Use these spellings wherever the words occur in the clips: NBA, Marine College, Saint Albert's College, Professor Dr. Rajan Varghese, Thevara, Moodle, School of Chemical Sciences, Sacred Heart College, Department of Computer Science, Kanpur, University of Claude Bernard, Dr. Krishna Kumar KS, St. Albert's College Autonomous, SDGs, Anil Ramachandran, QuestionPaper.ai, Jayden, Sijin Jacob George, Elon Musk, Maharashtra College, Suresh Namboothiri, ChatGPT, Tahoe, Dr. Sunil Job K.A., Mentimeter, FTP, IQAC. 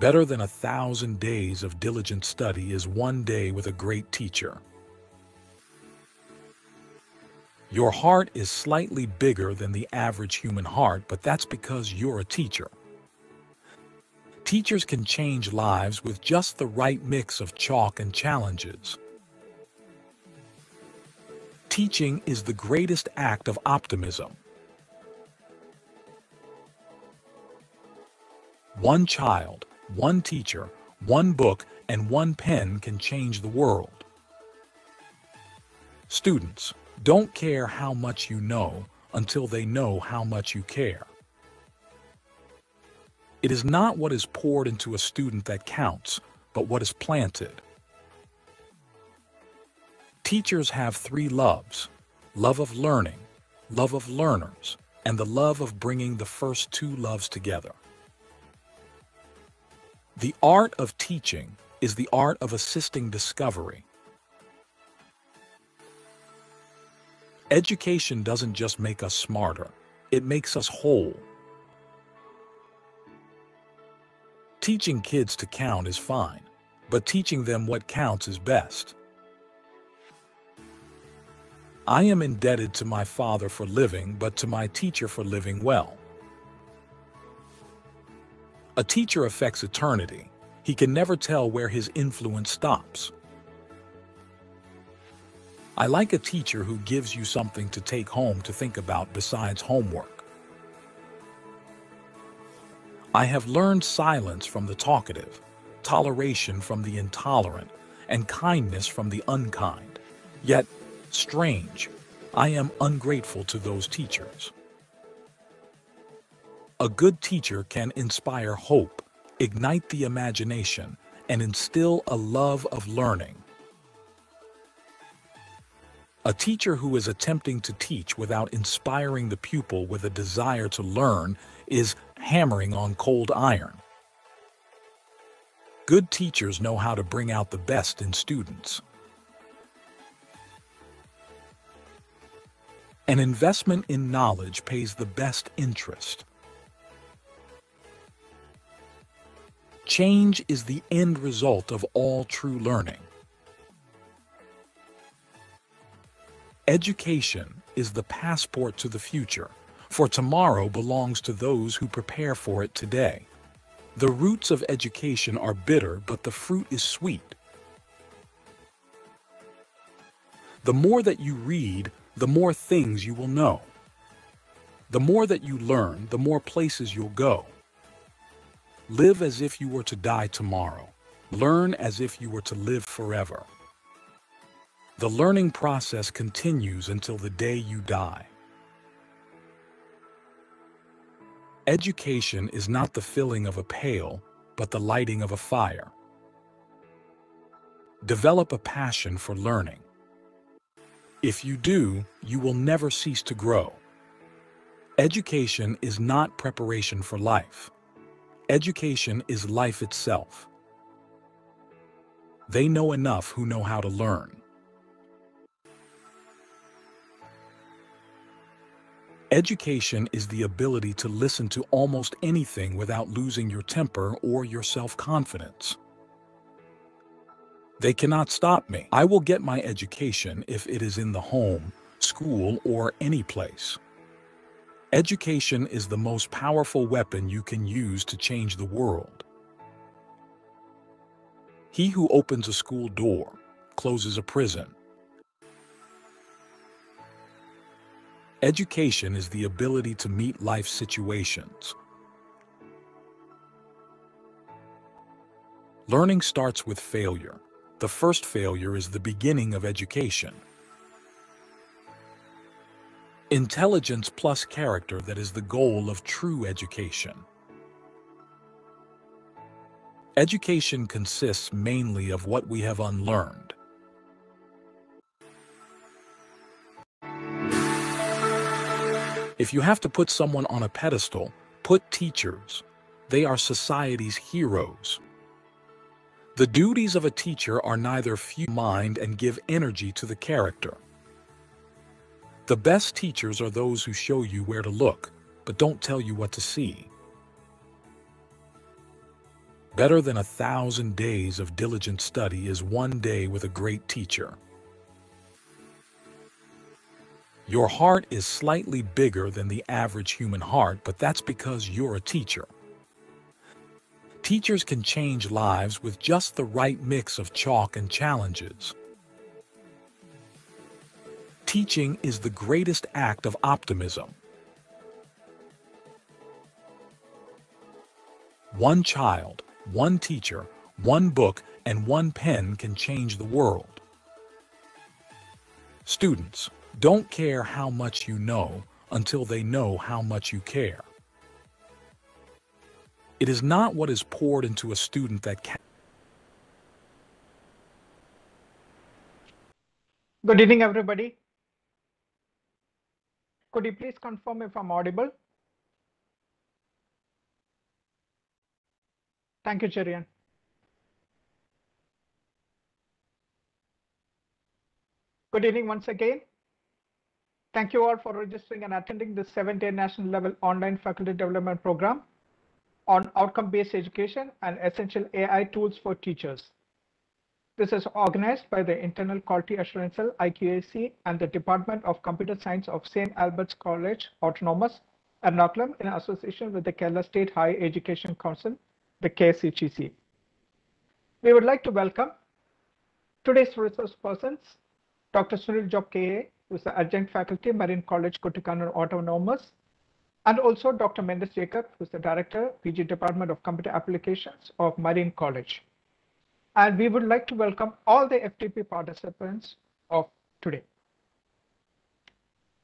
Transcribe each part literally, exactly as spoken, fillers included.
Better than a thousand days of diligent study is one day with a great teacher. Your heart is slightly bigger than the average human heart, but that's because you're a teacher. Teachers can change lives with just the right mix of chalk and challenges. Teaching is the greatest act of optimism. One child, one teacher, one book, and one pen can change the world. Students, don't care how much you know until they know how much you care. It is not what is poured into a student that counts, but what is planted. Teachers have three loves: love of learning, love of learners, and the love of bringing the first two loves together. The art of teaching is the art of assisting discovery. Education doesn't just make us smarter, it makes us whole. Teaching kids to count is fine, but teaching them what counts is best. I am indebted to my father for living, but to my teacher for living well. A teacher affects eternity. He can never tell where his influence stops. I like a teacher who gives you something to take home to think about besides homework. I have learned silence from the talkative, toleration from the intolerant, and kindness from the unkind. Yet, strange, I am ungrateful to those teachers. A good teacher can inspire hope, ignite the imagination, and instill a love of learning. A teacher who is attempting to teach without inspiring the pupil with a desire to learn is hammering on cold iron. Good teachers know how to bring out the best in students. An investment in knowledge pays the best interest. Change is the end result of all true learning. Education is the passport to the future, for tomorrow belongs to those who prepare for it today. The roots of education are bitter, but the fruit is sweet. The more that you read, the more things you will know. The more that you learn, the more places you'll go. Live as if you were to die tomorrow. Learn as if you were to live forever. The learning process continues until the day you die. Education is not the filling of a pail, but the lighting of a fire. Develop a passion for learning. If you do, you will never cease to grow. Education is not preparation for life. Education is life itself. They know enough who know how to learn. Education is the ability to listen to almost anything without losing your temper or your self-confidence. They cannot stop me. I will get my education if it is in the home, school, or any place. Education is the most powerful weapon you can use to change the world. He who opens a school door closes a prison. Education is the ability to meet life situations. Learning starts with failure. The first failure is the beginning of education. Intelligence plus character, that is the goal of true education. Education consists mainly of what we have unlearned. If you have to put someone on a pedestal, put teachers. They are society's heroes. The duties of a teacher are neither few mind and give energy to the character. The best teachers are those who show you where to look, but don't tell you what to see. Better than a thousand days of diligent study is one day with a great teacher. Your heart is slightly bigger than the average human heart, but that's because you're a teacher. Teachers can change lives with just the right mix of chalk and challenges. Teaching is the greatest act of optimism. One child, one teacher, one book, and one pen can change the world. Students, don't care how much you know until they know how much you care. It is not what is poured into a student that counts. Good evening, everybody. Could you please confirm if I'm audible? Thank you, Cherian. Good evening once again. Thank you all for registering and attending the seventh day national level online faculty development program on outcome-based education and essential A I tools for teachers. This is organized by the Internal Quality Assurance Cell, I Q A C, and the Department of Computer Science of Saint Albert's College Autonomous, Ernakulam, in association with the Kerala State Higher Education Council, the K S H E C. We would like to welcome today's resource persons, Doctor Sunil Job K A, who is the adjunct faculty, Marine College, Kottakkunnu Autonomous, and also Doctor Mendus Jacob, who is the director, P G Department of Computer Applications of Marine College. And we would like to welcome all the F T P participants of today.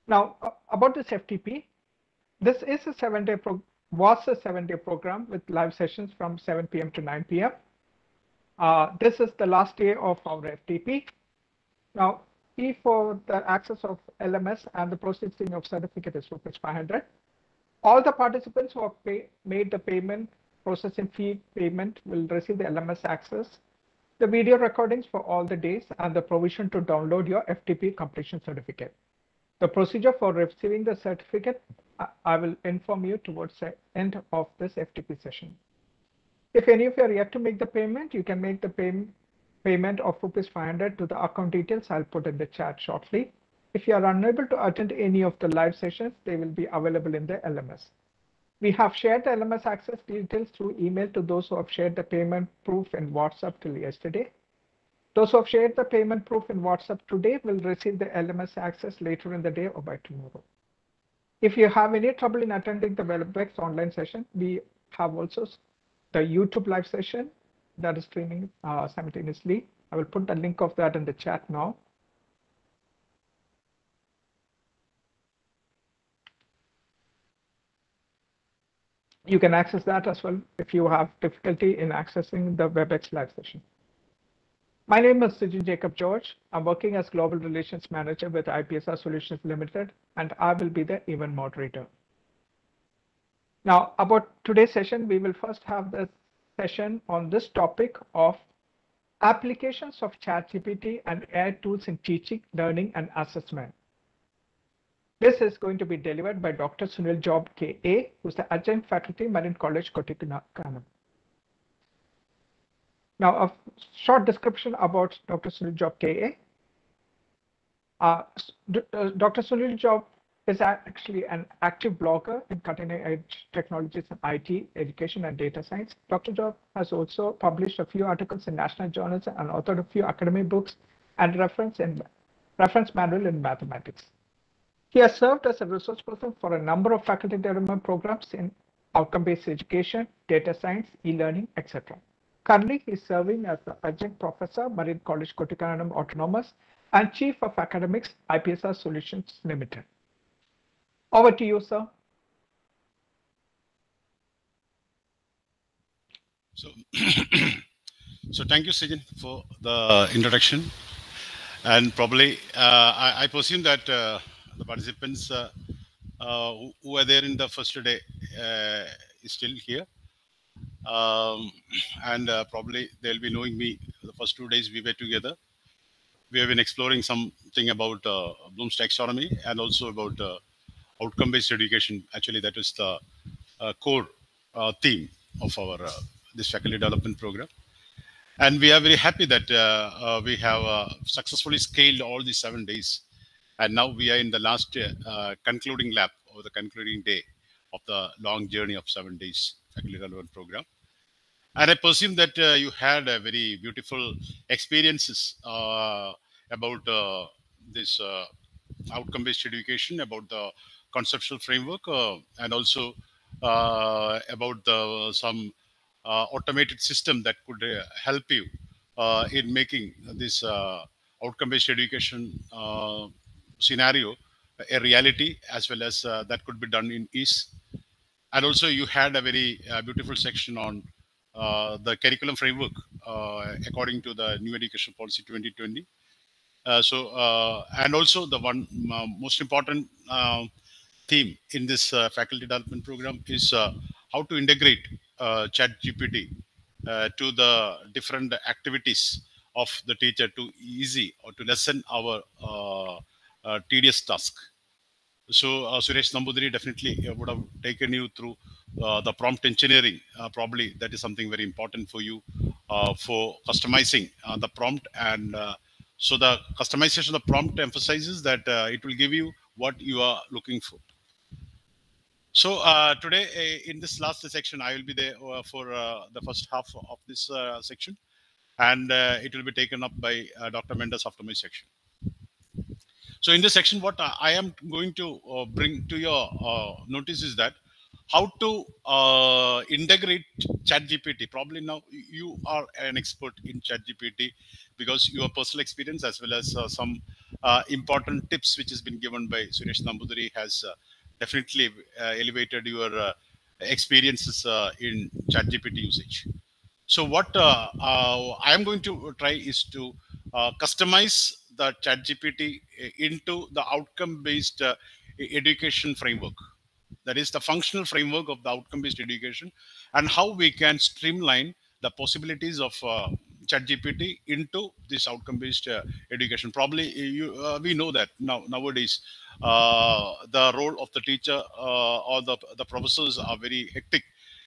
Now, about this F T P, this is a seven-day pro was a seven-day program with live sessions from seven p m to nine p m Uh, this is the last day of our F T P. Now, fee for the access of L M S and the processing of certificate is rupees five hundred. All the participants who have pay, made the payment, processing fee payment, will receive the L M S access, the video recordings for all the days, and the provision to download your F T P completion certificate. The procedure for receiving the certificate, I will inform you towards the end of this F T P session. If any of you are yet to make the payment, you can make the pay payment of rupees five hundred to the account details I'll put in the chat shortly. If you are unable to attend any of the live sessions, they will be available in the L M S. We have shared the L M S access details through email to those who have shared the payment proof in WhatsApp till yesterday. Those who have shared the payment proof in WhatsApp today will receive the L M S access later in the day or by tomorrow. If you have any trouble in attending the WebEx online session, we have also the YouTube live session that is streaming uh, simultaneously. I will put the link of that in the chat now. You can access that as well if you have difficulty in accessing the WebEx live session. My name is Sijin Jacob George. I'm working as Global Relations Manager with I P S R Solutions Limited, and I will be the event moderator. Now, about today's session, we will first have the session on this topic of applications of ChatGPT and A I tools in teaching, learning, and assessment. This is going to be delivered by Doctor Sunil Job K A, who's the adjunct faculty, Marine College, Kottakkunnu. Now, a short description about Doctor Sunil Job K A. Uh, Doctor Sunil Job is actually an active blogger in cutting-edge technologies in I T, education, and data science. Doctor Job has also published a few articles in national journals and authored a few academic books and reference in reference manual in mathematics. He has served as a resource person for a number of faculty development programs in outcome-based education, data science, e-learning, et cetera. Currently, he is serving as the adjunct professor, Marine College, Kottakkunnu Autonomous, and Chief of Academics, I P S R Solutions Limited. Over to you, sir. So, so thank you, Sijin, for the introduction. And probably, uh, I, I presume that uh, the participants uh, uh, who, who were there in the first day uh, is still here. Um, and uh, probably they'll be knowing me. The first two days we were together. We have been exploring something about uh, Bloom's taxonomy and also about uh, outcome-based education. Actually, that is the uh, core uh, theme of our uh, this faculty development program. And we are very happy that uh, uh, we have uh, successfully scaled all these seven days. And now we are in the last uh, concluding lap or the concluding day of the long journey of seven days faculty development program. And I presume that uh, you had a very beautiful experiences uh, about uh, this uh, outcome-based education, about the conceptual framework, uh, and also uh, about the, some uh, automated system that could uh, help you uh, in making this uh, outcome-based education uh, scenario a reality, as well as uh, that could be done in ease. And also you had a very uh, beautiful section on Uh, the curriculum framework uh, according to the new education policy twenty twenty. Uh, so, uh, and also the one uh, most important uh, theme in this uh, faculty development program is uh, how to integrate uh, ChatGPT uh, to the different activities of the teacher to easy or to lessen our uh, uh, tedious task. So uh, Suresh Namboothiri definitely would have taken you through uh, the prompt engineering. Uh, probably that is something very important for you uh, for customizing uh, the prompt. And uh, so the customization of the prompt emphasizes that uh, it will give you what you are looking for. So uh, today uh, in this last section, I will be there uh, for uh, the first half of this uh, section. And uh, it will be taken up by uh, Doctor Mendus after my section. So in this section, what I am going to uh, bring to your uh, notice is that how to uh, integrate ChatGPT. Probably now you are an expert in ChatGPT because your personal experience as well as uh, some uh, important tips which has been given by Suresh Namboothiri has uh, definitely uh, elevated your uh, experiences uh, in ChatGPT usage. So what uh, uh, I am going to try is to uh, customize the ChatGPT into the outcome-based uh, education framework. That is the functional framework of the outcome-based education and how we can streamline the possibilities of uh, ChatGPT into this outcome-based uh, education. Probably you, uh, we know that now nowadays uh, the role of the teacher uh, or the, the professors are very hectic.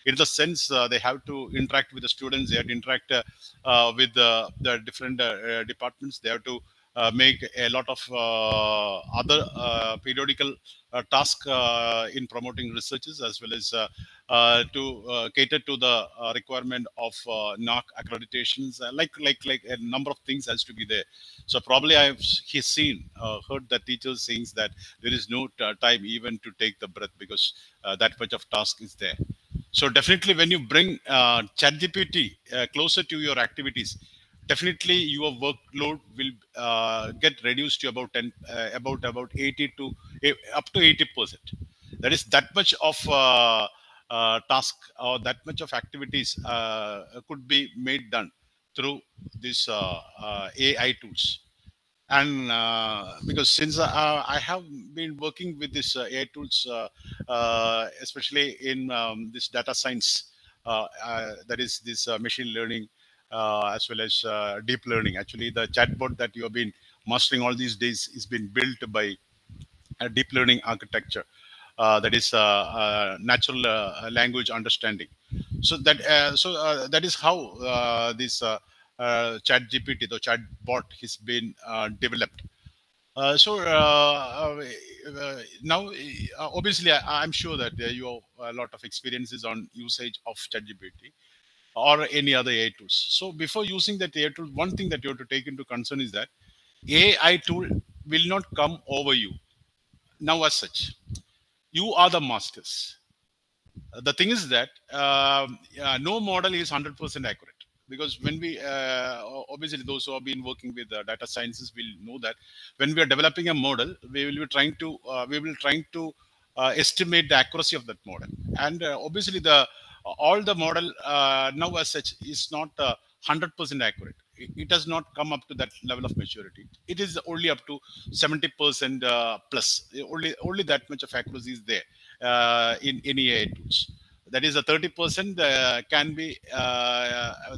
In the sense, uh, they have to interact with the students, they have to interact uh, uh, with uh, the different uh, departments, they have to Uh, make a lot of uh, other uh, periodical uh, tasks uh, in promoting researches as well as uh, uh, to uh, cater to the uh, requirement of uh, N A A C accreditations, uh, like like like a number of things has to be there. So probably I have he's seen uh, heard that teachers saying that there is no time even to take the breath because uh, that much of task is there. So definitely when you bring uh, ChatGPT uh, closer to your activities, definitely your workload will uh, get reduced to about ten, uh, about about eighty to uh, up to eighty percent. That is that much of uh, uh, task or that much of activities uh, could be made done through this uh, uh, A I tools. And uh, because since uh, I have been working with this uh, A I tools, uh, uh, especially in um, this data science, uh, uh, that is this uh, machine learning, Uh, as well as uh, deep learning. Actually, the chatbot that you have been mastering all these days is been built by a deep learning architecture, uh, that is uh, uh, natural uh, language understanding. So that uh, so uh, that is how uh, this uh, uh, ChatGPT, the chatbot, has been uh, developed. Uh, so uh, uh, now, uh, obviously, I, I'm sure that uh, you have a lot of experiences on usage of ChatGPT or any other A I tools. So before using that A I tool, one thing that you have to take into concern is that A I tool will not come over you. Now as such, you are the masters. The thing is that uh, uh, no model is one hundred percent accurate. Because when we, uh, obviously those who have been working with uh, data sciences will know that when we are developing a model, we will be trying to, uh, we will trying to uh, estimate the accuracy of that model. And uh, obviously the all the model uh, now as such is not uh, one hundred percent accurate. It, it does not come up to that level of maturity. It is only up to seventy percent uh, plus. Only only that much of accuracy is there uh, in any A I tools. That is, the thirty percent uh, can be uh,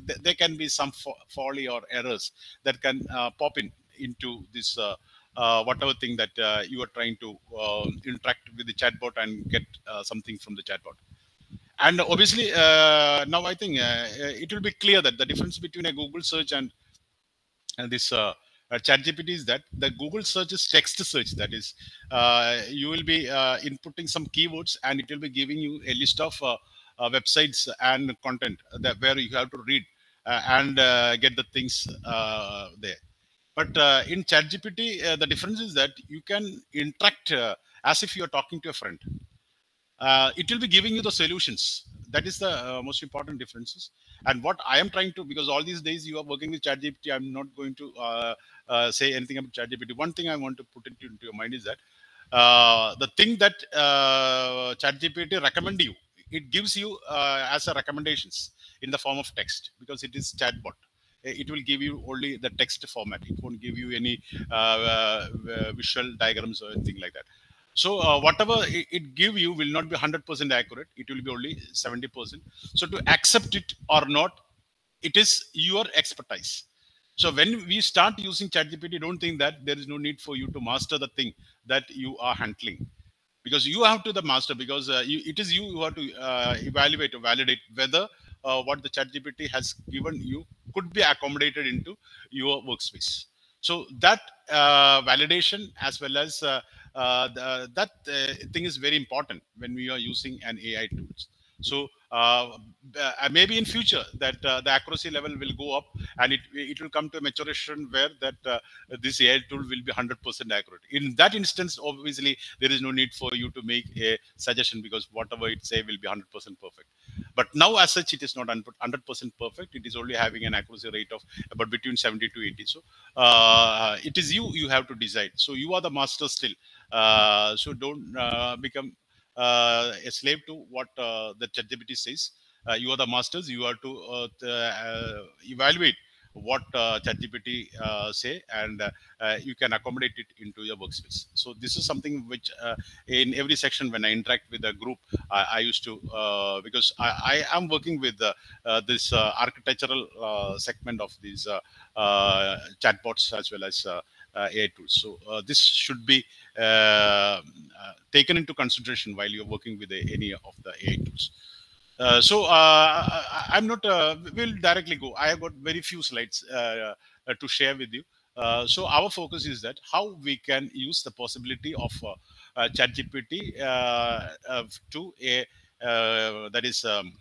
th there can be some fo folly or errors that can uh, pop in into this uh, uh, whatever thing that uh, you are trying to uh, interact with the chatbot and get uh, something from the chatbot. And obviously, uh, now I think uh, it will be clear that the difference between a Google search and, and this uh, uh, ChatGPT is that the Google search is text search. That is, uh, you will be uh, inputting some keywords and it will be giving you a list of uh, uh, websites and content that where you have to read uh, and uh, get the things uh, there. But uh, in ChatGPT, uh, the difference is that you can interact uh, as if you are talking to a friend. Uh, it will be giving you the solutions. That is the uh, most important differences. And what I am trying to, because all these days you are working with ChatGPT, I'm not going to uh, uh, say anything about ChatGPT. One thing I want to put into your mind is that uh, the thing that uh, ChatGPT recommend you, it gives you uh, as a recommendations in the form of text, because it is chatbot. It will give you only the text format. It won't give you any uh, uh, visual diagrams or anything like that. So uh, whatever it, it give you will not be one hundred percent accurate. It will be only seventy percent. So to accept it or not, it is your expertise. So when we start using ChatGPT, don't think that there is no need for you to master the thing that you are handling. Because you have to the master, because uh, you, it is you who have to uh, evaluate or validate whether uh, what the ChatGPT has given you could be accommodated into your workspace. So that uh, validation as well as uh, uh, the, that uh, thing is very important when we are using an A I tools. So uh, uh, maybe in future that uh, the accuracy level will go up and it, it will come to a maturation where that uh, this A I tool will be one hundred percent accurate. In that instance, obviously, there is no need for you to make a suggestion because whatever it say will be one hundred percent perfect. But now as such, it is not one hundred percent perfect. It is only having an accuracy rate of about between seventy to eighty. So uh, it is you, you have to decide. So you are the master still. Uh, so don't uh, become uh, a slave to what uh, the ChatGPT says. Uh, you are the masters. You are to uh, uh, evaluate what uh, ChatGPT uh, say, and uh, uh, you can accommodate it into your workspace. So this is something which uh, in every section when I interact with a group, I, I used to, uh, because I, I am working with uh, uh, this uh, architectural uh, segment of these uh, uh, chatbots as well as uh, uh, A I tools. So uh, this should be uh, uh, taken into consideration while you're working with a, any of the A I tools. Uh, so uh, I'm not, uh, we'll directly go. I have got very few slides uh, uh, to share with you. Uh, so our focus is that how we can use the possibility of uh, uh, ChatGPT uh, uh, to a, uh, that is um,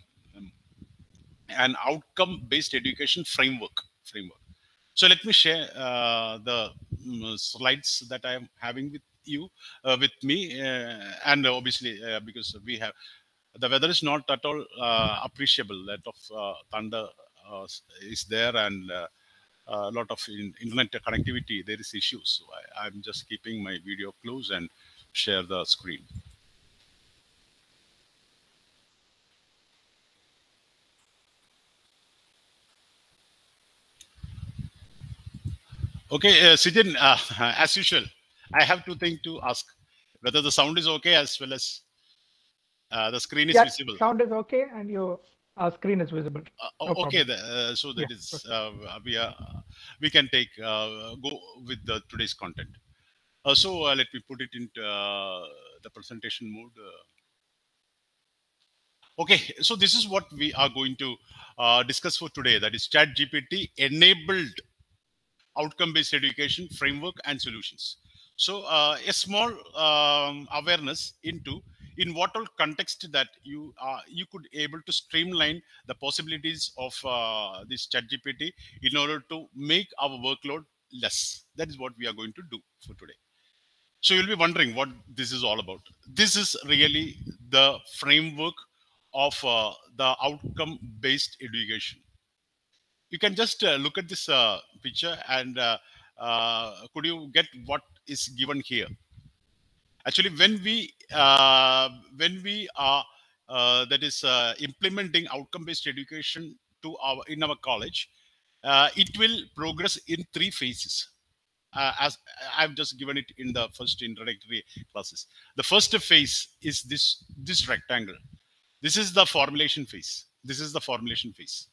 an outcome-based education framework. framework. So let me share uh, the um, slides that I am having with you, uh, with me, uh, and obviously uh, because we have, the weather is not at all uh, appreciable. That of uh, thunder uh, is there, and uh, a lot of in internet connectivity there is issues. So I, I'm just keeping my video close and share the screen. Okay, uh, Sijin, uh, as usual, I have two things to ask: whether the sound is okay as well as. Uh, the screen is yeah, visible. Sound is okay, and your uh, screen is visible. No uh, okay, the, uh, so that yeah, is uh, we are we can take uh, go with the today's content. Uh, so uh, let me put it into uh, the presentation mode. Uh, okay, so this is what we are going to uh, discuss for today. That is ChatGPT enabled outcome-based education framework and solutions. So uh, a small um, awareness into. In what all context that you uh, you could able to streamline the possibilities of uh, this ChatGPT in order to make our workload less. That is what we are going to do for today. So you'll be wondering what this is all about. This is really the framework of uh, the outcome-based education. You can just uh, look at this uh, picture and uh, uh, could you get what is given here? Actually, when we uh, when we are uh, that is uh, implementing outcome-based education to our in our college, uh, it will progress in three phases. Uh, as I've just given it in the first introductory classes. The first phase is this this rectangle. This is the formulation phase. This is the formulation phase.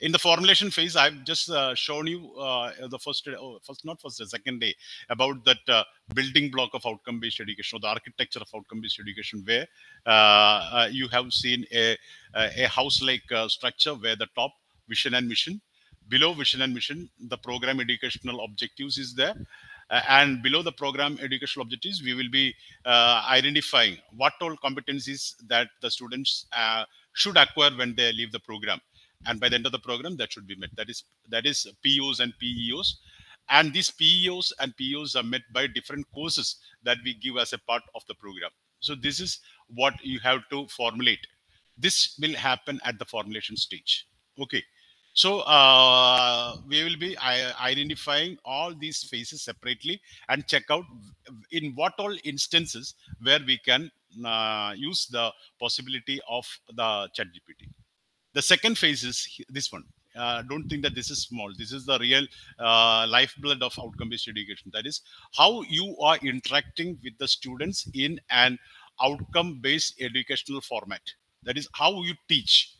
In the formulation phase, I've just uh, shown you uh, the first, oh, first, not first, the second day about that uh, building block of outcome-based education, or the architecture of outcome-based education, where uh, uh, you have seen a, a house-like uh, structure where the top vision and mission, below vision and mission, the program educational objectives is there. Uh, and below the program educational objectives, we will be uh, identifying what all competencies that the students uh, should acquire when they leave the program. And by the end of the program, that should be met. That is, that is P Os and P E Os. And these P E Os and P E Os are met by different courses that we give as a part of the program. So this is what you have to formulate. This will happen at the formulation stage. Okay. So uh, we will be identifying all these phases separately and check out in what all instances where we can uh, use the possibility of the ChatGPT. The second phase is this one. Uh, don't think that this is small. This is the real uh, lifeblood of outcome-based education. That is how you are interacting with the students in an outcome-based educational format. That is how you teach,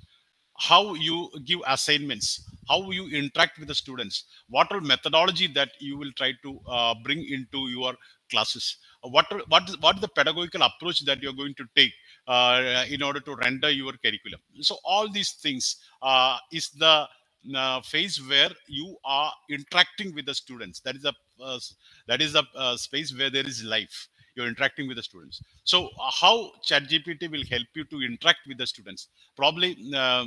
how you give assignments, how you interact with the students, what are methodology that you will try to uh, bring into your classes, what are, what is, what is the pedagogical approach that you're going to take uh, in order to render your curriculum. So all these things uh, is the uh, phase where you are interacting with the students. That is a uh, that is a uh, space where there is life. You're interacting with the students. So uh, how ChatGPT will help you to interact with the students? Probably uh,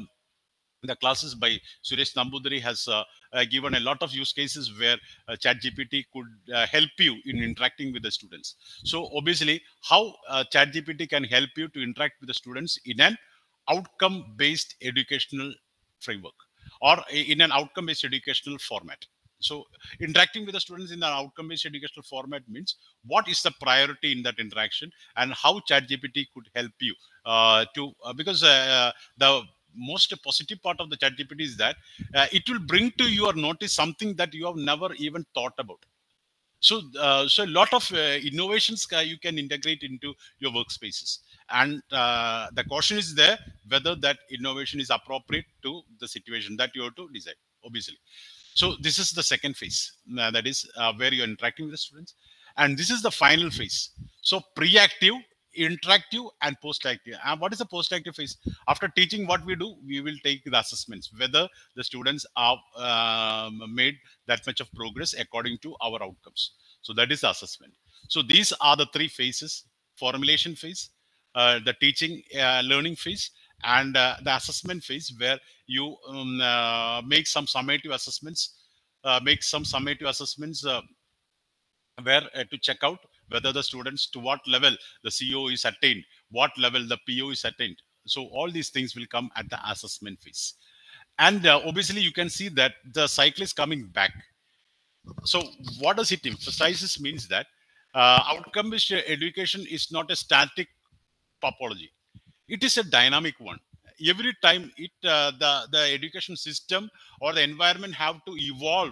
the classes by Suresh Namboothiri has uh, uh, given a lot of use cases where uh, ChatGPT could uh, help you in interacting with the students. So obviously, how uh, ChatGPT can help you to interact with the students in an outcome-based educational framework or in an outcome-based educational format. So interacting with the students in an outcome-based educational format means what is the priority in that interaction and how ChatGPT could help you uh, to uh, because uh, the most positive part of the ChatGPT is that uh, it will bring to your notice something that you have never even thought about. So, uh, so a lot of uh, innovations you can integrate into your workspaces. And uh, the question is there whether that innovation is appropriate to the situation that you have to decide, obviously. So this is the second phase, uh, that is uh, where you're interacting with the students. And this is the final phase. So pre-active, interactive and post-active. And what is the post-active phase? After teaching, what we do, we will take the assessments, whether the students have uh, made that much of progress according to our outcomes. So that is the assessment. So these are the three phases: formulation phase, uh, the teaching uh, learning phase, and uh, the assessment phase, where you um, uh, make some summative assessments, uh, make some summative assessments uh, where uh, to check out whether the students, to what level the C O is attained, what level the P O is attained. So all these things will come at the assessment phase. And uh, obviously, you can see that the cycle is coming back. So what does it emphasize? Means that uh, outcome-based education is not a static topology. It is a dynamic one. Every time it uh, the, the education system or the environment have to evolve.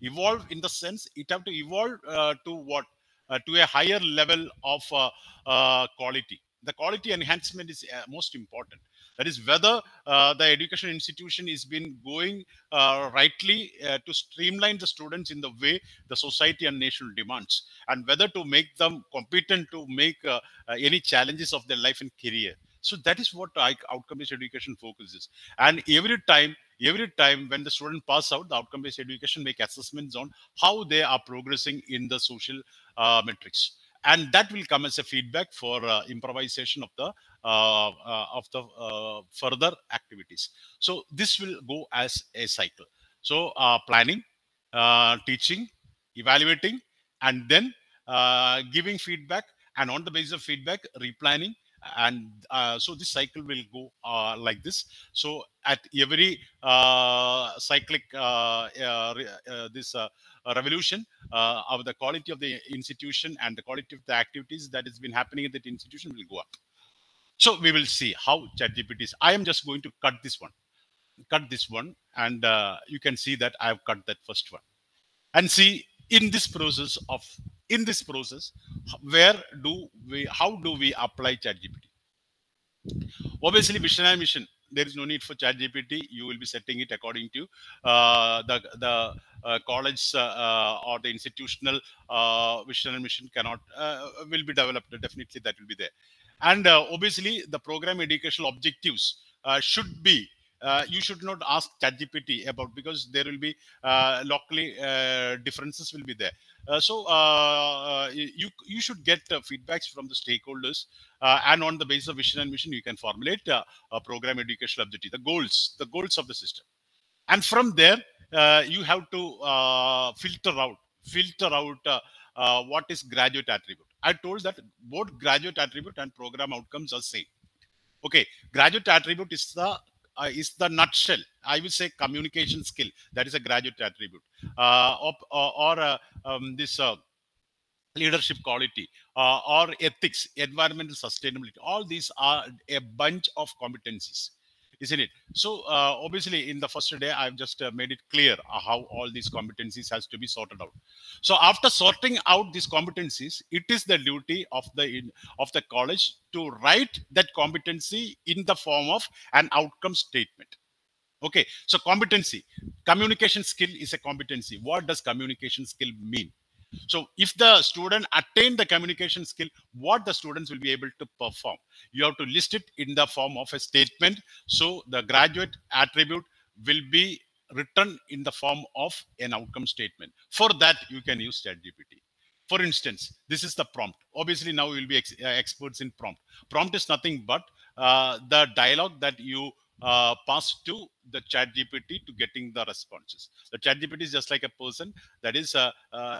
Evolve in the sense it have to evolve uh, to what? Uh, to a higher level of uh, uh, quality. The quality enhancement is uh, most important. That is whether uh, the education institution is been going uh, rightly uh, to streamline the students in the way the society and nation demands, and whether to make them competent to make uh, uh, any challenges of their life and career. So that is what outcome-based education focuses. And every time, every time when the student pass out, the outcome-based education make assessments on how they are progressing in the social uh, metrics, and that will come as a feedback for uh, improvisation of the uh, uh, of the uh, further activities. So this will go as a cycle. So uh, planning, uh, teaching, evaluating, and then uh, giving feedback, and on the basis of feedback, replanning. And uh, so this cycle will go uh, like this. So at every uh, cyclic uh, uh, uh, this uh, revolution uh, of the quality of the institution and the quality of the activities that has been happening at that institution will go up. So we will see how ChatGPT is. I am just going to cut this one, cut this one, and uh, you can see that I have cut that first one, and see in this process of. In this process, where do we, how do we apply ChatGPT? Obviously, vision and mission. there is no need for ChatGPT. You will be setting it according to uh, the the uh, college uh, uh, or the institutional uh, vision and mission cannot uh, will be developed. Definitely, that will be there. And uh, obviously, the program educational objectives uh, should be. Uh, you should not ask ChatGPT about, because there will be uh, locally uh, differences will be there. Uh, so uh, you you should get uh, feedbacks from the stakeholders, uh, and on the basis of vision and mission, you can formulate uh, a program educational objective, the goals, the goals of the system, and from there uh, you have to uh, filter out, filter out uh, uh, what is graduate attribute. I told that both graduate attribute and program outcomes are same. Okay, graduate attribute is the Uh, is the nutshell. I will say communication skill. That is a graduate attribute, uh, or, or, or uh, um, this uh, leadership quality, uh, or ethics, environmental sustainability. All these are a bunch of competencies, isn't it? So uh, obviously, in the first day, I've just uh, made it clear how all these competencies has to be sorted out. So after sorting out these competencies, it is the duty of the of the college to write that competency in the form of an outcome statement. Okay. So competency, communication skill is a competency. What does communication skill mean? So if the student attain the communication skill, what the students will be able to perform, you have to list it in the form of a statement. So the graduate attribute will be written in the form of an outcome statement. For that, you can use ChatGPT. For instance, this is the prompt. Obviously, now we will be ex uh, experts in prompt. Prompt is nothing but uh, the dialogue that you Uh, pass to the ChatGPT to getting the responses. The ChatGPT is just like a person. That is uh, uh,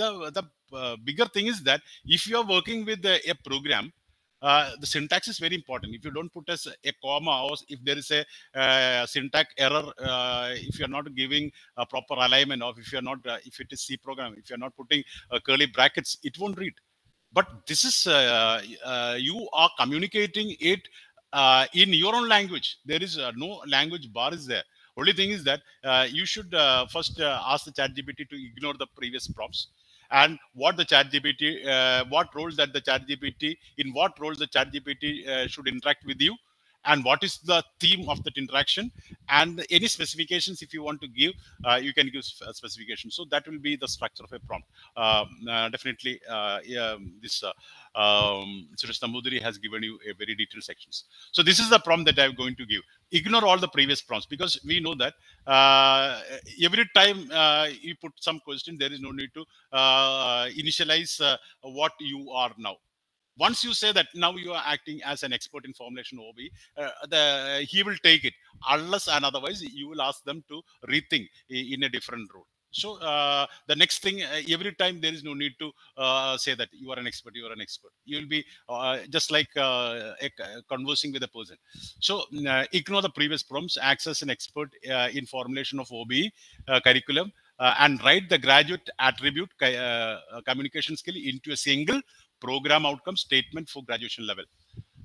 the the uh, bigger thing is that if you are working with a, a program, uh, the syntax is very important. If you don't put as a comma, or if there is a uh, syntax error, uh, if you are not giving a proper alignment, or if you are not, uh, if it is C program, if you are not putting uh, curly brackets, it won't read. But this is uh, uh, you are communicating it. Uh, in your own language, there is uh, no language bar is there. Only thing is that uh, you should uh, first uh, ask the ChatGPT to ignore the previous prompts, and what the ChatGPT, uh, what roles that the ChatGPT, in what roles the ChatGPT uh, should interact with you, and what is the theme of that interaction, and any specifications if you want to give, uh, you can give specifications. So that will be the structure of a prompt. Uh, uh, definitely, uh, yeah, this. Uh, Um, Suresh Namboothiri has given you a very detailed sections. So this is the prompt that I'm going to give. Ignore all the previous prompts, because we know that uh, every time uh, you put some question, there is no need to uh, initialize uh, what you are now. Once you say that now you are acting as an expert in formulation O B E, uh, the, he will take it, unless and otherwise you will ask them to rethink in a different role. So uh, the next thing, uh, every time there is no need to uh, say that you are an expert, you are an expert. You will be uh, just like uh, conversing with a person. So uh, ignore the previous prompts, access an expert uh, in formulation of O B E uh, curriculum, uh, and write the graduate attribute uh, communication skill into a single program outcome statement for graduation level.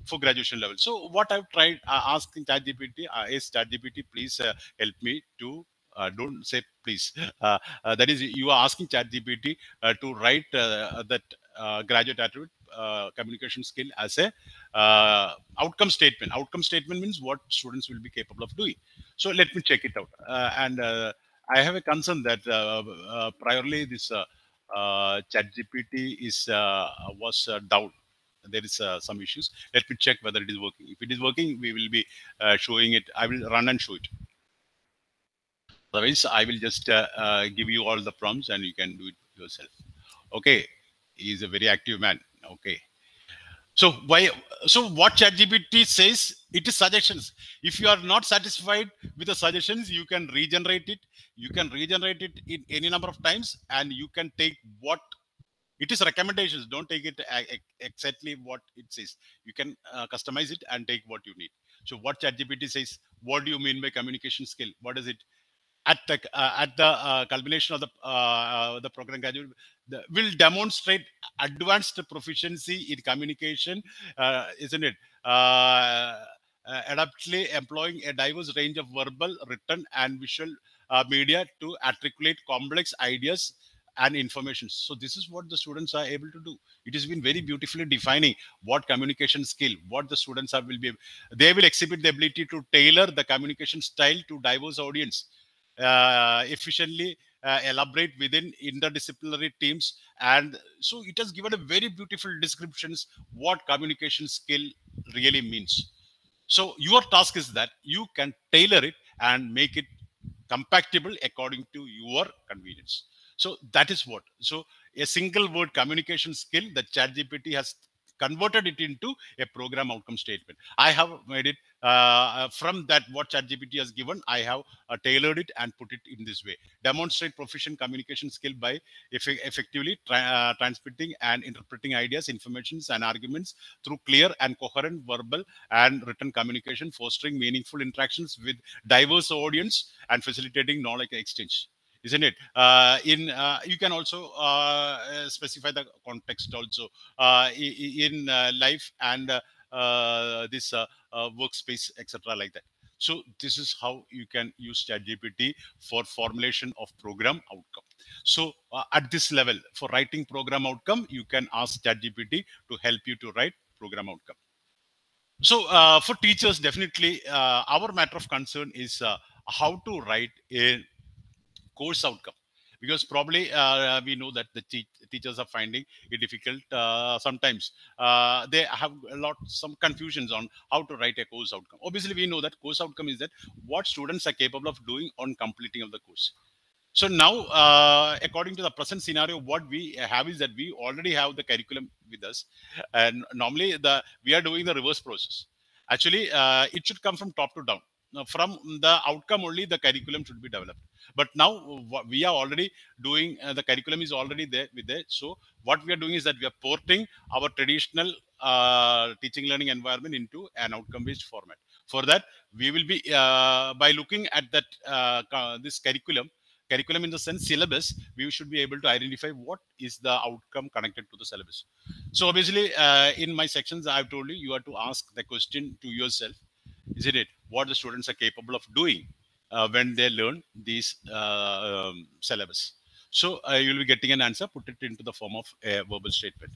For graduation level. So what I've tried uh, asking ChatGPT uh, is, ChatGPT, please uh, help me to Uh, don't say please. Uh, uh, that is, you are asking ChatGPT uh, to write uh, that uh, graduate attribute uh, communication skill as a uh, outcome statement. Outcome statement means what students will be capable of doing. So let me check it out. Uh, and uh, I have a concern that uh, uh, priorly this uh, uh, ChatGPT is uh, was uh, down. There is uh, some issues. Let me check whether it is working. If it is working, we will be uh, showing it. I will run and show it. Otherwise, I will just uh, uh, give you all the prompts and you can do it yourself. Okay, he is a very active man. Okay, so why? So what ChatGPT says, it is suggestions. If you are not satisfied with the suggestions, you can regenerate it. You can regenerate it in any number of times, and you can take what it is recommendations. Don't take it exactly what it says. You can uh, customize it and take what you need. So what ChatGPT says, what do you mean by communication skill? What is it? At the uh, at the uh, culmination of the uh, the program graduate the, will demonstrate advanced proficiency in communication, uh, isn't it? Uh, uh, adaptly employing a diverse range of verbal, written, and visual uh, media to articulate complex ideas and information. So this is what the students are able to do. It has been very beautifully defining what communication skill, what the students are will be. They will exhibit the ability to tailor the communication style to diverse audience, uh, efficiently uh, elaborate within interdisciplinary teams. And so it has given a very beautiful descriptions what communication skill really means. So your task is that you can tailor it and make it compatible according to your convenience. So that is what. So a single word communication skill that ChatGPT has converted it into a program outcome statement. I have made it uh, from that what ChatGPT has given. I have uh, tailored it and put it in this way. Demonstrate proficient communication skill by eff effectively tra uh, transmitting and interpreting ideas, informations, and arguments through clear and coherent verbal and written communication, fostering meaningful interactions with diverse audience and facilitating knowledge exchange. Isn't it? Uh, in uh, you can also uh, specify the context also uh, in uh, life and uh, uh, this uh, uh, workspace, et cetera, like that. So this is how you can use ChatGPT for formulation of program outcome. So uh, at this level, for writing program outcome, you can ask ChatGPT to help you to write program outcome. So uh, for teachers, definitely uh, our matter of concern is uh, how to write a course outcome, because probably uh, we know that the te teachers are finding it difficult uh, sometimes. Uh, they have a lot some confusions on how to write a course outcome. Obviously, we know that course outcome is that what students are capable of doing on completing of the course. So now, uh, according to the present scenario, what we have is that we already have the curriculum with us, and normally the we are doing the reverse process. Actually, uh, it should come from top to down. From the outcome only the curriculum should be developed, but now we are already doing uh, the curriculum is already there with it. So what we are doing is that we are porting our traditional uh, teaching learning environment into an outcome based format. For that we will be uh, by looking at that uh, this curriculum curriculum in the sense syllabus, we should be able to identify what is the outcome connected to the syllabus. So obviously uh, in my sections I have told you you are to ask the question to yourself, isn't it? What the students are capable of doing uh, when they learn these uh, um, syllabus. So uh, you will be getting an answer, put it into the form of a verbal statement.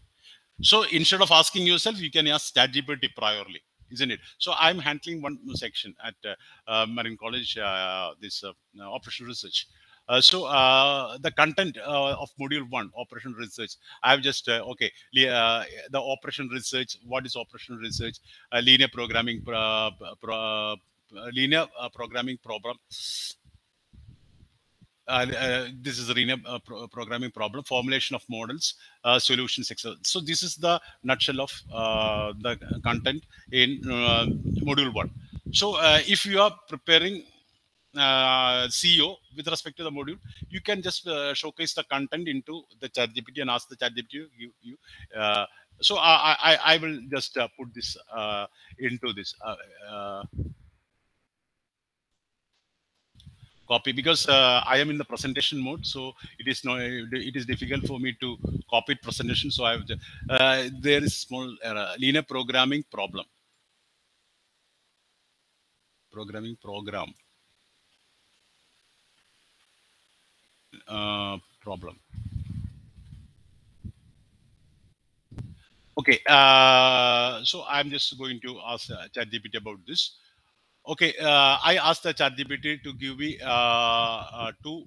So instead of asking yourself, you can ask ChatGPT priorly, isn't it? So I'm handling one section at uh, uh, Marine College, uh, this uh, operational research. Uh, so uh, the content uh, of module one, operation research, I've just, uh, okay, uh, the operation research, what is operation research, uh, linear programming, uh, pro, uh, linear uh, programming problem. Uh, uh, this is a linear uh, pro programming problem, formulation of models, uh, solutions, et cetera. So this is the nutshell of uh, the content in uh, module one. So uh, if you are preparing Uh, C E O with respect to the module, you can just uh, showcase the content into the ChatGPT and ask the ChatGPT. You, you, uh, so I, I, I will just uh, put this uh, into this uh, uh, copy, because uh, I am in the presentation mode, so it is no, it is difficult for me to copy presentation. So I have just, uh, there is small error, linear programming problem, programming program. Uh, problem. Okay, uh, so I'm just going to ask uh, ChatGPT about this. Okay, uh, I asked the ChatGPT to give me uh, uh, two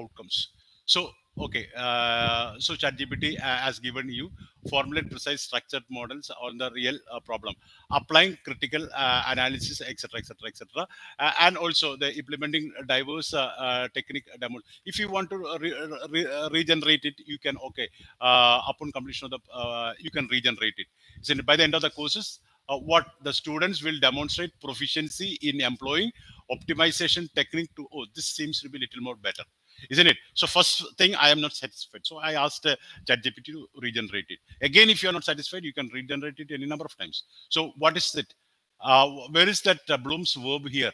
outcomes. So, okay, uh, so ChatGPT has given you formulate precise structured models on the real uh, problem, applying critical uh, analysis, et cetera, et cetera, et cetera, uh, and also the implementing diverse uh, uh, technique demo. If you want to re re regenerate it, you can. Okay, uh, upon completion of the, uh, you can regenerate it. So by the end of the courses, uh, what the students will demonstrate proficiency in employing optimization technique to. Oh, this seems to be a little more better. Isn't it? So first thing, I am not satisfied. So I asked uh, ChatGPT to regenerate it. Again, if you are not satisfied, you can regenerate it any number of times. So what is it? Uh, where is that uh, Bloom's verb here?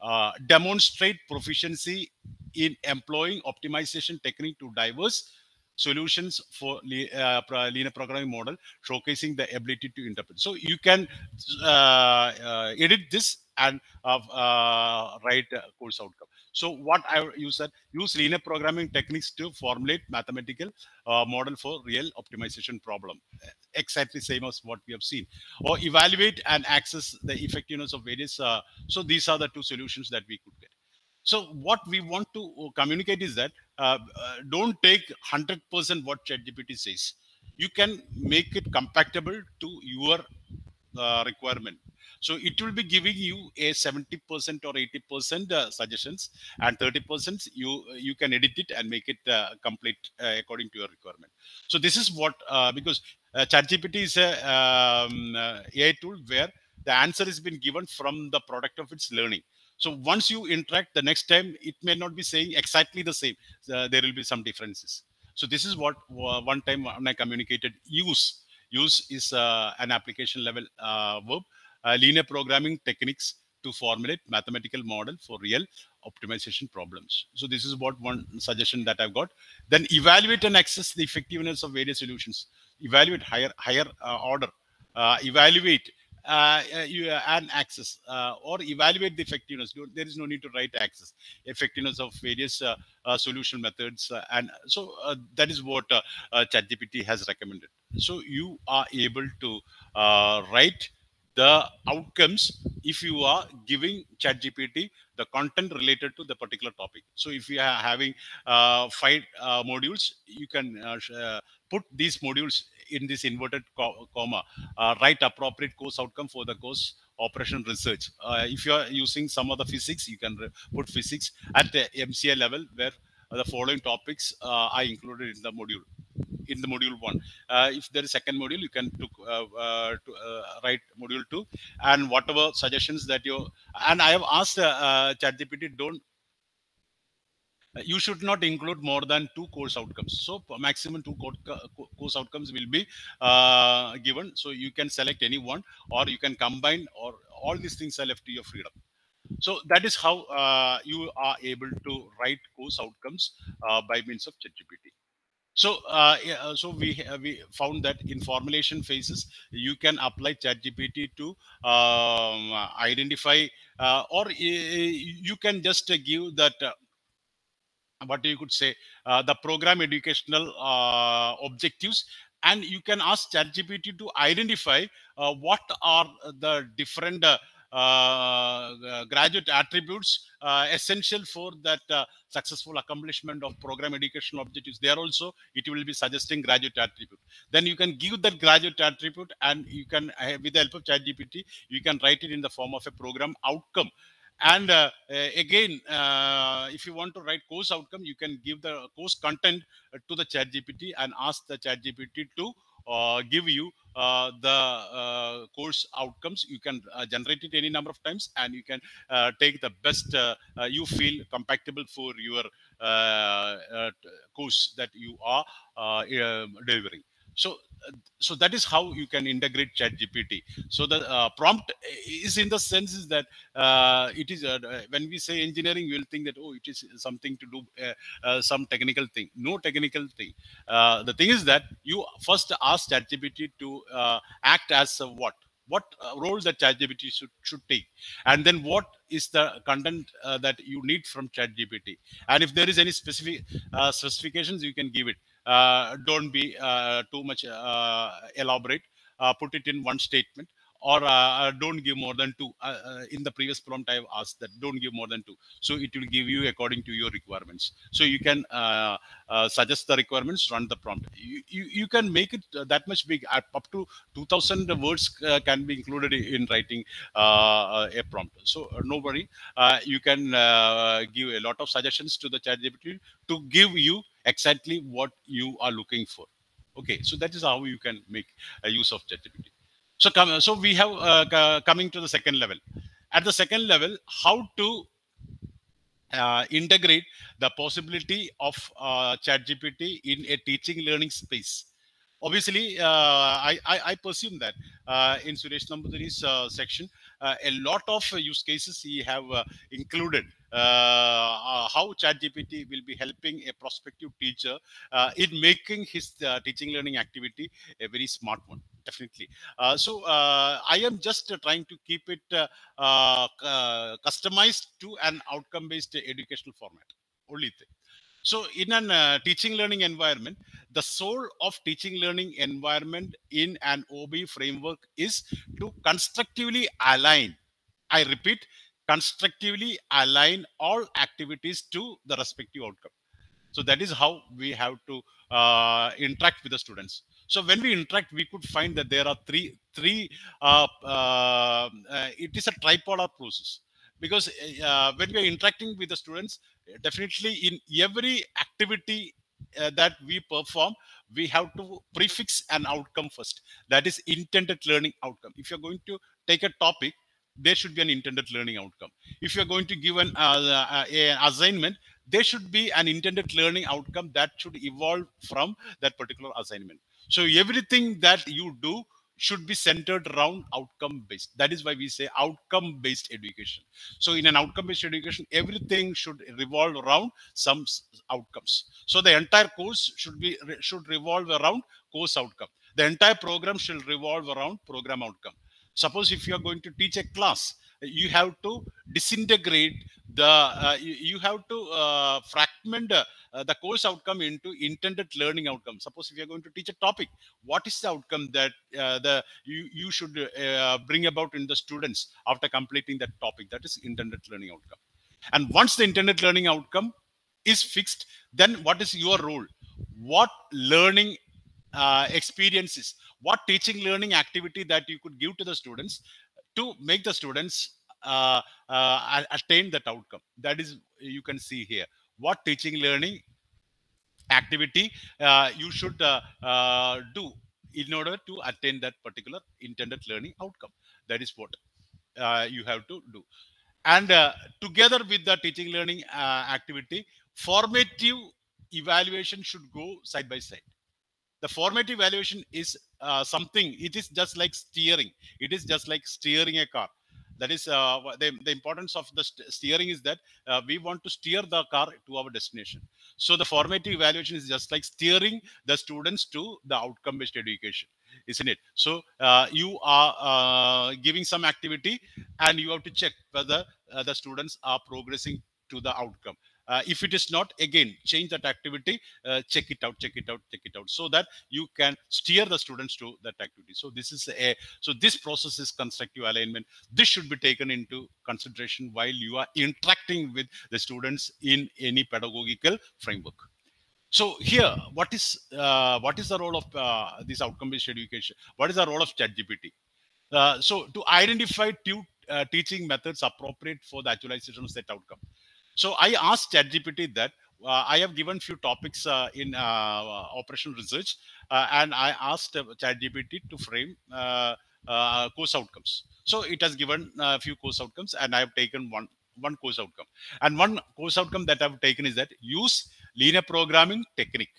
Uh, demonstrate proficiency in employing optimization technique to diverse solutions for uh, linear programming model, showcasing the ability to interpret. So you can uh, uh, edit this and uh, uh, write a course outcome. So what I, you said, use linear programming techniques to formulate mathematical uh, model for real optimization problem. Exactly same as what we have seen. Or evaluate and access the effectiveness of various. Uh, so these are the two solutions that we could get. So what we want to communicate is that uh, uh, don't take one hundred percent what ChatGPT says. You can make it compatible to your uh, requirement. So it will be giving you a seventy percent or eighty percent uh, suggestions, and thirty percent you you can edit it and make it uh, complete uh, according to your requirement. So this is what, uh, because uh, ChatGPT is a um, uh, A I tool where the answer has been given from the product of its learning. So once you interact, the next time it may not be saying exactly the same. Uh, there will be some differences. So this is what uh, one time when I communicated use. Use is uh, an application level uh, verb. Uh, linear programming techniques to formulate mathematical model for real optimization problems. So this is what one suggestion that I've got. Then evaluate and assess the effectiveness of various solutions. Evaluate higher higher uh, order. Uh, evaluate. Uh, you, uh, and access uh, or evaluate the effectiveness. There is no need to write access. Effectiveness of various uh, uh, solution methods. Uh, and so uh, that is what uh, uh, ChatGPT has recommended. So you are able to uh, write the outcomes if you are giving ChatGPT the content related to the particular topic. So if you are having uh, five uh, modules, you can uh, put these modules in this inverted comma, uh, write appropriate course outcome for the course operation research. Uh, if you are using some of the physics, you can put physics at the M C A level where the following topics uh, are included in the module, in the module one. Uh, if there is second module, you can took, uh, uh, to, uh, write module two and whatever suggestions that you, and I have asked uh, uh, ChatGPT, don't, you should not include more than two course outcomes. So maximum two course outcomes will be uh, given. So you can select any one, or you can combine, or all these things are left to your freedom. So that is how uh, you are able to write course outcomes uh, by means of ChatGPT. So, uh, so we uh, we found that in formulation phases, you can apply ChatGPT to um, identify, uh, or uh, you can just uh, give that. Uh, what you could say, uh, the program educational uh, objectives, and you can ask ChatGPT to identify uh, what are the different uh, uh, graduate attributes uh, essential for that uh, successful accomplishment of program educational objectives. There also, it will be suggesting graduate attribute. Then you can give that graduate attribute, and you can, with the help of ChatGPT, you can write it in the form of a program outcome. And uh, again, uh, if you want to write course outcome, you can give the course content to the ChatGPT and ask the ChatGPT to uh, give you uh, the uh, course outcomes. You can uh, generate it any number of times, and you can uh, take the best uh, uh, you feel compatible for your uh, uh, course that you are uh, uh, delivering. So, so that is how you can integrate ChatGPT. So the uh, prompt is in the sense is that uh, it is uh, when we say engineering, you will think that, oh, it is something to do uh, uh, some technical thing. No technical thing. Uh, the thing is that you first ask ChatGPT to uh, act as a what? What role that ChatGPT should, should take, and then what is the content uh, that you need from ChatGPT, and if there is any specific uh, specifications, you can give it. Uh, don't be uh, too much uh, elaborate. Uh, put it in one statement, or uh, don't give more than two. Uh, uh, in the previous prompt, I've asked that don't give more than two. So it will give you according to your requirements. So you can uh, uh, suggest the requirements, run the prompt. You, you, you can make it that much big. Up to two thousand words uh, can be included in writing uh, a prompt. So uh, no worry. Uh, you can uh, give a lot of suggestions to the ChatGPT to give you exactly what you are looking for. Okay, so that is how you can make uh, use of ChatGPT. So, come, so we have uh, coming to the second level. At the second level, how to uh, integrate the possibility of uh, ChatGPT in a teaching learning space. Obviously, uh, I, I, I presume that uh, in Suresh Namboothiri's uh, section, uh, a lot of use cases he have uh, included. Uh, how ChatGPT will be helping a prospective teacher uh, in making his uh, teaching learning activity a very smart one. definitely. Uh, so uh, I am just uh, trying to keep it uh, uh, customized to an outcome-based educational format only thing. So in an uh, teaching learning environment, the soul of teaching learning environment in an O B E framework is to constructively align, I repeat, constructively align all activities to the respective outcome. So that is how we have to uh, interact with the students. So when we interact, we could find that there are three, three. Uh, uh, uh, it is a tripolar process, because uh, when we are interacting with the students, definitely in every activity uh, that we perform, we have to prefix an outcome first. That is intended learning outcome. If you're going to take a topic, there should be an intended learning outcome. If you're going to give an uh, uh, a assignment, there should be an intended learning outcome that should evolve from that particular assignment. So everything that you do should be centered around outcome-based. That is why we say outcome-based education. So in an outcome-based education, everything should revolve around some outcomes. So the entire course should be should revolve around course outcome. The entire program should revolve around program outcome. Suppose if you are going to teach a class, you have to disintegrate the, uh, you, you have to uh, fragment uh, the course outcome into intended learning outcome. Suppose if you are going to teach a topic, what is the outcome that uh, the you, you should uh, bring about in the students after completing that topic? That is intended learning outcome. And once the intended learning outcome is fixed, then what is your role? What learning uh, experiences, what teaching learning activity that you could give to the students to make the students uh, uh, attain that outcome? That is, you can see here, what teaching learning activity uh, you should uh, uh, do in order to attain that particular intended learning outcome. That is what uh, you have to do. And uh, together with the teaching learning uh, activity, formative evaluation should go side by side. The formative evaluation is uh, something, it is just like steering. It is just like steering a car. That is, uh, the, the importance of the st steering is that uh, we want to steer the car to our destination. So the formative evaluation is just like steering the students to the outcome-based education, isn't it? So uh, you are uh, giving some activity and you have to check whether uh, the students are progressing to the outcome. Uh, if it is not, again, change that activity, uh, check it out, check it out, check it out, so that you can steer the students to that activity. So this is a, so this process is constructive alignment. This should be taken into consideration while you are interacting with the students in any pedagogical framework. So here, what is, uh, what is the role of uh, this outcome-based education? What is the role of ChatGPT? Uh, so to identify two uh, teaching methods appropriate for the actualization of that outcome. So I asked ChatGPT that uh, I have given few topics uh, in uh, operational research, uh, and I asked uh, ChatGPT to frame uh, uh, course outcomes. So it has given a uh, few course outcomes, and I have taken one one course outcome. And one course outcome that I have taken is that use linear programming technique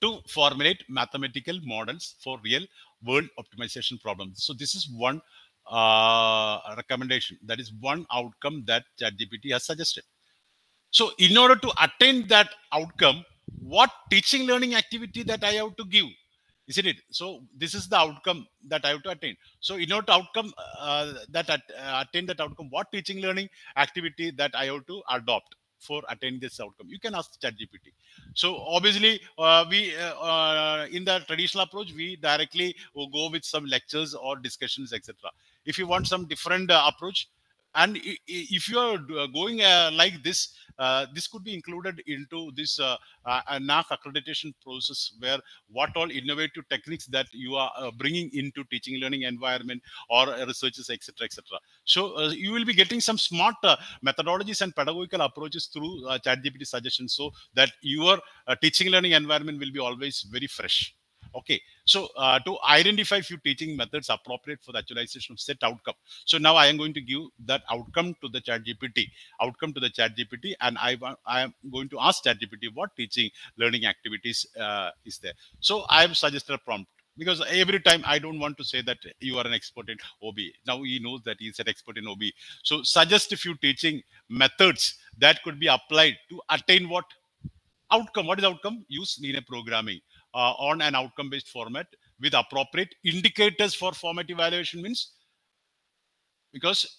to formulate mathematical models for real-world optimization problems. So this is one Uh, recommendation. That is one outcome that ChatGPT has suggested. So in order to attain that outcome, what teaching learning activity that I have to give, isn't it? So this is the outcome that I have to attain. So in order to outcome uh, that at, uh, attain that outcome, what teaching learning activity that I have to adopt for attaining this outcome? You can ask ChatGPT. So obviously, uh, we uh, uh, in the traditional approach, we directly will go with some lectures or discussions, et cetera. If you want some different uh, approach, and if you are going uh, like this, uh, this could be included into this uh, uh, N A A C accreditation process, where what all innovative techniques that you are uh, bringing into teaching learning environment or uh, researches, et cetera, et cetera. So uh, you will be getting some smart uh, methodologies and pedagogical approaches through uh, ChatGPT suggestions, so that your uh, teaching learning environment will be always very fresh. Okay, so uh, to identify few teaching methods appropriate for the actualization of set outcome. So now I am going to give that outcome to the ChatGPT, outcome to the ChatGPT, and I, I am going to ask ChatGPT what teaching learning activities uh, is there. So I have suggested a prompt, because every time I don't want to say that you are an expert in O B E. Now he knows that he is an expert in O B E. So suggest a few teaching methods that could be applied to attain what outcome? What is outcome? Use linear programming. Uh, on an outcome-based format with appropriate indicators for formative evaluation means, because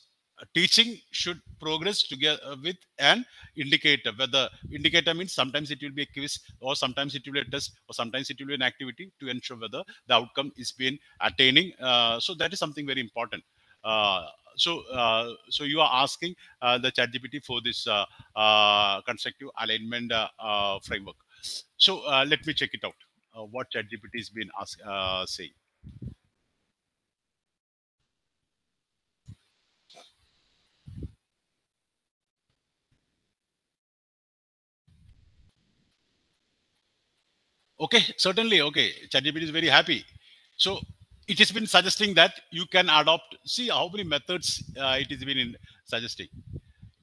teaching should progress together with an indicator. Whether indicator means sometimes it will be a quiz, or sometimes it will be a test, or sometimes it will be an activity to ensure whether the outcome is being attaining. Uh, so that is something very important. Uh, so, uh, so you are asking uh, the ChatGPT for this uh, uh, constructive alignment uh, uh, framework. So uh, let me check it out. Uh, what ChatGPT has been asked, uh, saying. Okay, certainly. Okay, ChatGPT is very happy. So it has been suggesting that you can adopt. See how many methods uh, it has been in suggesting.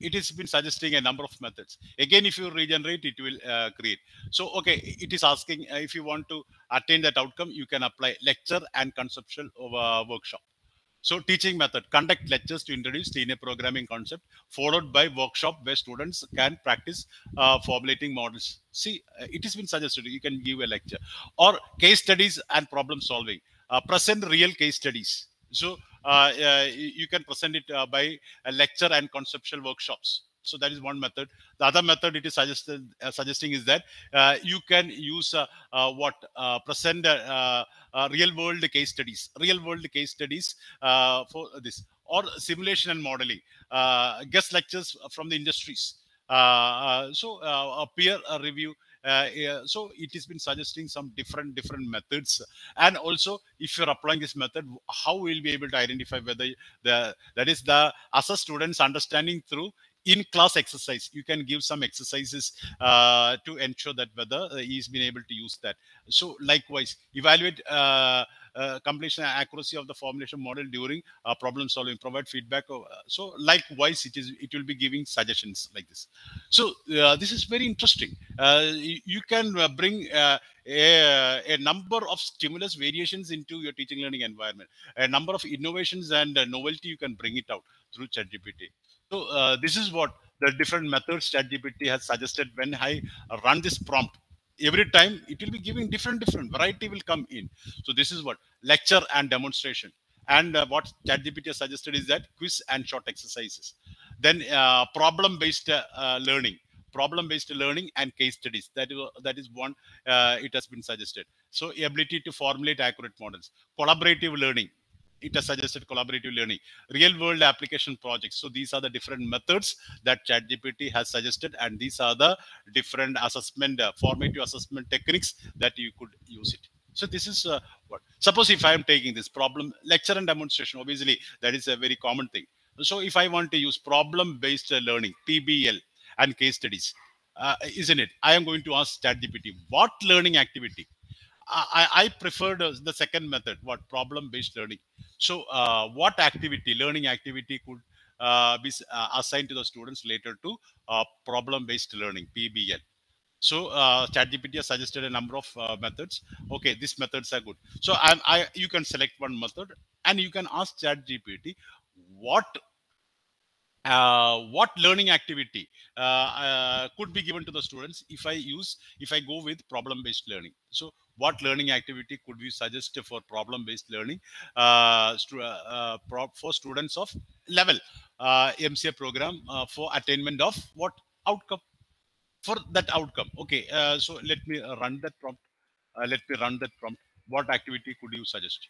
It has been suggesting a number of methods. Again, if you regenerate, it will uh, create. So, okay, it is asking uh, if you want to attain that outcome, you can apply lecture and conceptual uh, workshop. So, teaching method, conduct lectures to introduce linear programming concept, followed by workshop where students can practice uh, formulating models. See, uh, it has been suggested you can give a lecture. Or case studies and problem solving. Uh, present real case studies. So, uh, uh, you can present it uh, by a lecture and conceptual workshops. So, that is one method. The other method it is suggested, uh, suggesting is that uh, you can use uh, uh, what uh, present uh, uh, real world case studies, real world case studies uh, for this, or simulation and modeling, uh, guest lectures from the industries. Uh, uh, so, uh, a peer review. Uh, yeah, so it has been suggesting some different different methods, and also if you're applying this method, how we'll be able to identify whether the that is the assess students' understanding through in-class exercise. You can give some exercises uh, to ensure that whether he's been able to use that. So likewise, evaluate uh, uh, completion and accuracy of the formulation model during uh, problem solving. Provide feedback. Of, uh, so likewise, it is it will be giving suggestions like this. So uh, this is very interesting. Uh, you can uh, bring uh, a, a number of stimulus variations into your teaching learning environment. A number of innovations and uh, novelty you can bring it out through ChatGPT. So uh, this is what the different methods ChatGPT has suggested. When I run this prompt, every time it will be giving different, different variety will come in. So this is what lecture and demonstration. And uh, what ChatGPT has suggested is that quiz and short exercises. Then uh, problem-based uh, uh, learning, problem-based learning and case studies. That is, that is one uh, it has been suggested. So ability to formulate accurate models, collaborative learning. It has suggested collaborative learning, real-world application projects. So these are the different methods that ChatGPT has suggested, and these are the different assessment, uh, formative assessment techniques that you could use it. So this is uh, what. Suppose if I am taking this problem, lecture and demonstration, obviously that is a very common thing. So if I want to use problem-based learning, P B L, and case studies, uh, isn't it? I am going to ask ChatGPT, what learning activity? I, I preferred the second method, what problem-based learning. So uh, what activity, learning activity could uh, be uh, assigned to the students later to uh, problem-based learning, P B L. So uh, ChatGPT has suggested a number of uh, methods. Okay, these methods are good. So I, I, you can select one method and you can ask ChatGPT what Uh, what learning activity uh, uh, could be given to the students if I use, if I go with problem-based learning. So what learning activity could we suggest for problem-based learning uh, uh, for students of level uh, M C A program uh, for attainment of what outcome, for that outcome. Okay, uh, so let me run that prompt. Uh, let me run that prompt. What activity could you suggest?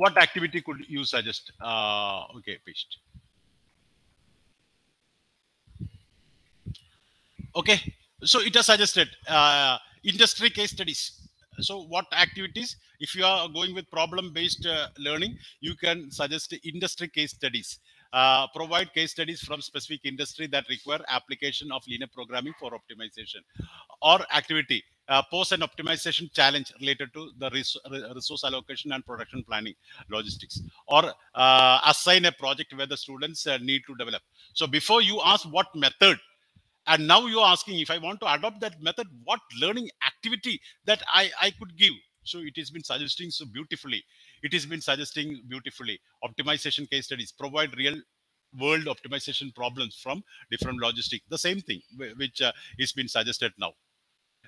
What activity could you suggest? Uh, okay, paste. Okay, so it has suggested uh, industry case studies. So what activities, if you are going with problem-based uh, learning, you can suggest industry case studies. Uh, provide case studies from specific industry that require application of linear programming for optimization. Or activity, uh, pose an optimization challenge related to the res resource allocation and production planning logistics. Or uh, assign a project where the students uh, need to develop. So before you ask what method, and now you're asking if I want to adopt that method, what learning activity that I, I could give. So it has been suggesting so beautifully. It has been suggesting beautifully. Optimization case studies, provide real world optimization problems from different logistics. The same thing which uh, is been suggested now.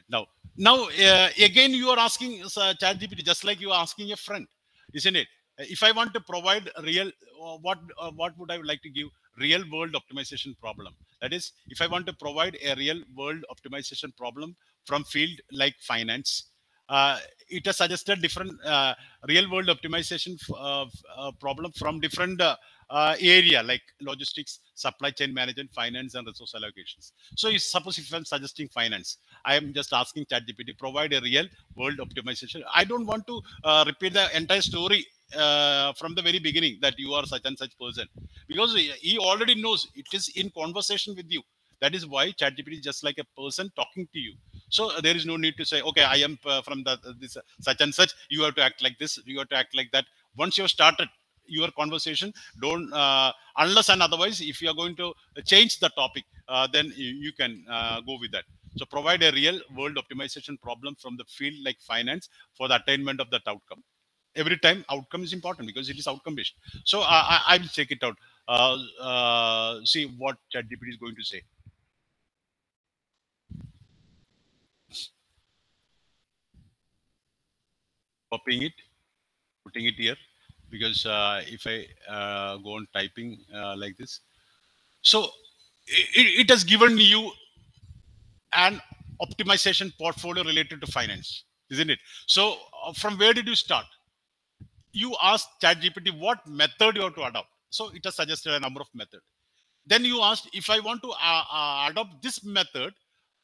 Now, now uh, again, you are asking uh, ChatGPT, just like you are asking a friend, isn't it? If I want to provide real, uh, what uh, what would I like to give? Real world optimization problem. That is, if I want to provide a real world optimization problem from field like finance, uh, it has suggested different uh, real world optimization uh, uh, problem from different uh, uh, area like logistics, supply chain management, finance, and resource allocations. So if, suppose if I'm suggesting finance, I am just asking ChatGPT, provide a real world optimization. I don't want to uh, repeat the entire story uh from the very beginning that you are such and such person, because he already knows it is in conversation with you. That is why ChatGPT is just like a person talking to you. So there is no need to say, okay, I am uh, from the this uh, such and such, you have to act like this, you have to act like that. Once you have started your conversation, don't uh, unless and otherwise if you are going to change the topic, uh, then you, you can uh, go with that. So provide a real world optimization problem from the field like finance for the attainment of that outcome. Every time outcome is important because it is outcome based. So uh, I, I will check it out. Uh, uh, see what ChatGPT is going to say. Copying it, putting it here, because uh, if I uh, go on typing uh, like this, so it, it has given you an optimization portfolio related to finance, isn't it? So uh, from where did you start? You asked ChatGPT what method you have to adopt. So it has suggested a number of methods. Then you asked, if I want to uh, uh, adopt this method,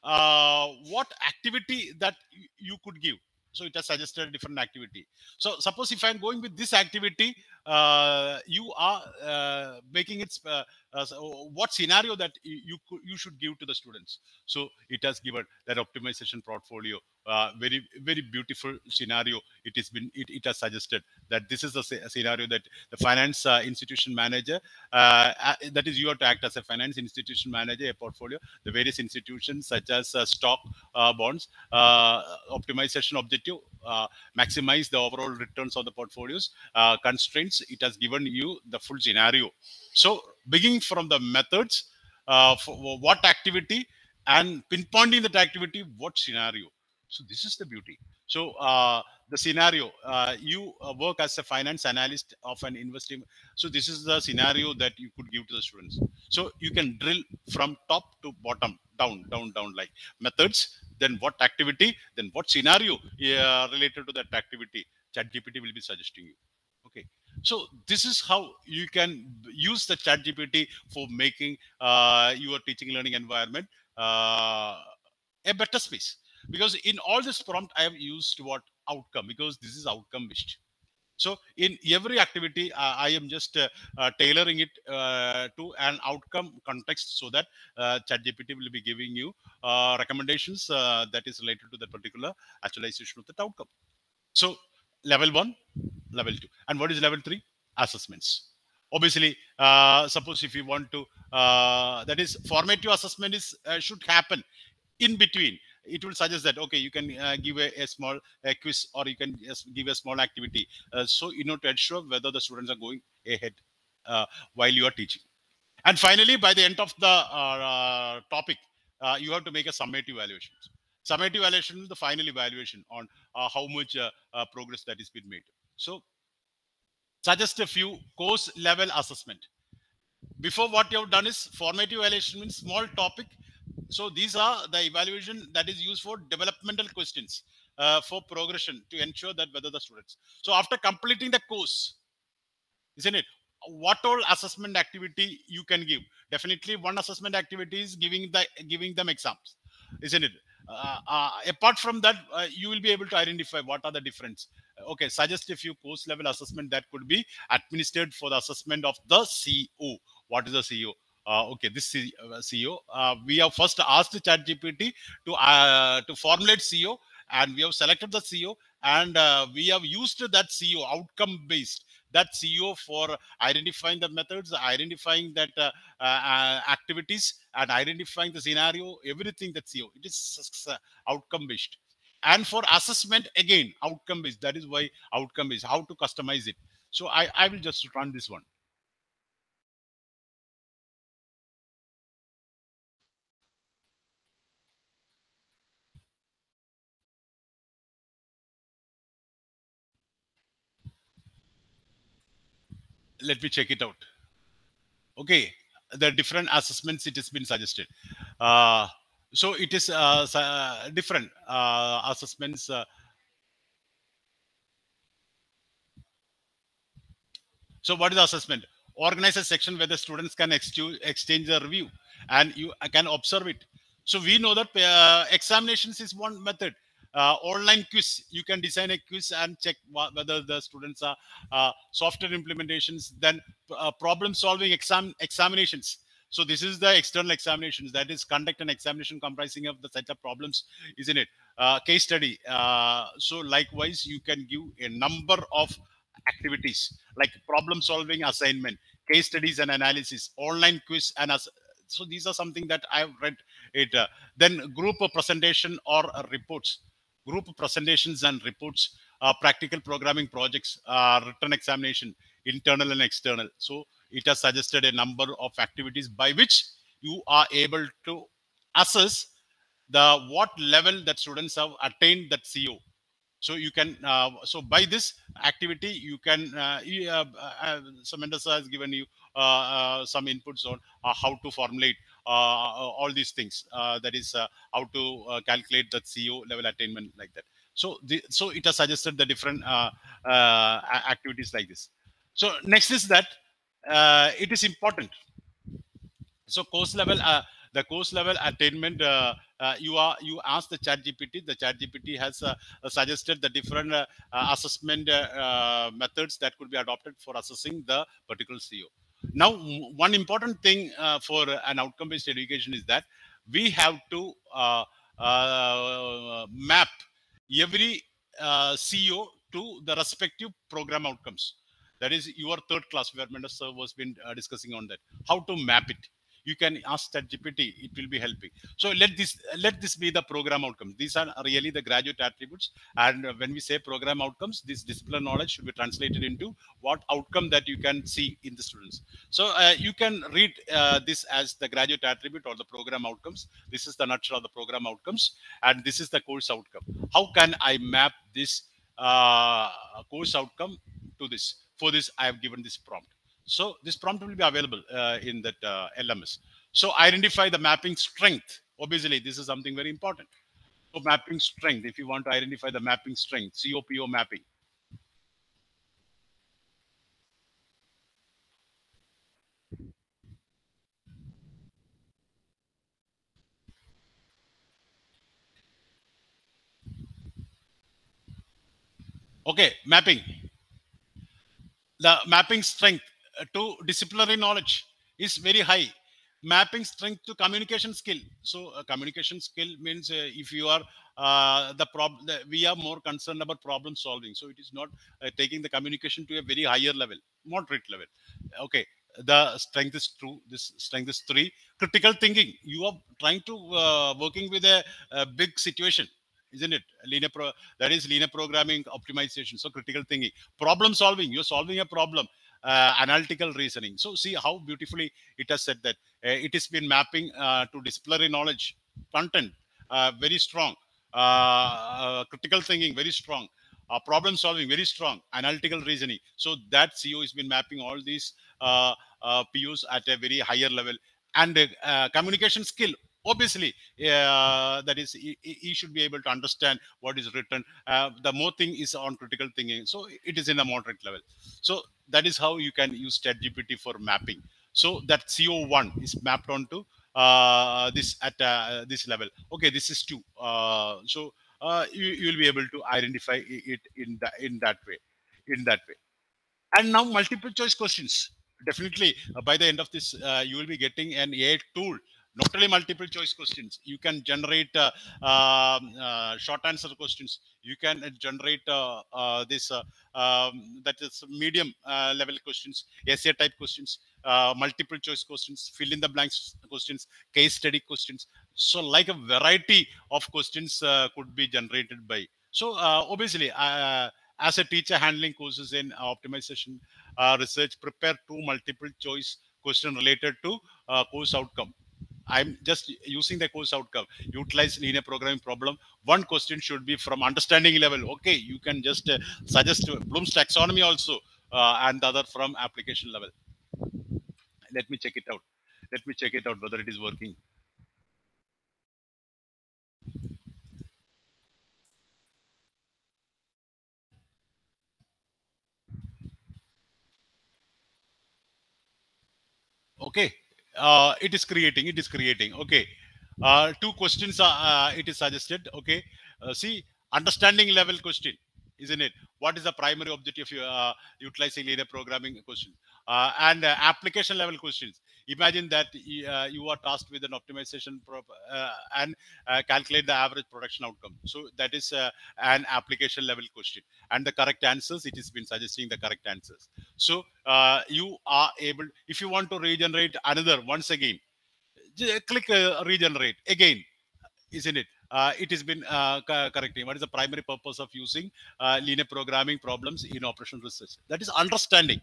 uh, what activity that you could give? So it has suggested a different activity. So suppose if I'm going with this activity, uh, you are uh, making it, uh, uh, what scenario that you, you should give to the students. So it has given that optimization portfolio. Uh, very, very beautiful scenario. It has been, it, it has suggested that this is a, a scenario that the finance uh, institution manager, uh, uh, that is, you have to act as a finance institution manager, a portfolio, the various institutions such as uh, stock uh, bonds, uh, optimization objective, uh, maximize the overall returns of the portfolios, uh, constraints. It has given you the full scenario. So beginning from the methods, uh, for what activity, and pinpointing that activity, what scenario. So this is the beauty. So uh, the scenario, uh, you uh, work as a finance analyst of an investment. So this is the scenario that you could give to the students. So you can drill from top to bottom, down, down, down, like methods, then what activity, then what scenario uh, related to that activity, ChatGPT will be suggesting you. Okay. So this is how you can use the ChatGPT for making uh, your teaching learning environment uh, a better space. Because in all this prompt, I have used what outcome, because this is outcome based. So in every activity, uh, I am just uh, uh, tailoring it uh, to an outcome context, so that uh, ChatGPT will be giving you uh, recommendations uh, that is related to the particular actualization of that outcome. So level one, level two. And what is level three? Assessments. Obviously, uh, suppose if you want to, uh, that is formative assessment is uh, should happen in between. It will suggest that, okay, you can uh, give a, a small a quiz, or you can just give a small activity. Uh, so, you know, to ensure whether the students are going ahead uh, while you are teaching. And finally, by the end of the uh, uh, topic, uh, you have to make a summative evaluation. Summative evaluation is the final evaluation on uh, how much uh, uh, progress that is been made. So, suggest a few course level assessment. Before, what you have done is formative evaluation means small topic. So these are the evaluation that is used for developmental questions uh, for progression to ensure that whether the students. So after completing the course, isn't it? What all assessment activity you can give? Definitely one assessment activity is giving the giving them exams, isn't it? Uh, uh, apart from that, uh, you will be able to identify what are the difference. Okay, suggest a few course level assessment that could be administered for the assessment of the C O. What is the C O? Uh, okay, this is C O. Uh, we have first asked ChatGPT to uh, to formulate C O, and we have selected the C O, and uh, we have used that C O outcome based that C O for identifying the methods, identifying that uh, uh, activities, and identifying the scenario. Everything that C O it is uh, outcome based, and for assessment again outcome based. That is why outcome is how to customize it. So I I will just run this one. let me check it out. Okay, the different assessments it has been suggested. Uh, so it is uh, uh, different uh, assessments. Uh, so what is the assessment? Organize a section where the students can exchange a review and you can observe it. So we know that uh, examinations is one method. Uh, online quiz, you can design a quiz and check whether the students are uh, software implementations, then uh, problem solving exam examinations. So this is the external examinations, that is conduct an examination comprising of the set of problems, isn't it? Uh, case study. Uh, so likewise, you can give a number of activities like problem solving assignment, case studies and analysis, online quiz and as so these are something that I've read it. Uh, then group presentation or uh, reports. Group presentations and reports, uh, practical programming projects, uh, written examination, internal and external. So it has suggested a number of activities by which you are able to assess the what level that students have attained that C O. So you can, uh, so by this activity, you can, uh, uh, uh, Mendus has given you uh, uh, some inputs on uh, how to formulate Uh, all these things, uh, that is uh, how to uh, calculate that C O level attainment like that. So, the, so it has suggested the different uh, uh, activities like this. So next is that uh, it is important. So course level, uh, the course level attainment, uh, uh, you are you ask the ChatGPT. The ChatGPT has uh, suggested the different uh, assessment uh, uh, methods that could be adopted for assessing the particular C O. Now, one important thing uh, for an outcome-based education is that we have to uh, uh, map every uh, C O to the respective program outcomes. That is your third class where Mendus was been uh, discussing on that. How to map it? You can ask ChatGPT; it will be helping. So let this let this be the program outcomes. These are really the graduate attributes. And when we say program outcomes, this discipline knowledge should be translated into what outcome that you can see in the students. So uh, you can read uh, this as the graduate attribute or the program outcomes. This is the nutshell of the program outcomes, and this is the course outcome. How can I map this uh, course outcome to this? For this, I have given this prompt. So this prompt will be available uh, in that uh, L M S. So identify the mapping strength. Obviously, this is something very important. So mapping strength, if you want to identify the mapping strength, C O P O mapping. Okay, mapping. The mapping strength to disciplinary knowledge is very high. Mapping strength to communication skill. So uh, communication skill means uh, if you are uh, the problem, we are more concerned about problem solving. So it is not uh, taking the communication to a very higher level, moderate level. Okay, the strength is two. This strength is three. Critical thinking. You are trying to uh, working with a, a big situation, isn't it? Linear pro that is linear programming optimization. So critical thinking, problem solving. You're solving a problem. Uh, analytical reasoning. So see how beautifully it has said that uh, it has been mapping uh, to disciplinary knowledge content, uh, very strong, uh, uh, critical thinking, very strong, uh, problem solving, very strong, analytical reasoning. So that C O has been mapping all these uh, uh, P Os at a very higher level. And uh, uh, communication skill, obviously, uh, that is, he, he should be able to understand what is written. Uh, the more thing is on critical thinking. So it is in a moderate level. So that is how you can use ChatGPT for mapping. So that C O one is mapped onto uh, this at uh, this level. Okay, this is two. Uh, so uh, you, you will be able to identify it in, the, in that way, in that way. And now multiple choice questions. Definitely, uh, by the end of this, uh, you will be getting an A I tool. Not only multiple choice questions, you can generate uh, uh, uh, short answer questions. You can generate uh, uh, this uh, um, that is medium uh, level questions, essay type questions, uh, multiple choice questions, fill in the blanks questions, case study questions. So like a variety of questions uh, could be generated by. So uh, obviously, uh, as a teacher handling courses in optimization uh, research, prepare two multiple choice questions related to uh, course outcome. I'm just using the course outcome. Utilize linear programming problem. One question should be from understanding level. Okay, you can just uh, suggest Bloom's taxonomy also. uh, and the other from application level. Let me check it out. Let me check it out whether it is working. Okay, uh, it is creating, it is creating. Okay, uh, two questions are, uh, it is suggested. Okay, uh, see, understanding level question, isn't it? What is the primary objective of uh, utilizing linear programming question? Uh, and uh, application level questions. Imagine that uh, you are tasked with an optimization prop, uh, and uh, calculate the average production outcome. So that is uh, an application level question. And the correct answers, it has been suggesting the correct answers. So uh, you are able, if you want to regenerate another once again, click uh, regenerate again, isn't it? Uh, it has been uh, correcting. What is the primary purpose of using uh, linear programming problems in operational research? That is understanding.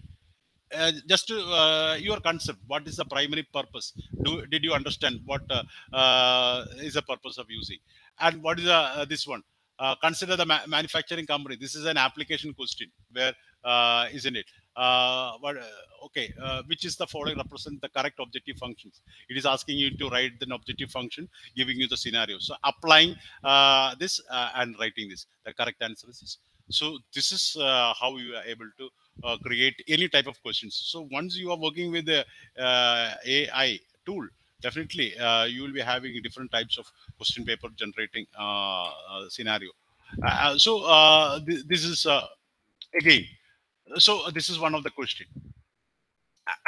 Uh, just to, uh, your concept, what is the primary purpose? Do, did you understand what uh, uh, is the purpose of using? And what is the, uh, this one? Uh, consider the ma manufacturing company. This is an application question where, uh, isn't it? Uh, what, uh, okay, uh, which is the following represent the correct objective functions. It is asking you to write an objective function, giving you the scenario. So applying uh, this uh, and writing this, the correct answer is this. So this is uh, how you are able to uh, create any type of questions. So once you are working with the uh, A I tool, definitely uh, you will be having different types of question paper generating uh, uh, scenario. Uh, so uh, th this is uh, again. So this is one of the questions.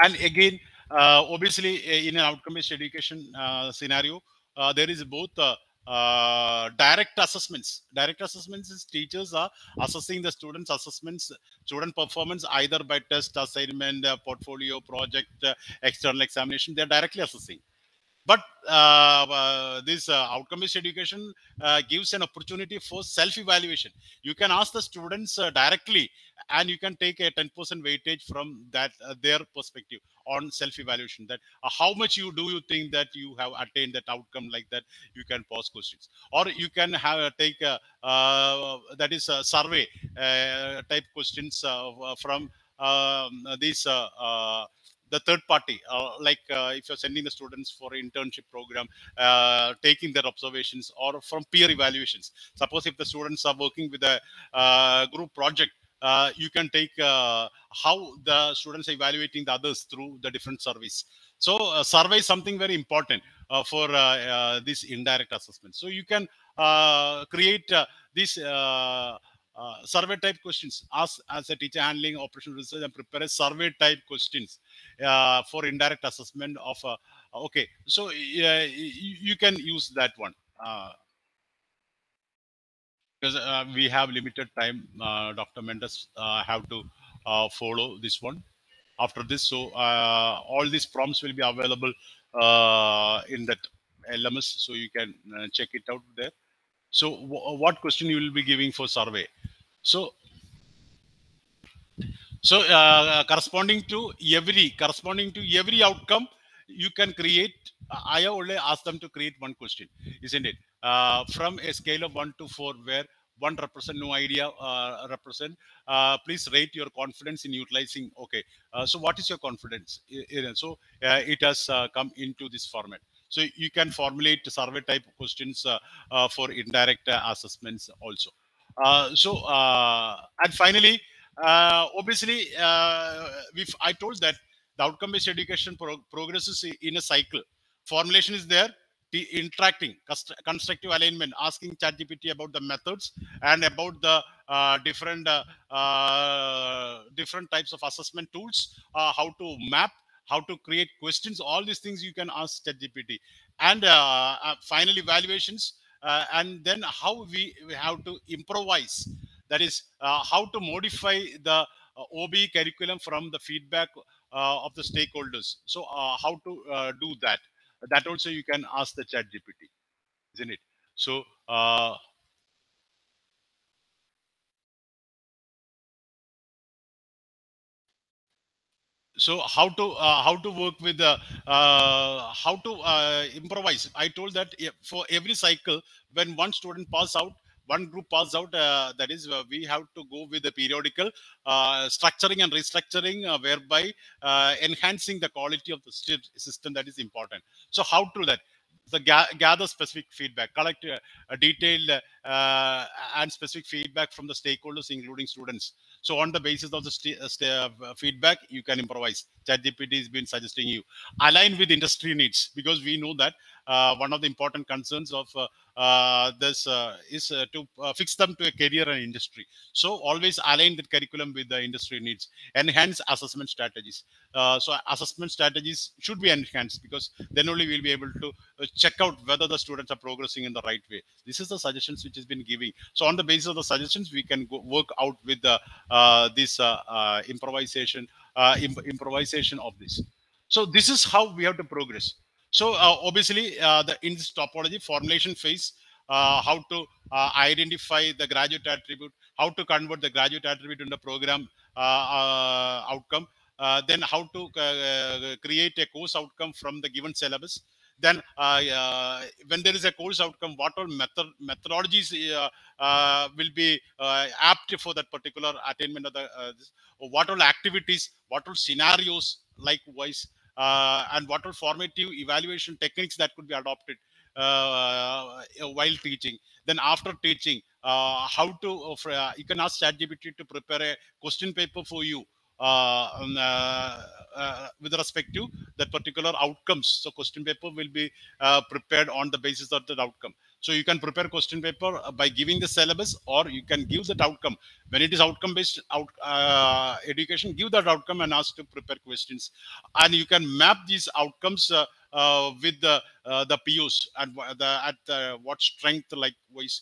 And again, uh, obviously, in an outcome-based education uh, scenario, uh, there is both uh, uh, direct assessments. Direct assessments is teachers are assessing the students' assessments, student performance, either by test, assignment, uh, portfolio, project, uh, external examination. They're directly assessing. But uh, uh, this uh, outcome-based education uh, gives an opportunity for self-evaluation. You can ask the students uh, directly, and you can take a ten percent weightage from that uh, their perspective on self-evaluation. That uh, how much you do you think that you have attained that outcome, like that you can pause questions, or you can have uh, take a, uh, that is a survey uh, type questions uh, from um, these. Uh, uh, The third party, uh, like uh, if you're sending the students for an internship program, uh, taking their observations or from peer evaluations. Suppose if the students are working with a uh, group project, uh, you can take uh, how the students are evaluating the others through the different surveys. So uh, survey is something very important uh, for uh, uh, this indirect assessment. So you can uh, create uh, this uh, Uh, survey type questions. Ask as a teacher handling operational research and prepare a survey type questions uh, for indirect assessment of. Uh, okay, so uh, you can use that one uh, because uh, we have limited time. Uh, Doctor Mendus uh, have to uh, follow this one after this. So uh, all these prompts will be available uh, in that L M S, so you can uh, check it out there. So what question you will be giving for survey? So, so uh, corresponding to every corresponding to every outcome, you can create. I only asked them to create one question, isn't it? Uh, from a scale of one to four, where one represent no idea, uh, represent. Uh, please rate your confidence in utilizing. Okay, uh, so what is your confidence? So uh, it has uh, come into this format. So you can formulate survey type questions uh, uh, for indirect uh, assessments also. Uh, so, uh, and finally, uh, obviously, uh, we've, I told that the outcome-based education pro progresses in a cycle. Formulation is there, the interacting, constructive alignment, asking ChatGPT about the methods and about the uh, different, uh, uh, different types of assessment tools, uh, how to map, how to create questions, all these things you can ask ChatGPT. And uh, uh, final evaluations, uh, and then how we, we have to improvise. That is, uh, how to modify the uh, O B E curriculum from the feedback uh, of the stakeholders. So uh, how to uh, do that. That also you can ask the ChatGPT, isn't it? So, uh, So how to uh, how to work with uh, uh, how to uh, improvise. I told that for every cycle, when one student passes out, one group passed out. Uh, that is, uh, we have to go with the periodical uh, structuring and restructuring, uh, whereby uh, enhancing the quality of the state system. That is important. So how to do that? So ga gather specific feedback, collect uh, a detailed uh, and specific feedback from the stakeholders, including students. So on the basis of the st st uh, feedback, you can improvise. ChatGPT has been suggesting you align with industry needs, because we know that uh, one of the important concerns of uh, uh, this uh, is uh, to uh, fix them to a career and industry. So always align the curriculum with the industry needs. Enhance assessment strategies. Uh, so assessment strategies should be enhanced, because then only we'll be able to check out whether the students are progressing in the right way. This is the suggestions which has been giving. So on the basis of the suggestions, we can go work out with the Uh, this uh, uh, improvisation, uh, imp improvisation of this. So this is how we have to progress. So uh, obviously, uh, the in this topology formulation phase, uh, how to uh, identify the graduate attribute, how to convert the graduate attribute into program uh, uh, outcome, uh, then how to uh, create a course outcome from the given syllabus. Then uh, uh, when there is a course outcome, what all method methodologies uh, uh, will be uh, apt for that particular attainment of the uh, this, what all activities, what all scenarios likewise, uh, and what all formative evaluation techniques that could be adopted uh, while teaching. Then after teaching, uh, how to uh, you can ask ChatGPT to prepare a question paper for you. Uh, uh, uh, with respect to that particular outcomes. So question paper will be uh, prepared on the basis of that outcome. So you can prepare question paper by giving the syllabus, or you can give that outcome. When it is outcome based out, uh, education, give that outcome and ask to prepare questions. And you can map these outcomes uh, uh, with the, uh, the P Os and the, at the, what strength likewise.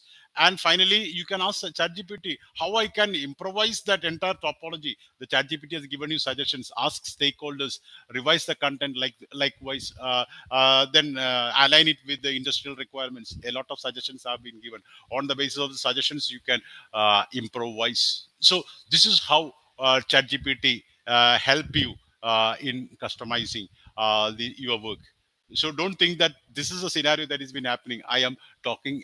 And finally, you can ask ChatGPT how I can improvise that entire topology. The ChatGPT has given you suggestions. Ask stakeholders, revise the content like likewise, uh, uh, then uh, align it with the industrial requirements. A lot of suggestions have been given. On the basis of the suggestions, you can uh, improvise. So this is how uh, ChatGPT uh, help you uh, in customizing uh, the, your work. So don't think that this is a scenario that has been happening. I am talking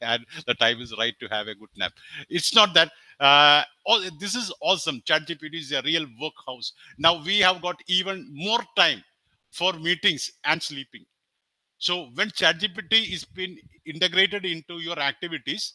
and the time is right to have a good nap. It's not that. Uh, all, this is awesome. ChatGPT is a real workhouse. Now we have got even more time for meetings and sleeping. So when ChatGPT is been integrated into your activities,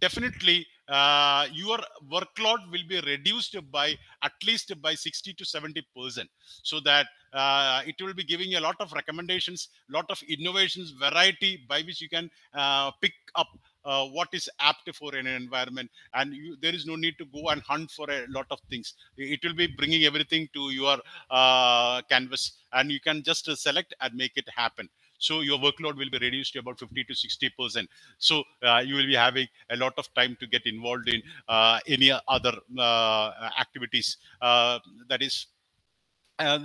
definitely uh, your workload will be reduced by at least by sixty to seventy percent, so that uh, it will be giving you a lot of recommendations, lot of innovations, variety by which you can uh, pick up uh, what is apt for an environment. And you, there is no need to go and hunt for a lot of things. It will be bringing everything to your uh, canvas, and you can just uh, select and make it happen. So your workload will be reduced to about fifty to sixty percent. So uh, you will be having a lot of time to get involved in uh, any other uh, activities. Uh, that is, uh,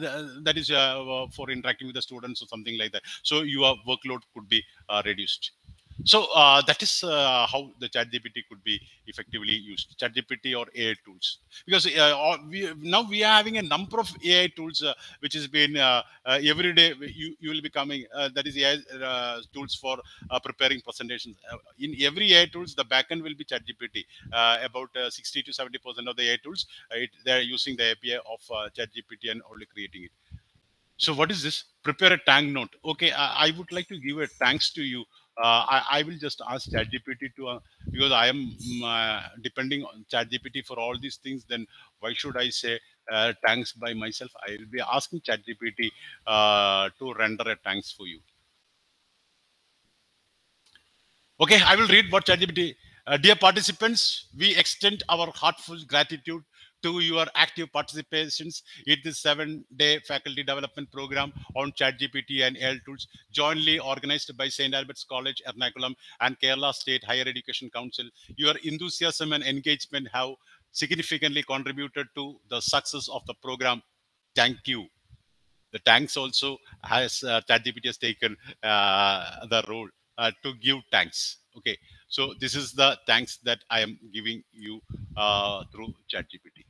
that is uh, for interacting with the students or something like that. So your workload could be uh, reduced. So uh, that is uh, how the ChatGPT could be effectively used, ChatGPT or A I tools. Because uh, we, now we are having a number of A I tools, uh, which has been uh, uh, every day you, you will be coming, uh, that is A I uh, tools for uh, preparing presentations. Uh, in every A I tools, the backend will be ChatGPT. Uh, about uh, sixty to seventy percent of the A I tools, uh, it, they are using the A P I of uh, ChatGPT and only creating it. So what is this? Prepare a thank note. Okay, I, I would like to give a thanks to you. Uh, I, I will just ask ChatGPT to, uh, because I am uh, depending on ChatGPT for all these things, then why should I say uh, thanks by myself? I will be asking ChatGPT uh, to render a thanks for you. Okay, I will read what ChatGPT. Uh, dear participants, we extend our heartfelt gratitude to your active participations in this seven-day faculty development program on ChatGPT and A I tools, jointly organized by Saint Albert's College, Ernakulam, and Kerala State Higher Education Council. Your enthusiasm and engagement have significantly contributed to the success of the program. Thank you. The thanks also has uh, ChatGPT has taken uh, the role uh, to give thanks. Okay, so this is the thanks that I am giving you uh, through ChatGPT.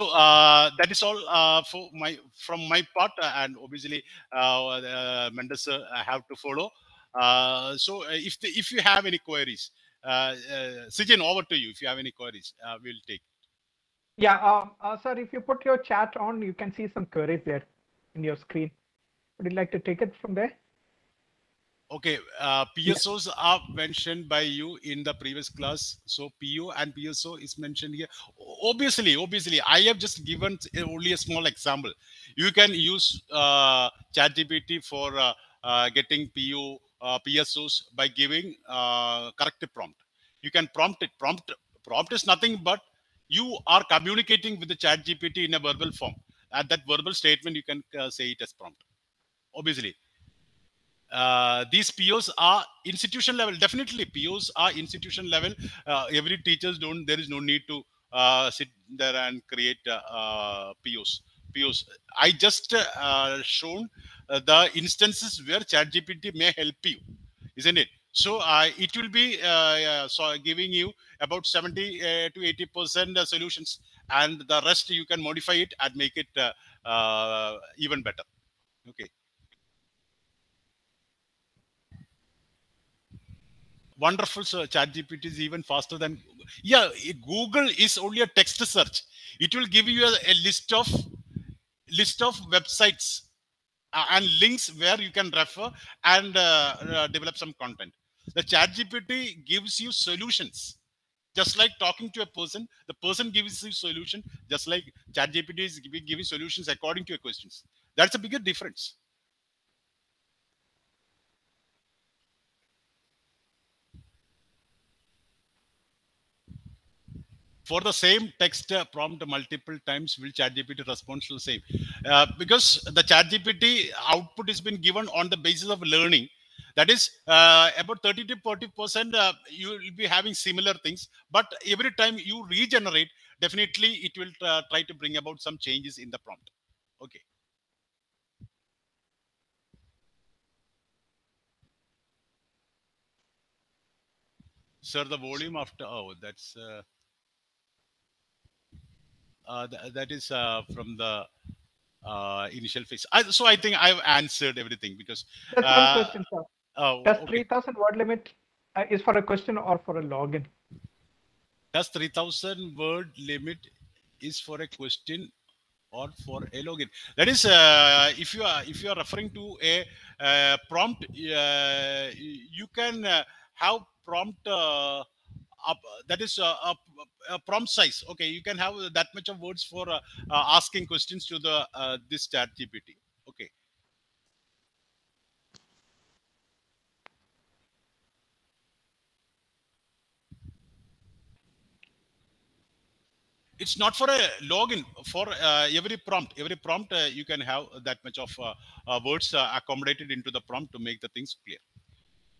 So uh, that is all uh, for my from my part, and obviously uh, uh, Mendus, uh, I have to follow. Uh, so if the, if you have any queries, Uh, uh, Sijin, over to you. If you have any queries, uh, we'll take. Yeah, uh, uh, sir, if you put your chat on, you can see some queries there in your screen. Would you like to take it from there? Okay, uh, P S Os yes. are mentioned by you in the previous class. So P O and P S O is mentioned here. Obviously, obviously, I have just given only a small example. You can use uh, ChatGPT for uh, uh, getting P O, uh, P S Os by giving uh, correct prompt. You can prompt it. Prompt, prompt is nothing but you are communicating with the ChatGPT in a verbal form. At that verbal statement, you can uh, say it as prompt. Obviously. Uh, these P Os are institution level. Definitely, P Os are institution level. Uh, every teachers don't. There is no need to uh, sit there and create uh, P Os. P Os. I just uh, shown uh, the instances where ChatGPT may help you, isn't it? So uh, it will be uh, uh, so giving you about seventy to eighty percent solutions, and the rest you can modify it and make it uh, uh, even better. Okay. Wonderful, sir. ChatGPT is even faster than Google. Yeah, Google is only a text search. It will give you a, a list of list of websites and links where you can refer and uh, uh, develop some content. The ChatGPT gives you solutions, just like talking to a person. The person gives you solution, just like ChatGPT is giving solutions according to your questions. That's a bigger difference. For the same text uh, prompt multiple times, will ChatGPT response will same? Uh, because the ChatGPT output has been given on the basis of learning. That is uh, about thirty to forty percent uh, you will be having similar things. But every time you regenerate, definitely it will uh, try to bring about some changes in the prompt. Okay. Sir, the volume after, oh, that's... Uh, Uh, th that is uh, from the uh, initial phase. I, so I think I've answered everything because. That's uh, one question, sir. Oh, does okay. three thousand word limit uh, is for a question or for a login? Does three thousand word limit is for a question or for a login? That is, uh, if you are if you are referring to a uh, prompt, uh, you can uh, have prompt. Uh, Up, that is a, a, a prompt size. Okay, you can have that much of words for uh, uh, asking questions to the uh, this ChatGPT. Okay. It's not for a login. For uh, every prompt, every prompt uh, you can have that much of uh, uh, words uh, accommodated into the prompt to make the things clear.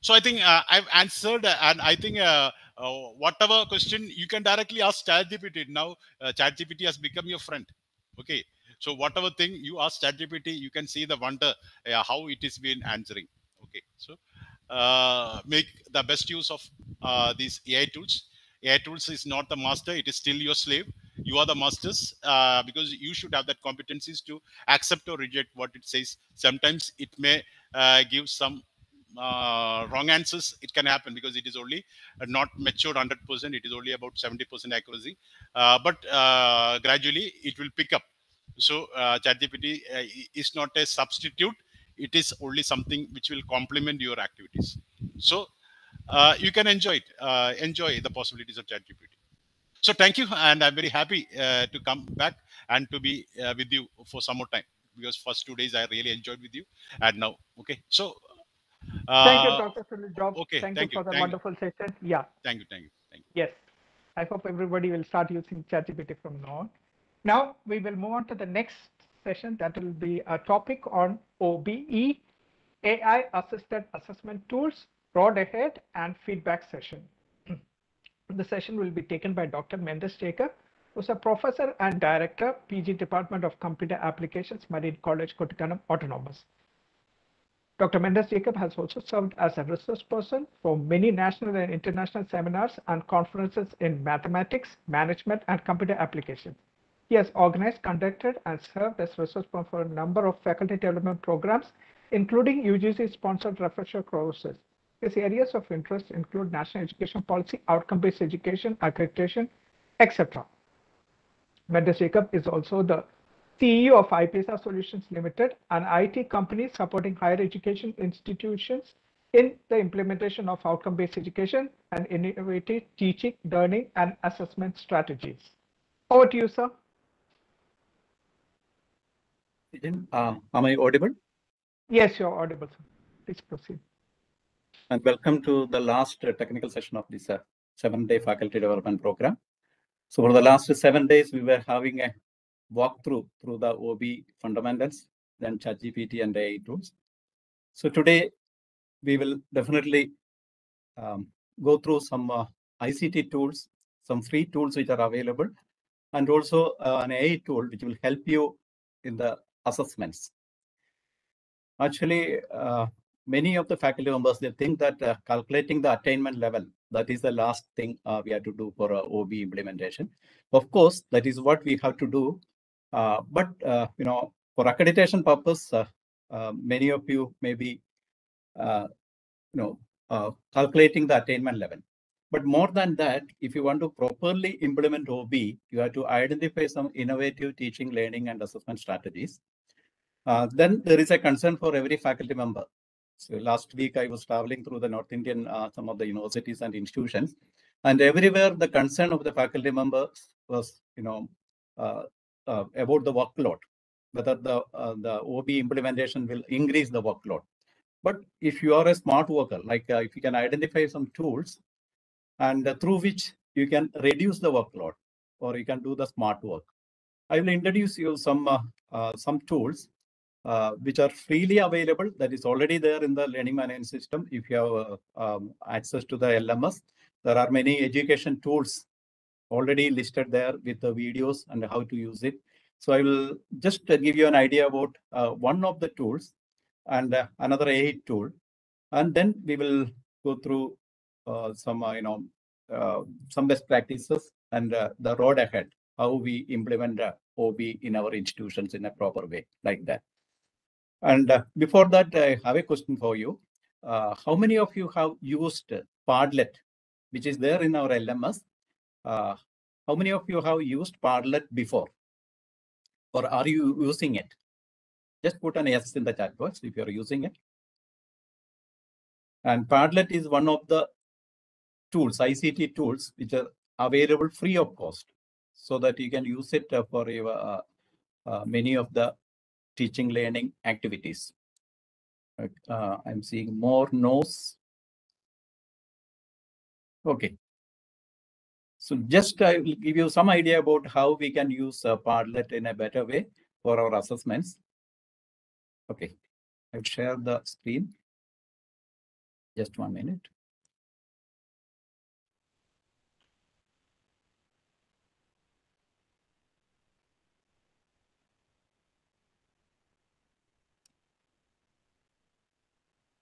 So I think uh, I've answered, uh, and I think uh, uh, whatever question you can directly ask ChatGPT. Now uh, ChatGPT has become your friend. Okay, so whatever thing you ask ChatGPT, you can see the wonder uh, how it is been answering. Okay, so uh, make the best use of uh, these A I tools. A I tools is not the master; it is still your slave. You are the masters uh, because you should have that competencies to accept or reject what it says. Sometimes it may uh, give some. Uh, wrong answers. It can happen because it is only uh, not matured one hundred percent. It is only about seventy percent accuracy. Uh, but uh, gradually it will pick up. So uh, ChatGPT uh, is not a substitute. It is only something which will complement your activities. So uh, you can enjoy it. Uh, enjoy the possibilities of ChatGPT. So thank you, and I'm very happy uh, to come back and to be uh, with you for some more time, because first two days I really enjoyed with you, and now okay. So. Uh, thank you, Doctor Sunil Job. Okay, thank, thank you, you for the wonderful you. session. Yeah. Thank you, thank you, thank you. Yes, I hope everybody will start using ChatGPT from now on. Now we will move on to the next session. That will be a topic on O B E, A I-assisted assessment tools, road ahead, and feedback session. The session will be taken by Doctor Mendus Jacob, who's a professor and director, P G Department of Computer Applications, Marine College, Kottakkunnu Autonomous. Doctor Mendus Jacob has also served as a resource person for many national and international seminars and conferences in mathematics, management, and computer applications. He has organized, conducted, and served as resource person for a number of faculty development programs, including U G C-sponsored refresher courses. His areas of interest include national education policy, outcome-based education, accreditation, et cetera. Mendus Jacob is also the C E O of I P S R Solutions Limited, an I T company supporting higher education institutions in the implementation of outcome-based education and innovative teaching, learning, and assessment strategies. Over to you, sir. Uh, am I audible? Yes, you're audible, sir. Please proceed. And welcome to the last uh, technical session of this uh, seven-day faculty development program. So for the last seven days, we were having a walkthrough through the O B E fundamentals, then ChatGPT and A I tools. So today, we will definitely um, go through some uh, I C T tools, some free tools which are available, and also uh, an A I tool which will help you in the assessments. Actually, uh, many of the faculty members, they think that uh, calculating the attainment level, that is the last thing uh, we have to do for uh, O B E implementation. Of course, that is what we have to do. Uh, but, uh, you know, for accreditation purpose, uh, uh, many of you may be, uh, you know, uh, calculating the attainment level. But more than that, if you want to properly implement O B E, you have to identify some innovative teaching, learning, and assessment strategies. Uh, then there is a concern for every faculty member. So last week, I was traveling through the North Indian, uh, some of the universities and institutions, and everywhere the concern of the faculty members was, you know, uh, uh, about the workload, whether the, uh, the O B implementation will increase the workload. But if you are a smart worker, like uh, if you can identify some tools and uh, through which you can reduce the workload or you can do the smart work. I will introduce you some, uh, uh, some tools Uh, which are freely available, that is already there in the learning management system. If you have uh, um, access to the L M S, there are many education tools already listed there with the videos and how to use it. So I will just uh, give you an idea about uh, one of the tools and uh, another A I tool, and then we will go through uh, some, uh, you know, uh, some best practices and uh, the road ahead, how we implement uh, O B in our institutions in a proper way like that. And uh, before that, I have a question for you. Uh, how many of you have used Padlet, which is there in our L M S? Uh, how many of you have used Padlet before? Or are you using it? Just put an yes in the chat box if you're using it. And Padlet is one of the tools, I C T tools, which are available free of cost, so that you can use it for uh, uh, many of the teaching learning activities. Uh, I'm seeing more no's. Okay. So just I will give you some idea about how we can use uh, Padlet in a better way for our assessments. Okay. I'll share the screen. Just one minute.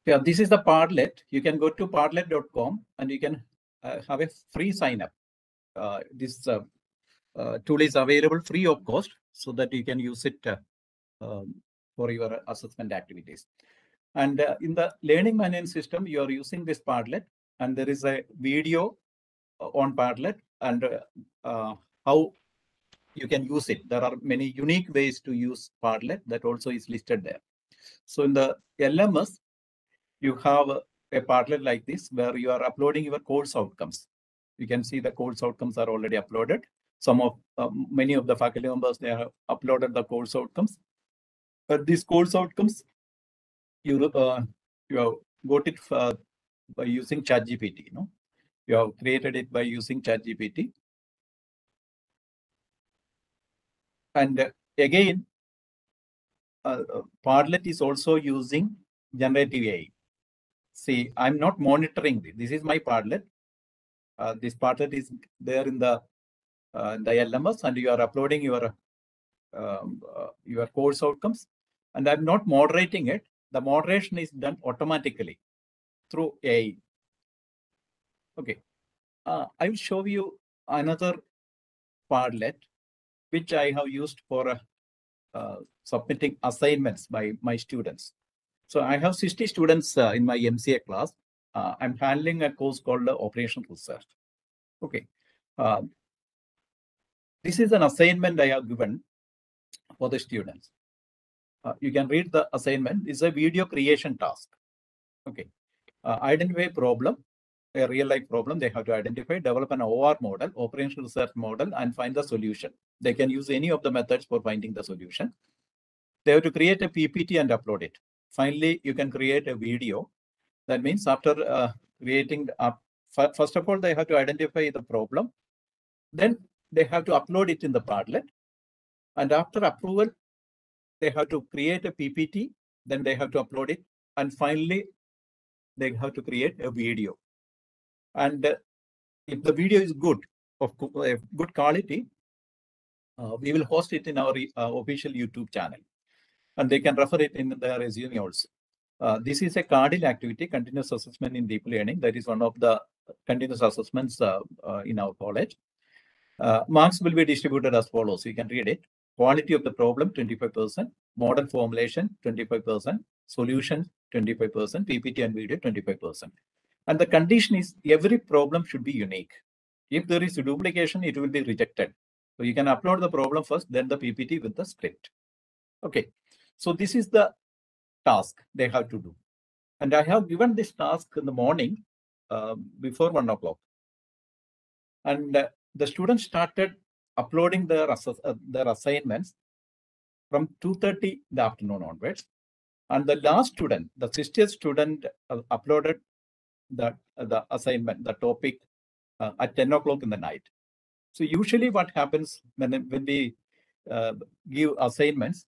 Yeah, this is the Padlet. You can go to Padlet dot com and you can uh, have a free sign up. Uh, this uh, uh, tool is available free of cost so that you can use it uh, um, for your assessment activities. And uh, in the learning management system, you are using this Padlet, and there is a video on Padlet and uh, uh, how you can use it. There are many unique ways to use Padlet that also is listed there. So in the L M S, you have a Padlet like this where you are uploading your course outcomes. You can see the course outcomes are already uploaded. Some of uh, many of the faculty members, they have uploaded the course outcomes. But these course outcomes, you uh, you have got it for, by using ChatGPT. You know, you have created it by using ChatGPT. And uh, again, uh, Padlet is also using generative A I. See, I'm not monitoring this. This is my Padlet. Uh, this Padlet is there in the uh, the L M S, and you are uploading your um, uh, your course outcomes. And I'm not moderating it. The moderation is done automatically through A I. Okay, uh, I will show you another Padlet which I have used for uh, uh, submitting assignments by my students. So I have sixty students uh, in my M C A class, uh, I'm handling a course called uh, Operational Research. Okay. Uh, this is an assignment I have given for the students. Uh, you can read the assignment. It's a video creation task. Okay. Uh, identify problem, a real life problem they have to identify, develop an O R model, operational research model, and find the solution. They can use any of the methods for finding the solution. They have to create a P P T and upload it. Finally, you can create a video. That means after uh, creating, uh, first of all, they have to identify the problem. Then they have to upload it in the Padlet. And after approval, they have to create a P P T. Then they have to upload it. And finally, they have to create a video. And uh, if the video is good, of uh, good quality, uh, we will host it in our uh, official YouTube channel. And they can refer it in their resume also. Uh, this is a CARDIL activity, continuous assessment in deep learning. That is one of the continuous assessments uh, uh, in our college. Uh, marks will be distributed as follows. You can read it. Quality of the problem, twenty-five percent. Model formulation, twenty-five percent. Solution, twenty-five percent. P P T and video, twenty-five percent. And the condition is every problem should be unique. If there is a duplication, it will be rejected. So you can upload the problem first, then the P P T with the script. Okay. So this is the task they have to do. And I have given this task in the morning uh, before one o'clock. And uh, the students started uploading their, ass uh, their assignments from two thirty in the afternoon onwards. And the last student, the sixtieth student uh, uploaded the, uh, the assignment, the topic uh, at ten o'clock in the night. So usually what happens when, when we uh, give assignments,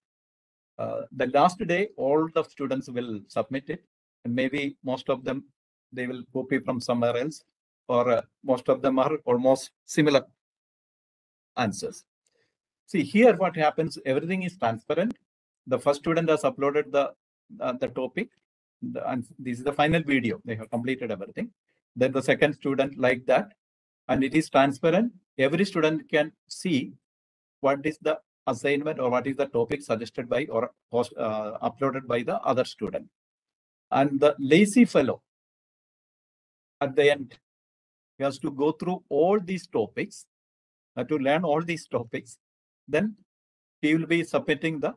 Uh, the last day, all the students will submit it, and maybe most of them, they will copy from somewhere else, or uh, most of them are almost similar answers. See, here what happens, everything is transparent. The first student has uploaded the, uh, the topic, the, and this is the final video. They have completed everything. Then the second student like that, and it is transparent. Every student can see what is the assignment or what is the topic suggested by or post, uh, uploaded by the other student. And the lazy fellow at the end, he has to go through all these topics, uh, to learn all these topics, then he will be submitting the,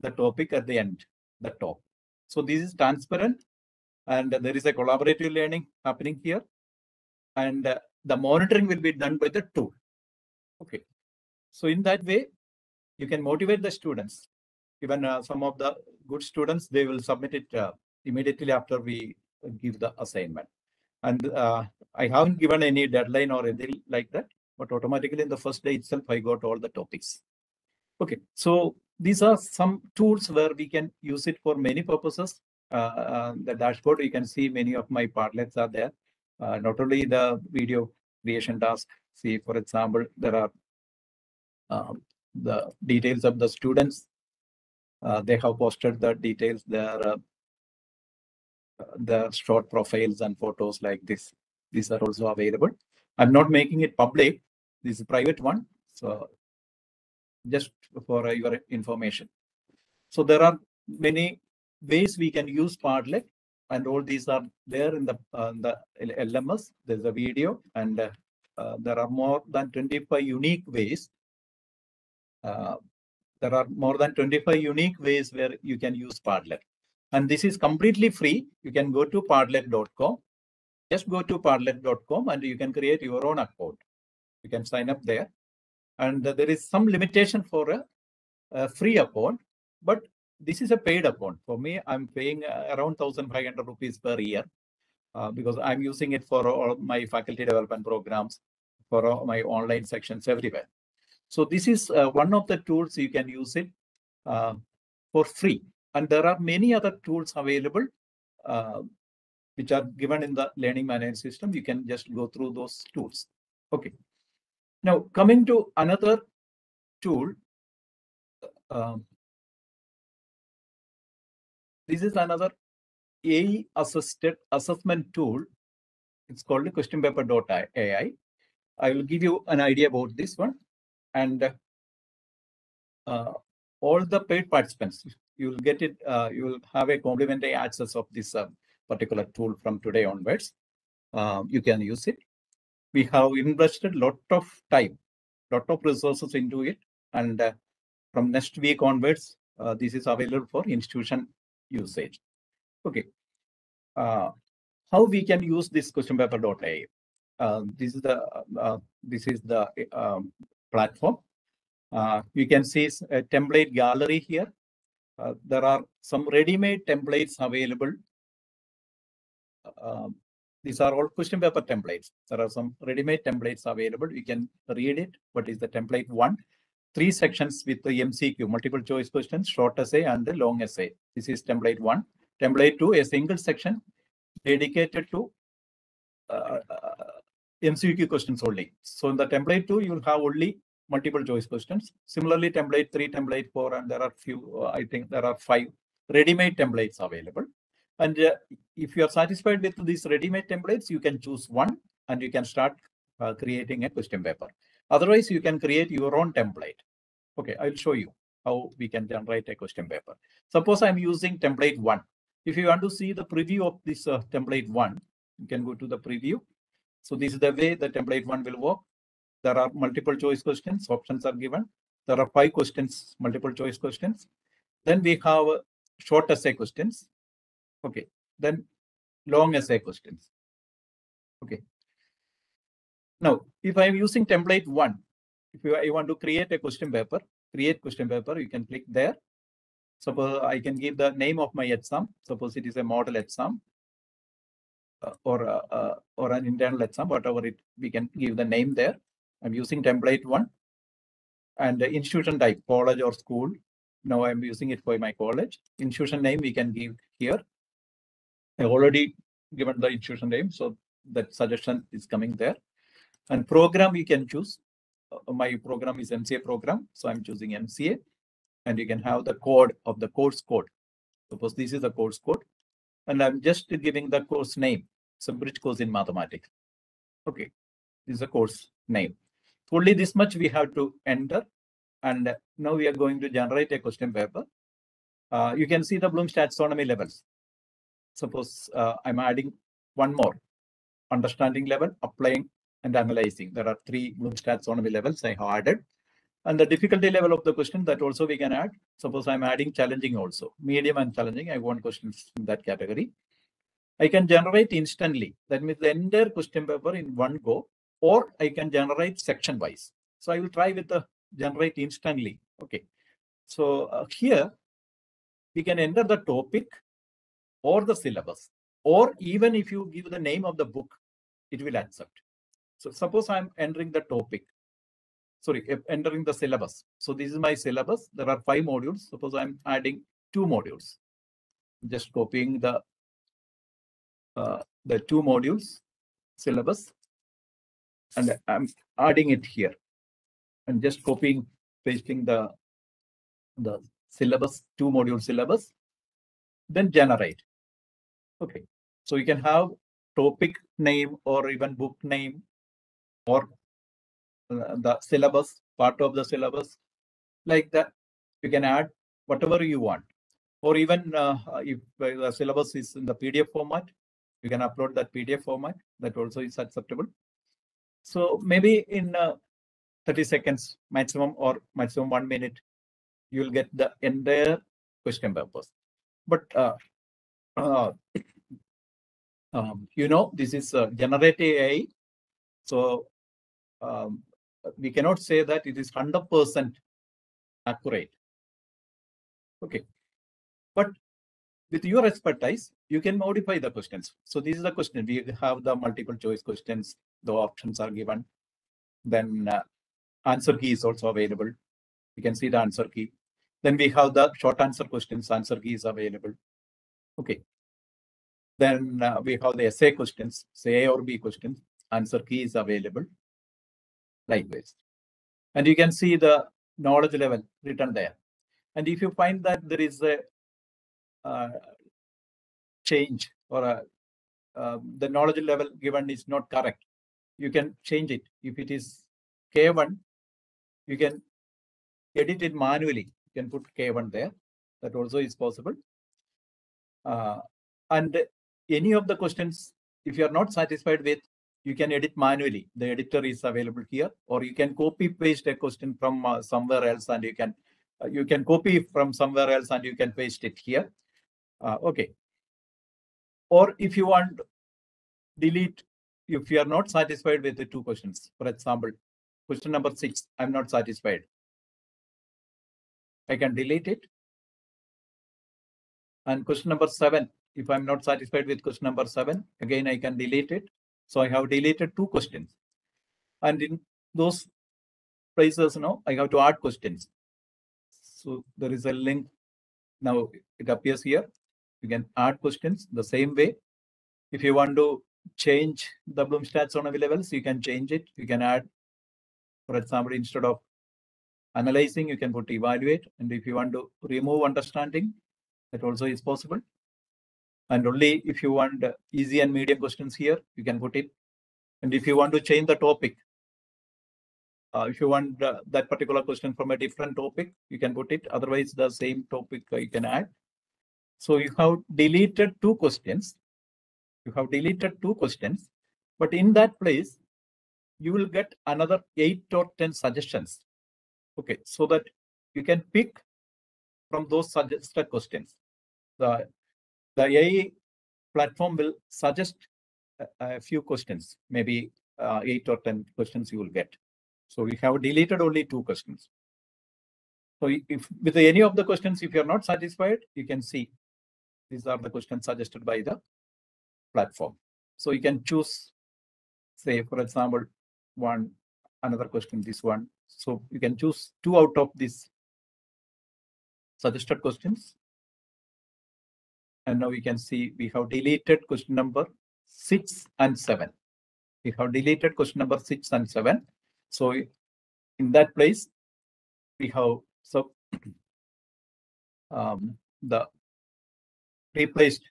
the topic at the end, the top. So this is transparent, and there is a collaborative learning happening here, and uh, the monitoring will be done by the tool. Okay. So in that way, you can motivate the students. Even uh, some of the good students, they will submit it uh, immediately after we give the assignment. And uh, I haven't given any deadline or anything like that, but automatically in the first day itself, I got all the topics. Okay, so these are some tools where we can use it for many purposes. Uh, uh, the dashboard, you can see many of my Padlets are there. Uh, not only the video creation task, see, for example, there are Uh, the details of the students. Uh, they have posted the details, their, uh, their short profiles and photos like this. These are also available. I'm not making it public. This is a private one. So just for uh, your information. So there are many ways we can use Padlet, and all these are there in the, uh, the L M S. There's a video, and uh, uh, there are more than twenty-five unique ways. Uh, there are more than twenty-five unique ways where you can use Padlet. And this is completely free. You can go to Padlet dot com. Just go to Padlet dot com and you can create your own account. You can sign up there. And uh, there is some limitation for a, a free account, but this is a paid account. For me, I'm paying uh, around one thousand five hundred rupees per year uh, because I'm using it for all my faculty development programs, for all my online sections everywhere. So this is uh, one of the tools you can use it uh, for free. And there are many other tools available, uh, which are given in the learning management system. You can just go through those tools. Okay. Now coming to another tool. Uh, this is another A I assisted assessment tool. It's called Question Paper dot A I. I will give you an idea about this one. And uh, all the paid participants, you will get it. Uh, you will have a complimentary access of this uh, particular tool from today onwards. Uh, you can use it. We have invested a lot of time, lot of resources into it. And uh, from next week onwards, uh, this is available for institution usage. Okay. Uh, how we can use this question paper dot A I? Uh, this is the uh, this is the uh, platform. Uh, you can see a template gallery here. Uh, there are some ready-made templates available. Uh, these are all question paper templates. There are some ready-made templates available. You can read it. What is the template one? Three sections with the M C Q, multiple choice questions, short essay, and the long essay. This is template one. Template two, a single section dedicated to uh, M C Q questions only. So in the template two, you will have only multiple choice questions. Similarly, template three, template four, and there are few, uh, I think there are five ready-made templates available. And uh, if you are satisfied with these ready-made templates, you can choose one and you can start uh, creating a question paper. Otherwise, you can create your own template. Okay, I'll show you how we can generate a question paper. Suppose I'm using template one. If you want to see the preview of this uh, template one, you can go to the preview. So this is the way the template one will work. There are multiple choice questions, options are given. There are five questions, multiple choice questions. Then we have uh, short essay questions. Okay, then long essay questions. Okay. Now, if I'm using template one, if you, you want to create a question paper, create question paper, you can click there. Suppose I can give the name of my exam. Suppose it is a model exam uh, or uh, uh, or an internal exam, whatever it, we can give the name there. I'm using template one and the institution type, college or school. Now I'm using it for my college. Institution name we can give here. I already given the institution name, so that suggestion is coming there. And program you can choose. Uh, my program is M C A program, so I'm choosing M C A. And you can have the code of the course code. Suppose this is the course code, and I'm just giving the course name. It's a bridge course in mathematics. Okay, this is a course name. Only this much we have to enter, and now we are going to generate a question paper. Uh, you can see the Bloom's taxonomy levels. Suppose uh, I'm adding one more: understanding level, applying, and analyzing. There are three Bloom's taxonomy levels I have added. And the difficulty level of the question, that also we can add. Suppose I'm adding challenging also. Medium and challenging, I want questions in that category. I can generate instantly. That means the entire question paper in one go, or I can generate section wise. So I will try with the generate instantly. Okay. So uh, here, we can enter the topic or the syllabus, or even if you give the name of the book, it will accept. So suppose I'm entering the topic. Sorry, entering the syllabus. So this is my syllabus. There are five modules. Suppose I'm adding two modules. Just copying the uh, the two modules syllabus, and I'm adding it here. And just copying, pasting the the syllabus, two module syllabus. Then generate. Okay. So you can have topic name or even book name or the syllabus, part of the syllabus, like that. You can add whatever you want, or even uh, if the syllabus is in the P D F format, you can upload that P D F format. That also is acceptable. So maybe in uh, thirty seconds maximum, or maximum one minute, you will get the entire question paper. But uh, uh, um, you know, this is uh, generative A I, so um, we cannot say that it is one hundred percent accurate. Okay. But with your expertise, you can modify the questions. So this is the question. We have the multiple choice questions. The options are given. Then uh, answer key is also available. You can see the answer key. Then we have the short answer questions. Answer key is available. Okay. Then uh, we have the essay questions, say A or B questions. Answer key is available. Likewise. And you can see the knowledge level written there. And if you find that there is a uh, change or a, uh, the knowledge level given is not correct, you can change it. If it is K one, you can edit it manually. You can put K one there. That also is possible. Uh, and any of the questions, if you are not satisfied with, you can edit manually. The editor is available here, or you can copy paste a question from uh, somewhere else, and you can uh, you can copy from somewhere else and you can paste it here. Uh, okay. Or if you want, delete if you are not satisfied with the two questions. For example, question number six, I'm not satisfied. I can delete it. And question number seven, if I'm not satisfied with question number seven, again, I can delete it. So I have deleted two questions. And in those places, now I have to add questions. So there is a link. Now it appears here. You can add questions the same way. If you want to change the Bloom's taxonomy levels, you can change it. You can add, for example, instead of analyzing, you can put evaluate. And if you want to remove understanding, that also is possible. And only if you want easy and medium questions here, you can put it. And if you want to change the topic, uh, if you want uh, that particular question from a different topic, you can put it. Otherwise, the same topic uh, you can add. So you have deleted two questions. You have deleted two questions, but in that place, you will get another eight or ten suggestions. Okay, so that you can pick from those suggested questions. The, the A I platform will suggest a, a few questions, maybe uh, eight or ten questions you will get. So we have deleted only two questions. So if with any of the questions, if you're not satisfied, you can see these are the questions suggested by the platform. So you can choose, say, for example, one, another question, this one. So you can choose two out of these suggested questions. And now we can see we have deleted question number six and seven. We have deleted question number six and seven. So in that place, we have so um, the replaced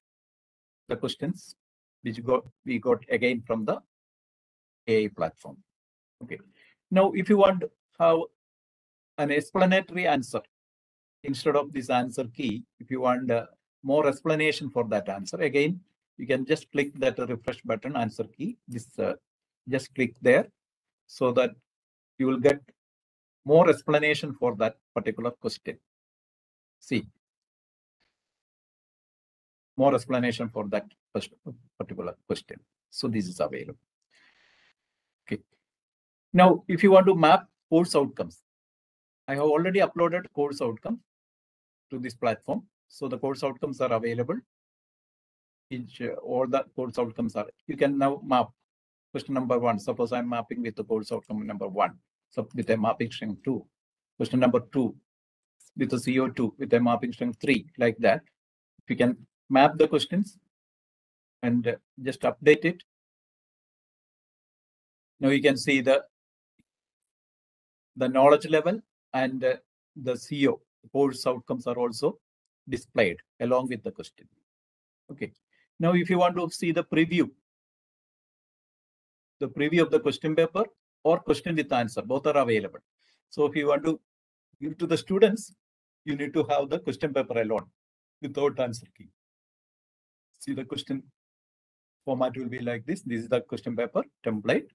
the questions which got we got again from the A I platform. Okay. Now, if you want to have an explanatory answer instead of this answer key, if you want uh, more explanation for that answer, again, you can just click that refresh button, answer key. This uh, just click there so that you will get more explanation for that particular question. See, more explanation for that particular question. So this is available. Okay. Now, if you want to map course outcomes, I have already uploaded course outcomes to this platform. So the course outcomes are available. Each, uh, all the course outcomes are, you can now map question number one. Suppose I'm mapping with the course outcome number one. So with a mapping string two, question number two, with a C O two, with a mapping string three, like that. If you can map the questions and uh, just update it. Now you can see the the knowledge level and uh, the C O, course outcomes are also displayed along with the question. Okay. Now, if you want to see the preview, the preview of the question paper or question with answer, both are available. So if you want to give to the students, you need to have the question paper alone without answer key. See, the question format will be like this. This is the question paper template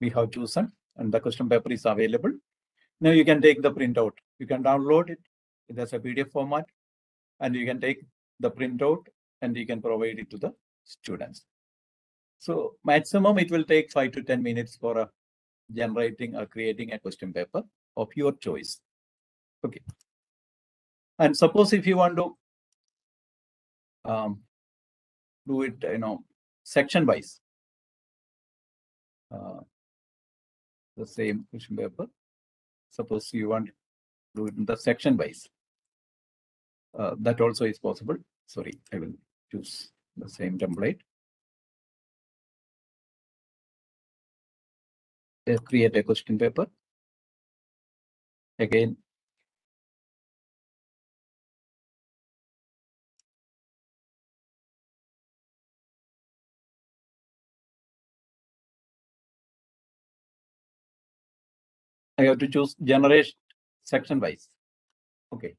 we have chosen, and the question paper is available. Now you can take the printout. You can download it. It has a P D F format, and you can take the printout and you can provide it to the students. So maximum it will take five to ten minutes for uh, generating or creating a question paper of your choice. Okay. And suppose if you want to um, do it, you know, section wise, uh, the same question paper. Suppose you want to do it in the section wise. Uh, that also is possible. Sorry, I will choose the same template. Let's create a question paper. Again, I have to choose generation section wise. Okay.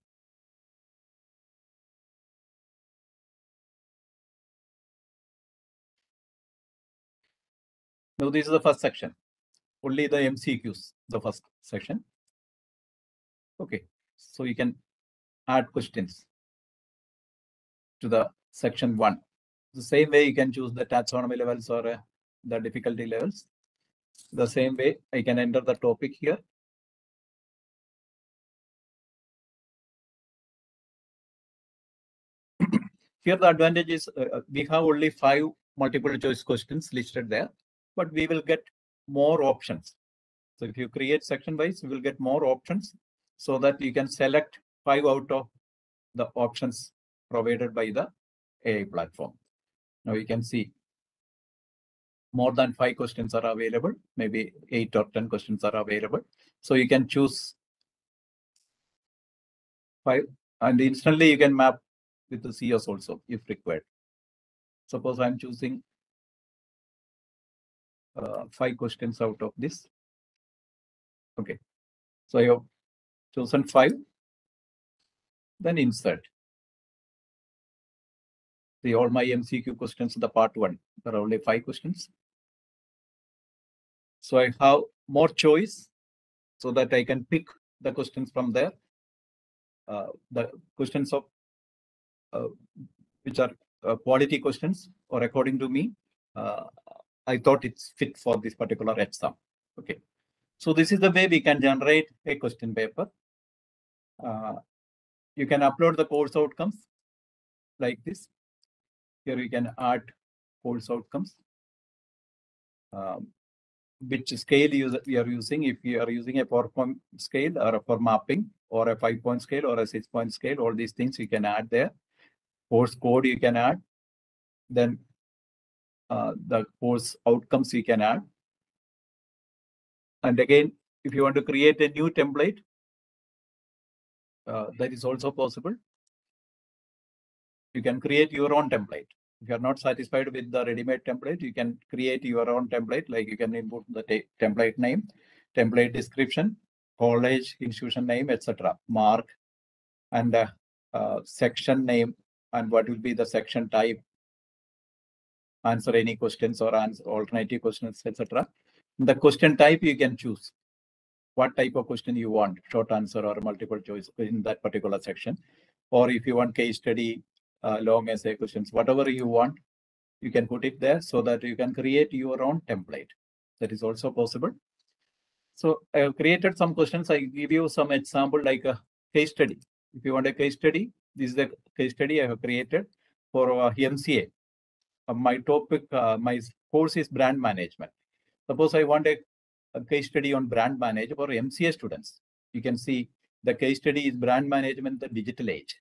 Now this is the first section, only the M C Qs, the first section. Okay, so you can add questions to the section one. The same way you can choose the taxonomy levels or uh, the difficulty levels. The same way I can enter the topic here. Here the advantage is uh, we have only five multiple choice questions listed there, but we will get more options. So if you create section wise, you will get more options so that you can select five out of the options provided by the A I platform. Now you can see more than five questions are available, maybe eight or ten questions are available. So you can choose five and instantly you can map with the C S also if required. Suppose I'm choosing uh, five questions out of this. Okay, so I have chosen five, then insert. See, all my M C Q questions, the part one, there are only five questions. So I have more choice so that I can pick the questions from there. Uh, the questions of uh, which are uh, quality questions, or according to me, uh, I thought it's fit for this particular exam. Okay, so this is the way we can generate a question paper. Uh, you can upload the course outcomes like this. Here we can add course outcomes, um, which scale you, we are using. If you are using a four-point scale or a for mapping or a five-point scale or a six-point scale, all these things you can add there. Course code you can add. Then uh, the course outcomes you can add. And again, if you want to create a new template, uh, that is also possible. You can create your own template. If you are not satisfied with the ready-made template, you can create your own template. Like you can input the template name, template description, college, institution name, et cetera. Mark and uh, uh, section name, and what will be the section type. Answer any questions or answer alternative questions, et cetera. The question type you can choose. What type of question you want? Short answer or multiple choice in that particular section, or if you want case study. Uh, long essay questions, whatever you want, you can put it there so that you can create your own template. That is also possible. So I have created some questions. I give you some example like a case study. If you want a case study, this is the case study I have created for uh, M C A. Uh, my topic, uh, my course is brand management. Suppose I want a, a case study on brand management for M C A students. You can see the case study is brand management, the digital age.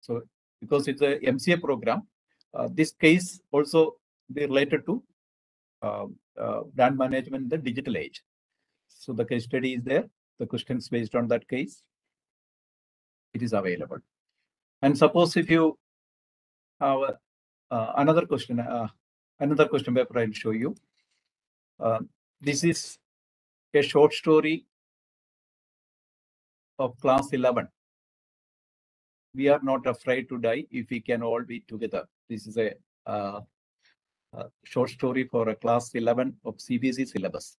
So because it's a M C A program, uh, this case also be related to uh, uh, brand management in the digital age. So the case study is there, the questions based on that case, it is available. And suppose if you have uh, uh, another question, uh, another question paper I'll show you. Uh, this is a short story of class eleven. We are not afraid to die if we can all be together. This is a, uh, a short story for a class eleven of C B S E syllabus.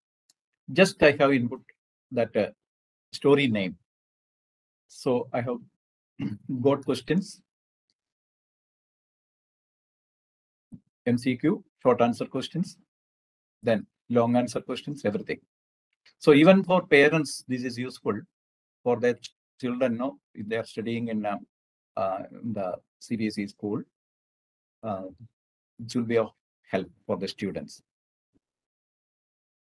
Just I have input that uh, story name. So I have got questions. M C Q, short answer questions, then long answer questions, everything. So even for parents, this is useful for their children, no, if they are studying in um, Uh, the C B S E school, uh, it will be of help for the students.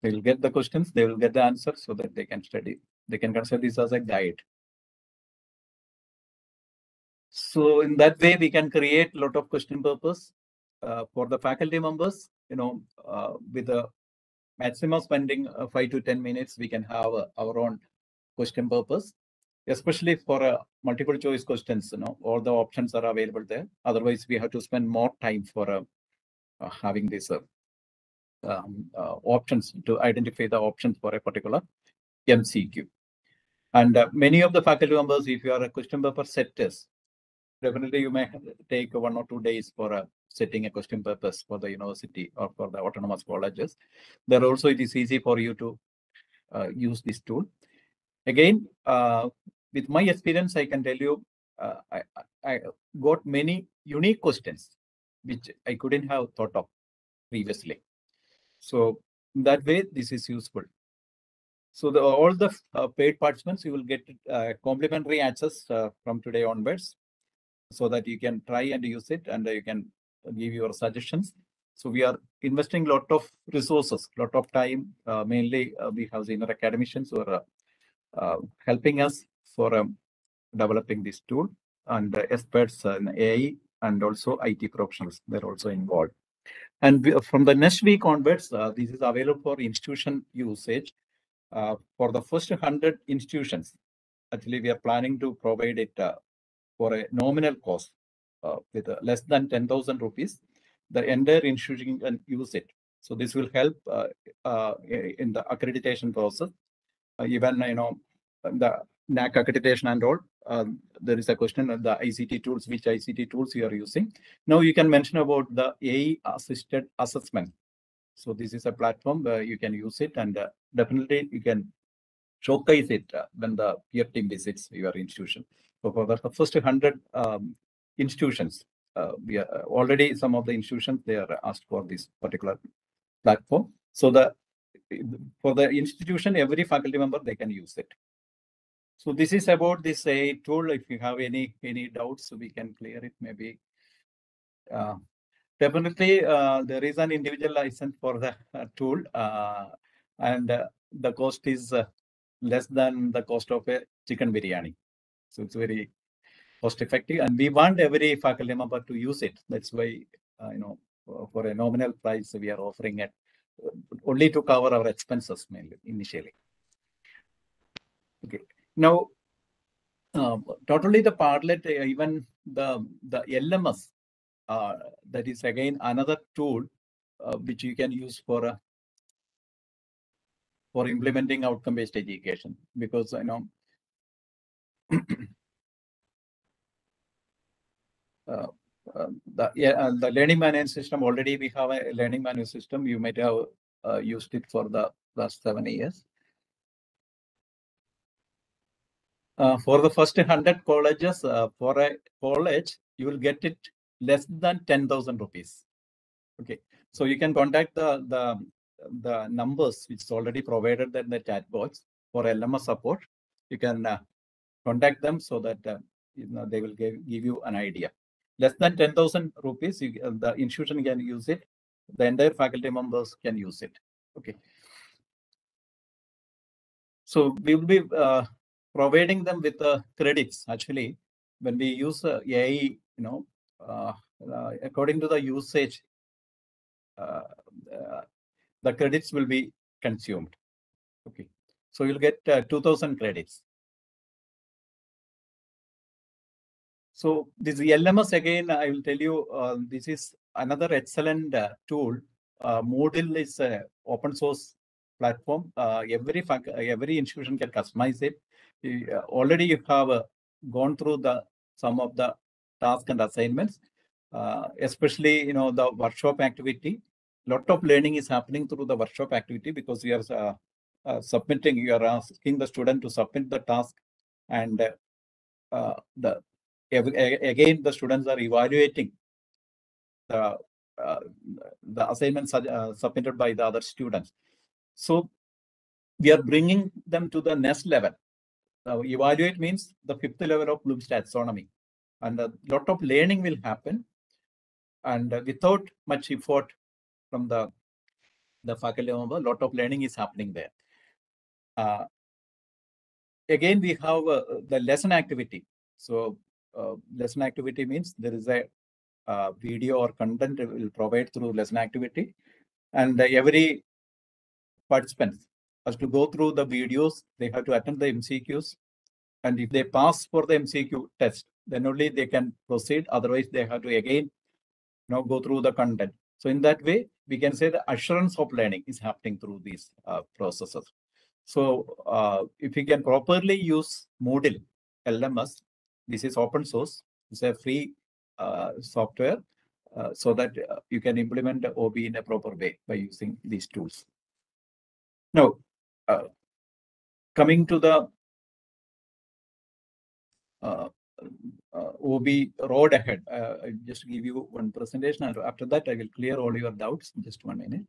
They will get the questions, they will get the answers so that they can study. They can consider this as a guide. So in that way, we can create a lot of question papers uh, for the faculty members. You know, uh, with a maximum spending uh, five to ten minutes, we can have uh, our own question papers. Especially for uh, multiple choice questions, you know, all the options are available there. Otherwise, we have to spend more time for uh, uh, having these uh, um, uh, options to identify the options for a particular M C Q. And uh, many of the faculty members, if you are a question paper setters, definitely you may have to take one or two days for uh, setting a question purpose for the university or for the autonomous colleges. There also it is easy for you to uh, use this tool. Again, uh, with my experience, I can tell you, uh, I, I got many unique questions which I couldn't have thought of previously. So that way, this is useful. So the, all the uh, paid participants, you will get uh, complimentary access uh, from today onwards, so that you can try and use it, and uh, you can give your suggestions. So we are investing a lot of resources, lot of time. Uh, mainly, uh, we have senior academicians who are uh, uh, helping us for um, developing this tool, and uh, experts in A I and also I T professionals. They're also involved. And we, from the next week onwards, uh, this is available for institution usage. Uh, for the first one hundred institutions, actually, we are planning to provide it uh, for a nominal cost uh, with uh, less than ten thousand rupees. The entire institution can use it. So this will help uh, uh, in the accreditation process. Uh, even, you know, the N A A C accreditation and all, uh, there is a question of the I C T tools, which I C T tools you are using. Now you can mention about the A I-assisted assessment. So this is a platform where you can use it, and uh, definitely you can showcase it uh, when the peer team visits your institution. So for the first one hundred um, institutions, uh, we are already some of the institutions, they are asked for this particular platform. So the for the institution, every faculty member, they can use it. So this is about this A I tool. If you have any any doubts, we can clear it maybe. Uh, Definitely, uh, there is an individual license for the uh, tool, uh, and uh, the cost is uh, less than the cost of a chicken biryani. So it's very cost effective, and we want every faculty member to use it. That's why, uh, you know, for, for a nominal price, we are offering it only to cover our expenses mainly initially. Okay, now, uh, not only the Padlet, uh, even the, the L M S. Uh, that is again another tool uh, which you can use for uh, for implementing outcome-based education, because I know uh, uh, the yeah, uh, the learning management system, already we have a learning management system. You might have uh, used it for the last seven years. Uh, for the first one hundred colleges, uh, for a college, you will get it less than ten thousand rupees. Okay, so you can contact the the the numbers which is already provided in the chat box for L M S support. You can uh, contact them so that uh, you know they will give give you an idea. Less than ten thousand rupees, you, uh, the institution can use it. The entire faculty members can use it. Okay, so we will be uh, providing them with the uh, credits. Actually, when we use uh, A I, you know. Uh, uh, according to the usage, uh, uh, the credits will be consumed. Okay, so you'll get uh, two thousand credits. So this L M S, again, I will tell you, uh, this is another excellent uh, tool. Uh, Moodle is an open source platform. Uh, every every institution can customize it. You, uh, already you have uh, gone through the some of the tasks and assignments, uh, especially, you know, the workshop activity. A lot of learning is happening through the workshop activity, because you are uh, uh, submitting, you are asking the student to submit the task, and uh, uh, the again the students are evaluating the uh, the assignments uh, submitted by the other students. So we are bringing them to the next level. Now, evaluate means the fifth level of Bloom's taxonomy. And a lot of learning will happen, and uh, without much effort from the the faculty member, a lot of learning is happening there. Uh, again, we have uh, the lesson activity. So uh, lesson activity means there is a uh, video or content we will provide through lesson activity, and uh, every participant has to go through the videos. They have to attend the M C Qs, and if they pass for the M C Q test, then only they can proceed. Otherwise, they have to again now go through the content. So in that way, we can say the assurance of learning is happening through these uh, processes. So uh, if you can properly use Moodle L M S, this is open source. It's a free uh, software. uh, so that uh, you can implement O B E in a proper way by using these tools. Now, uh, coming to the uh, uh, O B E road ahead, uh, I'll just give you one presentation, and after that I will clear all your doubts in just one minute.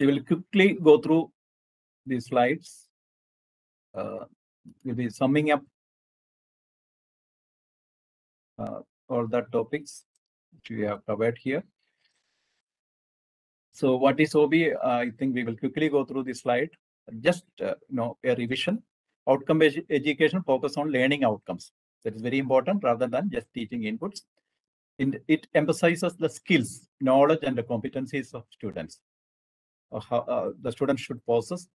We will quickly go through these slides. Uh, we'll be summing up uh, all the topics which we have covered here. So, what is O B E? Uh, I think we will quickly go through this slide. Just uh, you know, a revision. Outcome edu education focus on learning outcomes. That is very important rather than just teaching inputs. And it emphasizes the skills, knowledge, and the competencies of students. Uh, uh, the student should possess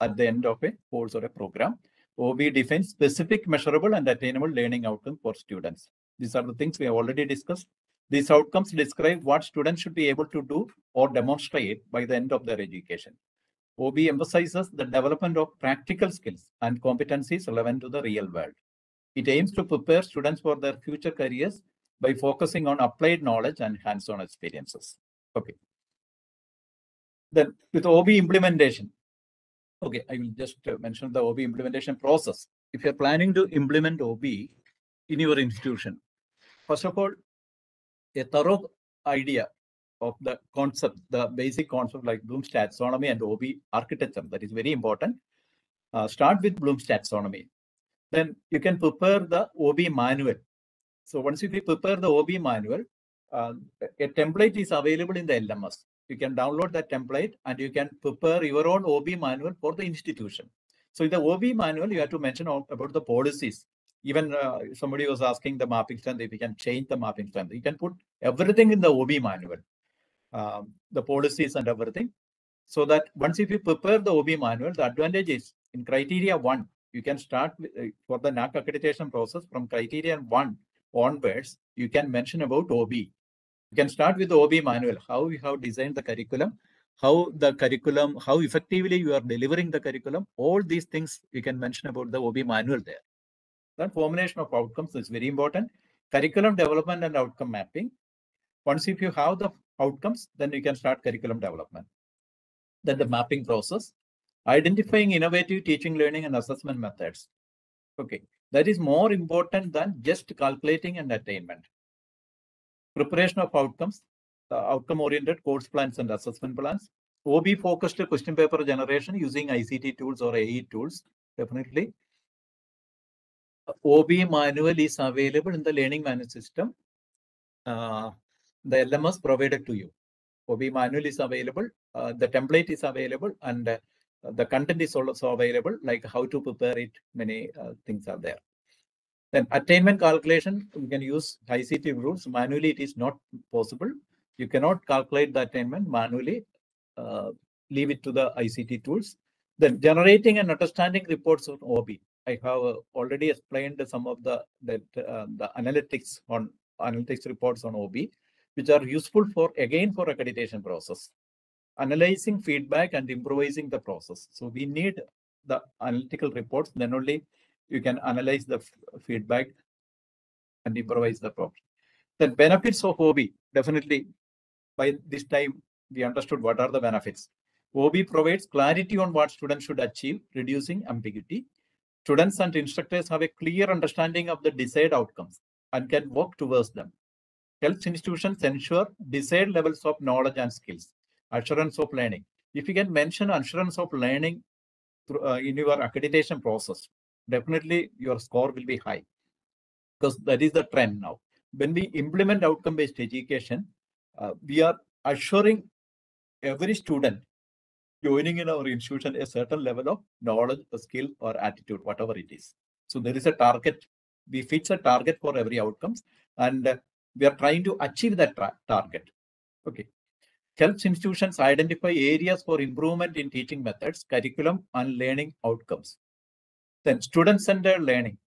at the end of a course or a program. O B E defines specific, measurable, and attainable learning outcomes for students. These are the things we have already discussed. These outcomes describe what students should be able to do or demonstrate by the end of their education. O B E emphasizes the development of practical skills and competencies relevant to the real world. It aims to prepare students for their future careers by focusing on applied knowledge and hands-on experiences. Okay. Then with O B E implementation, okay, I will just mention the O B E implementation process. If you're planning to implement O B E in your institution, first of all, a thorough idea of the concept, the basic concept like Bloom's taxonomy and O B E architecture, that is very important. Uh, start with Bloom's taxonomy. Then you can prepare the O B E manual. So once you prepare the O B E manual, uh, a template is available in the L M S. You can download that template and you can prepare your own O B E manual for the institution. So in the O B E manual, you have to mention all about the policies. Even uh, somebody was asking the mapping strength, if you can change the mapping strength. You can put everything in the O B E manual, um, the policies and everything. So that once if you prepare the O B E manual, the advantage is in criteria one, you can start with, uh, for the N A A C accreditation process from criteria one onwards, you can mention about O B E. You can start with the O B E manual, how you have designed the curriculum, how the curriculum, how effectively you are delivering the curriculum. All these things you can mention about the O B E manual there. That formulation of outcomes is very important. Curriculum development and outcome mapping. Once if you have the outcomes, then you can start curriculum development. Then the mapping process, identifying innovative teaching, learning, and assessment methods. Okay, that is more important than just calculating and attainment. Preparation of outcomes, uh, outcome-oriented course plans and assessment plans, O B E-focused question paper generation using I C T tools or A E tools, definitely. O B E manual is available in the learning management system. Uh, the L M S provided to you. O B E manual is available, uh, the template is available, and uh, the content is also available, like how to prepare it, many uh, things are there. Then attainment calculation, you can use I C T rules. Manually, it is not possible. You cannot calculate the attainment manually. Uh, leave it to the I C T tools. Then generating and understanding reports on O B E. I have uh, already explained some of the that uh, the analytics on analytics reports on O B E, which are useful for again for accreditation process. Analyzing feedback and improvising the process. So we need the analytical reports. Then only you can analyze the feedback and improvise the problem. The benefits of O B E, definitely by this time, we understood what are the benefits. O B E provides clarity on what students should achieve, reducing ambiguity. Students and instructors have a clear understanding of the desired outcomes and can work towards them. Helps institutions ensure desired levels of knowledge and skills. Assurance of learning. If you can mention assurance of learning through, uh, in your accreditation process, definitely your score will be high, because that is the trend now. When we implement outcome-based education, uh, we are assuring every student joining in our institution a certain level of knowledge, skill, or attitude, whatever it is. So there is a target. We fix a target for every outcomes, and uh, we are trying to achieve that target. Okay. Helps institutions identify areas for improvement in teaching methods, curriculum, and learning outcomes. Then student-centered learning.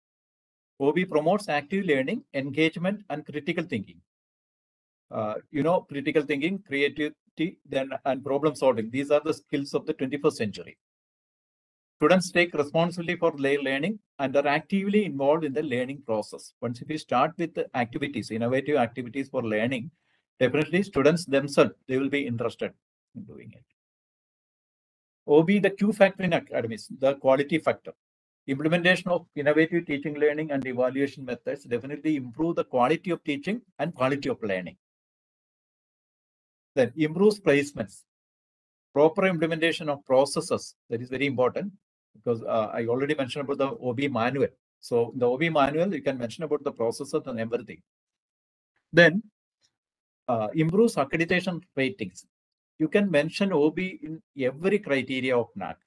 O B E promotes active learning, engagement, and critical thinking. Uh, you know, critical thinking, creativity, then and problem solving. These are the skills of the twenty-first century. Students take responsibility for their learning and are actively involved in the learning process. Once if you start with the activities, innovative activities for learning, definitely students themselves, they will be interested in doing it. O B E, the Q factor in academics, the quality factor. Implementation of innovative teaching, learning, and evaluation methods definitely improve the quality of teaching and quality of learning. Then improves placements. Proper implementation of processes, that is very important. Because uh, I already mentioned about the O B E manual. So the O B E manual, you can mention about the processes and everything. Then uh, improves accreditation ratings. You can mention O B E in every criteria of N A A C.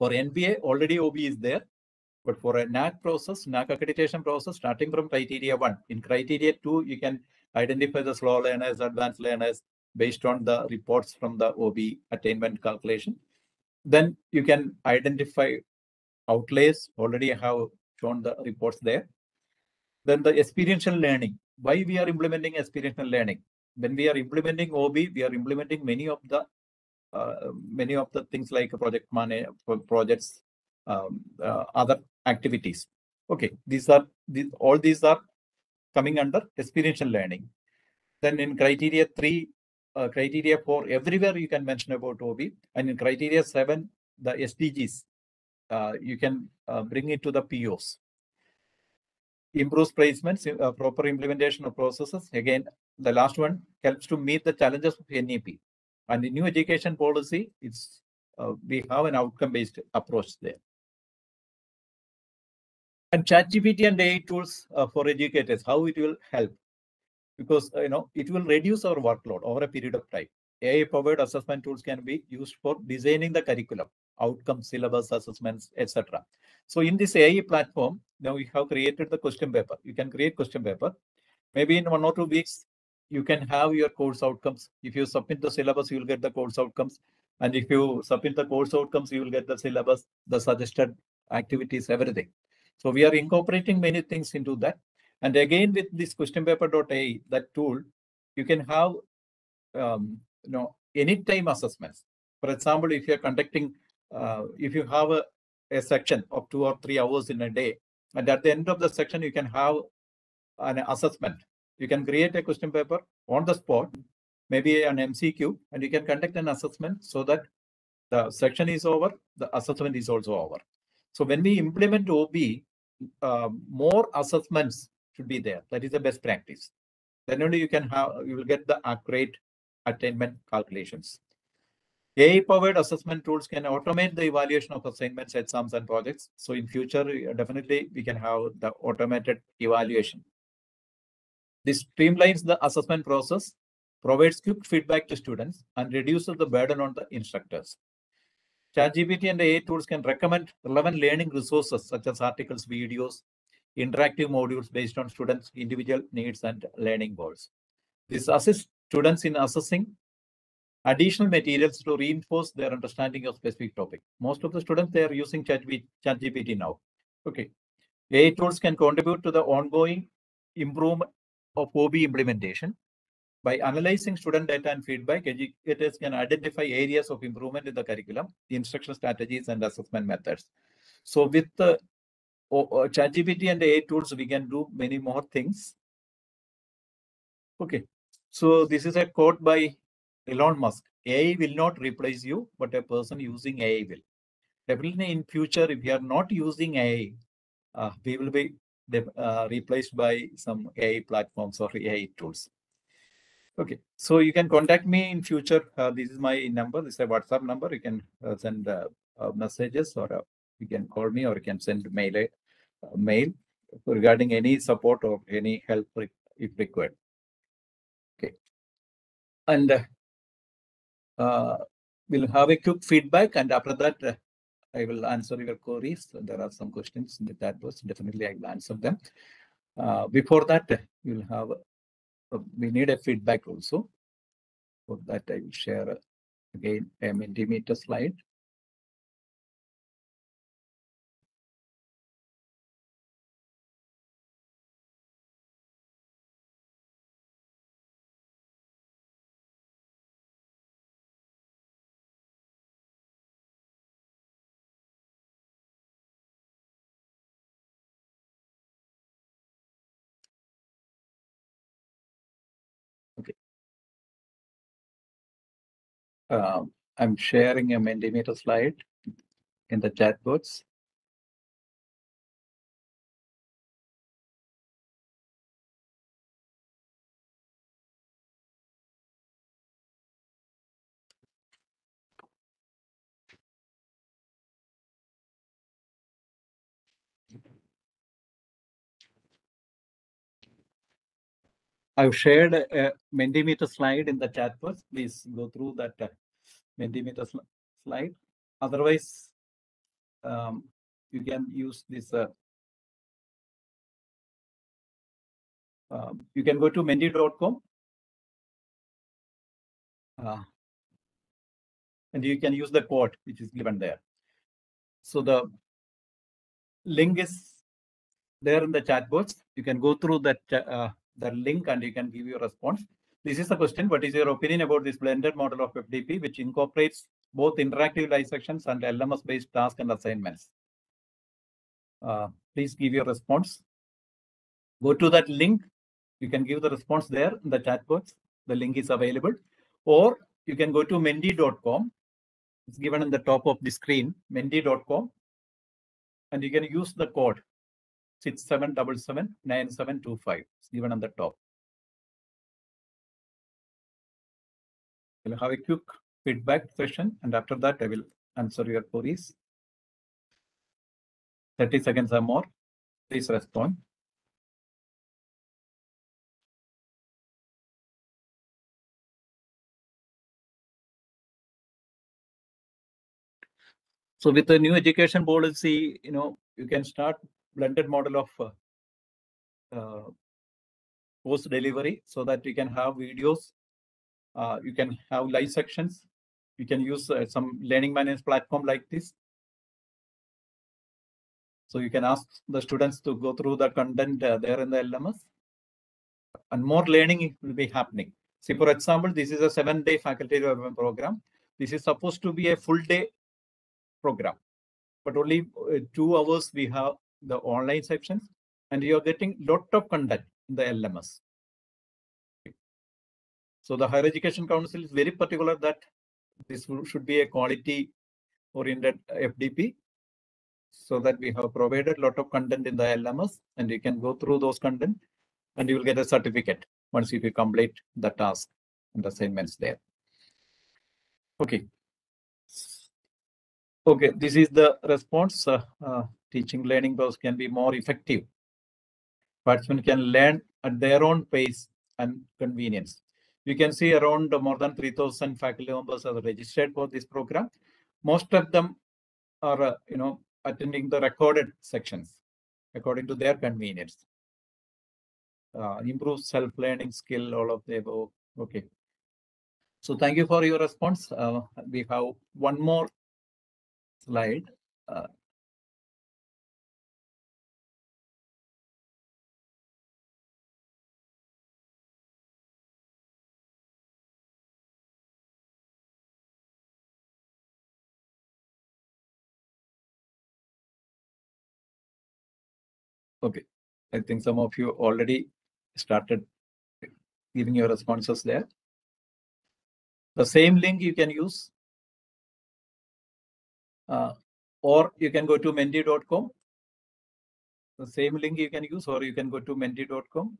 For N B A, already O B E is there. But for a N A A C process, N A A C accreditation process, starting from criteria one. In criteria two, you can identify the slow learners, advanced learners, based on the reports from the O B E attainment calculation. Then you can identify outlays, already I have shown the reports there. Then the experiential learning, why we are implementing experiential learning. When we are implementing O B E, we are implementing many of the uh, many of the things like project manage projects, um, uh, other activities. Okay, these are these, all these are coming under experiential learning. Then in criteria three, uh, criteria four, everywhere you can mention about O B E, and in criteria seven, the S D Gs, uh, you can uh, bring it to the P Os. Improves placements, uh, proper implementation of processes. Again, the last one helps to meet the challenges of N E P. And the new education policy, it's uh, we have an outcome-based approach there. And ChatGPT and A I tools uh, for educators, how it will help. Because, you know, it will reduce our workload over a period of time. A I-powered assessment tools can be used for designing the curriculum, outcome, syllabus, assessments, et cetera. So in this A I platform, now we have created the question paper. You can create question paper. Maybe in one or two weeks, you can have your course outcomes. If you submit the syllabus, you will get the course outcomes. And if you submit the course outcomes, you will get the syllabus, the suggested activities, everything. So we are incorporating many things into that. And again, with this question paper dot A I, that tool, you can have um, you know, anytime assessments. For example, if you're conducting, uh, if you have a, a section of two or three hours in a day, and at the end of the section, you can have an assessment. You can create a question paper on the spot, maybe an M C Q, and you can conduct an assessment so that the section is over, the assessment is also over. So when we implement O B E, uh, more assessments should be there. That is the best practice. Then only you can have, you will get the accurate attainment calculations. A I-powered assessment tools can automate the evaluation of assignments, exams, and projects. So in future, definitely we can have the automated evaluation. This streamlines the assessment process, provides quick feedback to students, and reduces the burden on the instructors. ChatGPT and A I tools can recommend relevant learning resources such as articles, videos, interactive modules based on students' individual needs and learning goals. This assists students in assessing additional materials to reinforce their understanding of specific topic. Most of the students, they are using ChatGPT now. Okay. A I tools can contribute to the ongoing improvement of O B E implementation. By analyzing student data and feedback, educators can identify areas of improvement in the curriculum, the instructional strategies, and assessment methods. So with the Oh, uh, ChatGPT and A I tools, we can do many more things. Okay, so this is a quote by Elon Musk. A I will not replace you, but a person using A I will. Definitely in future, if you are not using A I, uh, we will be uh, replaced by some A I platforms or A I tools. Okay, so you can contact me in future. Uh, this is my number. This is a WhatsApp number. You can uh, send uh, uh, messages, or uh, you can call me, or you can send mail. mail regarding any support or any help if required. Okay. And uh, we'll have a quick feedback, and after that, uh, I will answer your queries. So there are some questions that was definitely I will answer them. Uh, before that, you'll have, uh, we need a feedback also. For that, I will share again a Mentimeter slide. Uh, I'm sharing a Mentimeter slide in the chat box. I've shared a Mentimeter slide in the chat box. Please go through that uh, Mentimeter sl slide. Otherwise, um, you can use this. Uh, uh, you can go to Menti dot com, uh, and you can use the code which is given there. So the link is there in the chat box. You can go through that. Uh, the link and you can give your response. This is the question: what is your opinion about this blended model of F D P, which incorporates both interactive live sections and L M S based tasks and assignments? Uh, please give your response. Go to that link. You can give the response there in the chat box. The link is available. Or you can go to Menti dot com. It's given in the top of the screen, Menti dot com. And you can use the code six seven seven seven nine seven two five. It's given on the top. We'll have a quick feedback session, and after that, I will answer your queries. thirty seconds or more. Please respond. So, with the new education policy, you know, you can start blended model of uh, uh, post delivery so that you can have videos, uh, you can have live sections, you can use uh, some learning management platform like this. So you can ask the students to go through the content uh, there in the L M S, and more learning will be happening. See, for example, this is a seven day faculty development program. This is supposed to be a full day program, but only uh, two hours we have the online sections, and you are getting lot of content in the L M S. So the Higher Education Council is very particular that this should be a quality-oriented F D P, so that we have provided lot of content in the L M S, and you can go through those content, and you will get a certificate once if you complete the task and assignments there. Okay. Okay, this is the response. Uh, uh, teaching learning goals can be more effective. Participants can learn at their own pace and convenience. You can see around more than three thousand faculty members are registered for this program. Most of them are, uh, you know, attending the recorded sections according to their convenience. Uh, improve self-learning skill, all of the above. Okay. So thank you for your response. Uh, we have one more slide. Uh, okay, I think some of you already started giving your responses there. The same link you can use. Uh, or you can go to Menti dot com. The same link you can use, or you can go to Menti dot com.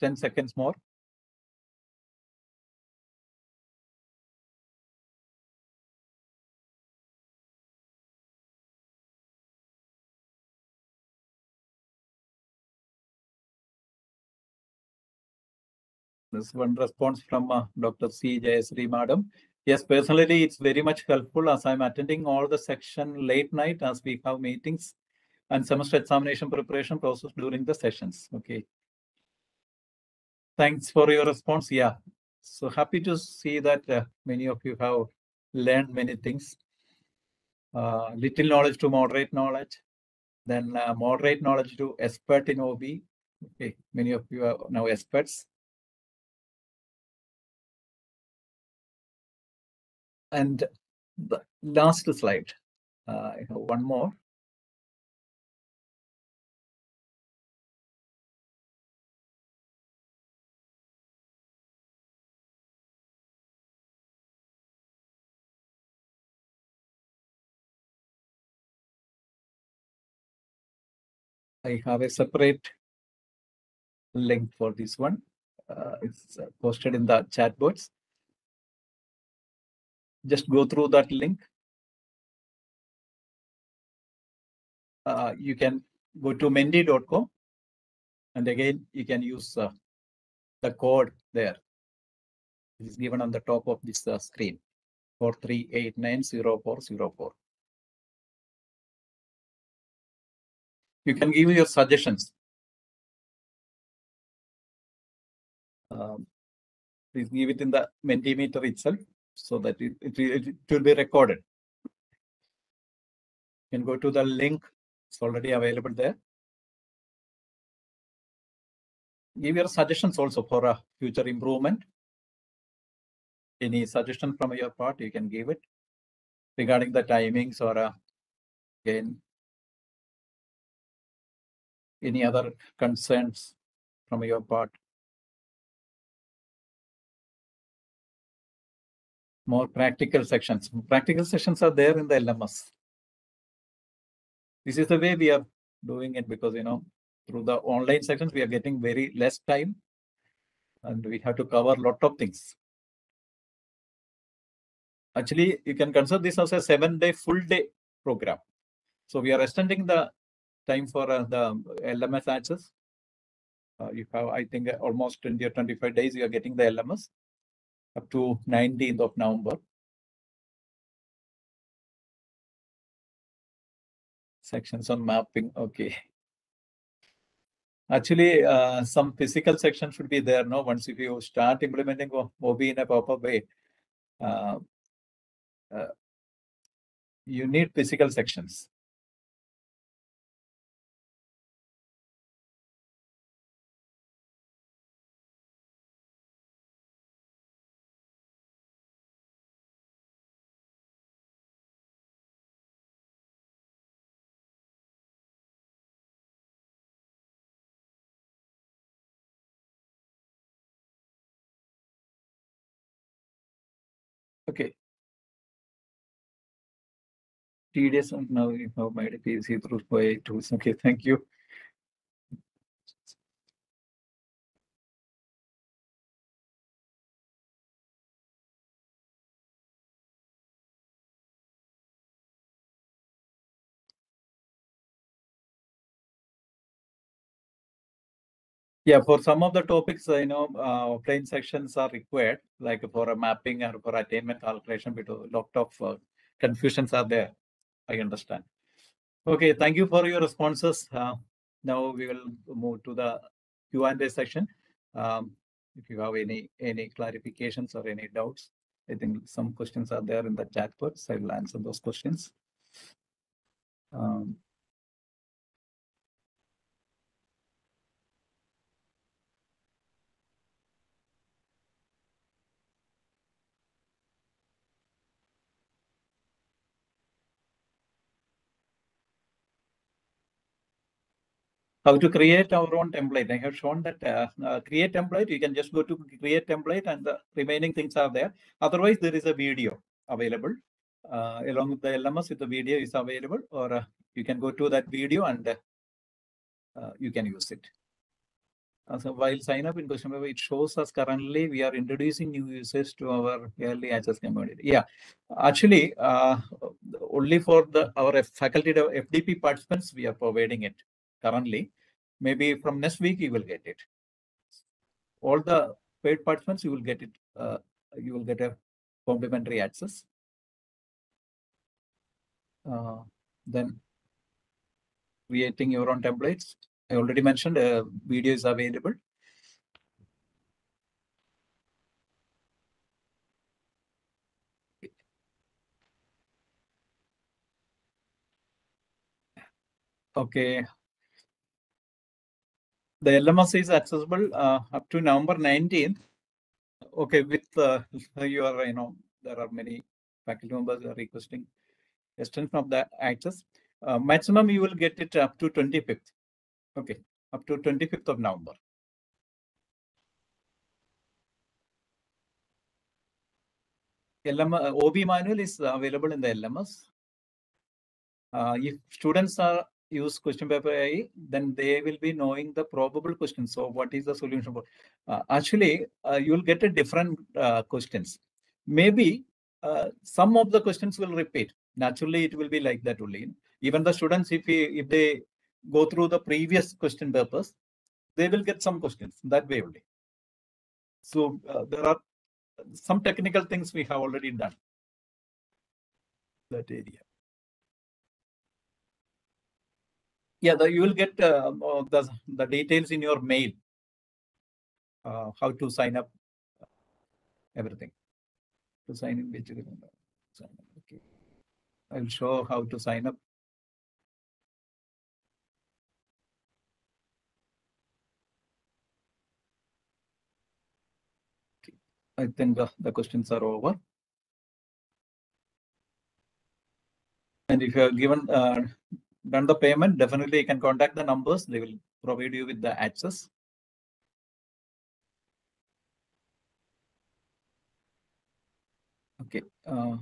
ten seconds more. This one response from uh, Doctor C. Jayasri, Madam. Yes, personally, it's very much helpful as I'm attending all the section late night as we have meetings and semester examination preparation process during the sessions. Okay. Thanks for your response. Yeah. So happy to see that uh, many of you have learned many things. Uh, little knowledge to moderate knowledge, then uh, moderate knowledge to expert in O B E. Okay. Many of you are now experts. And the last slide, uh, I have one more. I have a separate link for this one. Uh, it's posted in the chat box. Just go through that link. Uh, you can go to Menti dot com, and again you can use uh, the code there. It is given on the top of this uh, screen, four three eight nine zero four zero four. You can give your suggestions. Um, please give it in the Mentimeter itself, so that it, it, it, it will be recorded. You can go to the link. It's already available there. Give your suggestions also for a future improvement. Any suggestion from your part, you can give it regarding the timings or uh, again, any other concerns from your part. More practical sections. Practical sections are there in the L M S. This is the way we are doing it, because, you know, through the online sections, we are getting very less time and we have to cover a lot of things. Actually, you can consider this as a seven day full day program. So we are extending the time for uh, the L M S access. Uh, you have, I think, uh, almost twenty or twenty-five days you are getting the L M S up to nineteenth of November. Sections on mapping, okay. Actually, uh, some physical section should be there, no? Once if you start implementing O B E in a proper way, uh, uh, you need physical sections. Okay. Tedious, and now you have made it easy through by tools. Okay, thank you. Yeah, for some of the topics, you know, uh, offline sections are required, like for a mapping or for attainment calculation, because a lot of uh, confusions are there. I understand. Okay, thank you for your responses. Uh, now we will move to the Q and A section. Um, if you have any any clarifications or any doubts, I think some questions are there in the chat box. I will answer those questions. Um, How to create our own template. I have shown that uh, uh, create template, you can just go to create template and the remaining things are there. Otherwise, there is a video available uh, along with the L M S. If the video is available, or uh, you can go to that video and uh, uh, you can use it. Uh, so while sign up in QuestionPaper, it shows us currently we are introducing new users to our early access community. Yeah, actually, uh, only for the our faculty F D P participants, we are providing it. Currently, maybe from next week you will get it. All the paid participants, you will get it. Uh, you will get a complimentary access. Uh, then creating your own templates. I already mentioned uh, video is available. Okay. The L M S is accessible uh, up to November nineteenth. Okay, with uh, your, you know, there are many faculty members are requesting extension of the access. Uh, maximum you will get it up to twenty-fifth. Okay, up to twenty-fifth of November. L M S, O B E manual is available in the L M S. Uh, if students are use question paper A I, then they will be knowing the probable questions. So what is the solution for? Uh, actually, uh, you will get a different uh, questions. Maybe uh, some of the questions will repeat. Naturally, it will be like that only. Even the students, if we, if they go through the previous question papers, they will get some questions that way only. So uh, there are some technical things we have already done that area. Yeah, the, you will get uh, the, the details in your mail, uh, how to sign up, everything. To sign in, basically. Sign up. Okay. I'll show how to sign up. Okay. I think the, the questions are over. And if you are given, uh, done the payment, definitely you can contact the numbers. They will provide you with the access. Okay. Uh,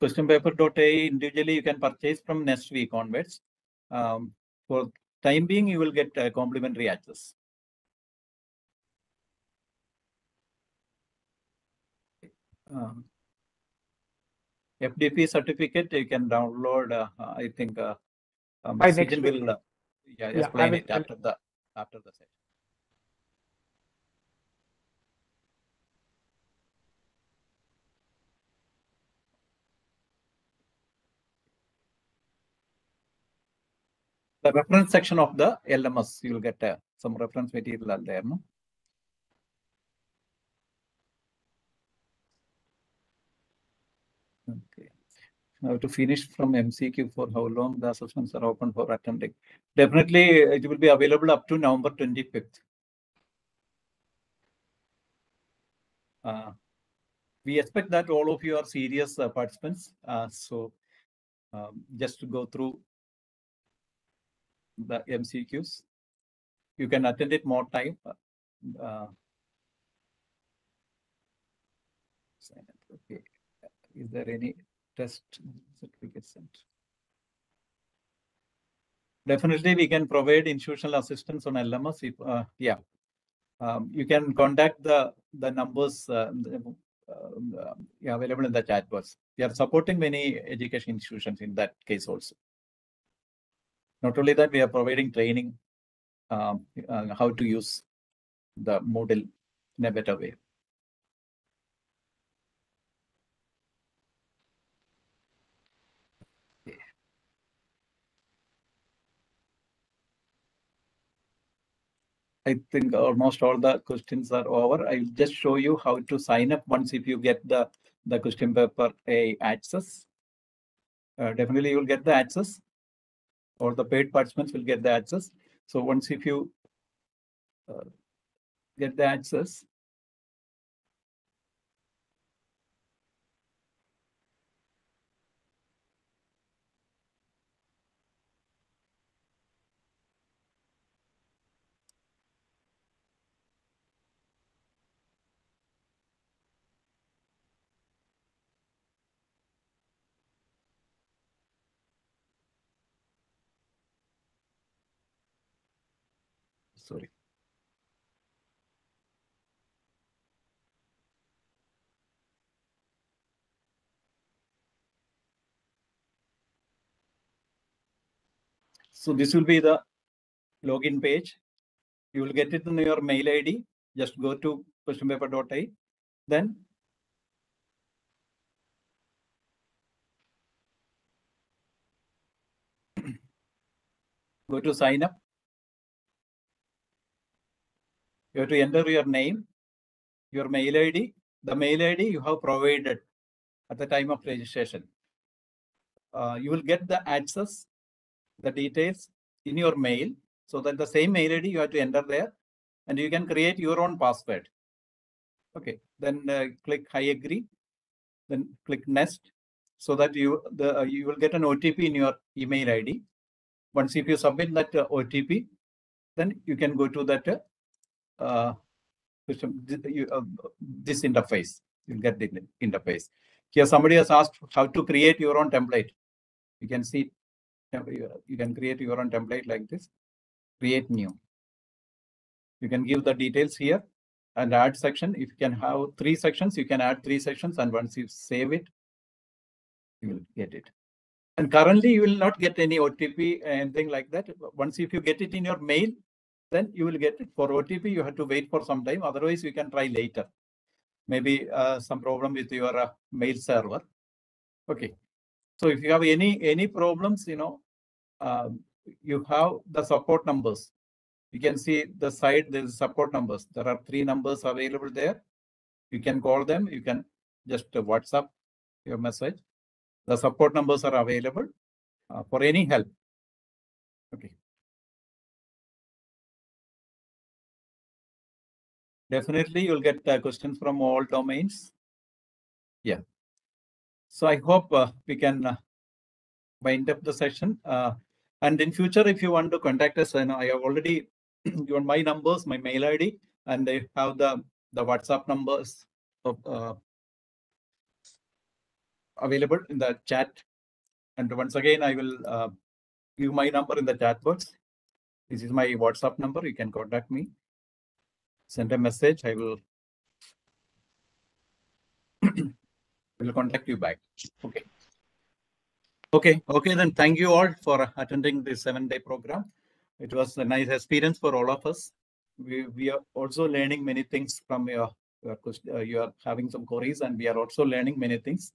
question paper dot A I individually you can purchase from next week onwards. Um, For time being, you will get uh, complimentary access. Um, F D P certificate you can download. Uh, I think uh, um, I next will uh, yeah, yeah, explain will, it after the after the session. The reference section of the L M S, you will get uh, some reference material there. No? Okay. Now to finish from M C Q, for how long the assessments are open for attending? Definitely, it will be available up to November twenty-fifth. Uh, we expect that all of you are serious uh, participants. Uh, so um, just to go through the M C Qs, you can attend it more time. Uh, okay. Is there any test certificate sent? Definitely, we can provide institutional assistance on L M S. If uh, yeah, um, you can contact the the numbers uh, the, uh, yeah, available in the chat box. We are supporting many education institutions in that case also. Not only that, we are providing training um, on how to use the Moodle in a better way. Okay. I think almost all the questions are over. I'll just show you how to sign up once if you get the, the question paper A I access. Uh, definitely you will get the access, or the paid participants will get the access. So once if you uh, get the access, sorry. So this will be the login page. You will get it in your mail I D. Just go to question paper dot A I. Then go to sign up. You have to enter your name, your mail I D, the mail I D you have provided at the time of registration. Uh, you will get the access, the details in your mail, so that the same mail I D you have to enter there, and you can create your own password. Okay, then uh, click I agree, then click next, so that you the uh, you will get an O T P in your email I D. Once if you submit that uh, O T P, then you can go to that uh, system, you, uh, this interface. You'll get the interface. Here somebody has asked how to create your own template. You can see, you can create your own template like this. Create new. You can give the details here and add section. If you can have three sections, you can add three sections. And once you save it, you will get it. And currently, you will not get any O T P, anything like that. Once if you get it in your mail, then you will get it. For O T P, you have to wait for some time. Otherwise, you can try later. Maybe uh, some problem with your uh, mail server. Okay. So if you have any any problems, you know, uh, you have the support numbers. You can see the side, there's support numbers. There are three numbers available there. You can call them. You can just uh, WhatsApp your message. The support numbers are available uh, for any help. Okay. Definitely, you'll get uh, questions from all domains. Yeah. So I hope uh, we can uh, wind up the session. Uh, and in future, if you want to contact us, and I have already given my numbers, my mail I D, and I have the the WhatsApp numbers of. Uh, available in the chat, and once again I will uh, give my number in the chat box. This is my WhatsApp number. You can contact me, send a message. I will will contact you back. Okay. Okay. Okay. Then thank you all for attending this seven-day program. It was a nice experience for all of us. We we are also learning many things from your your uh, you are having some queries, and we are also learning many things.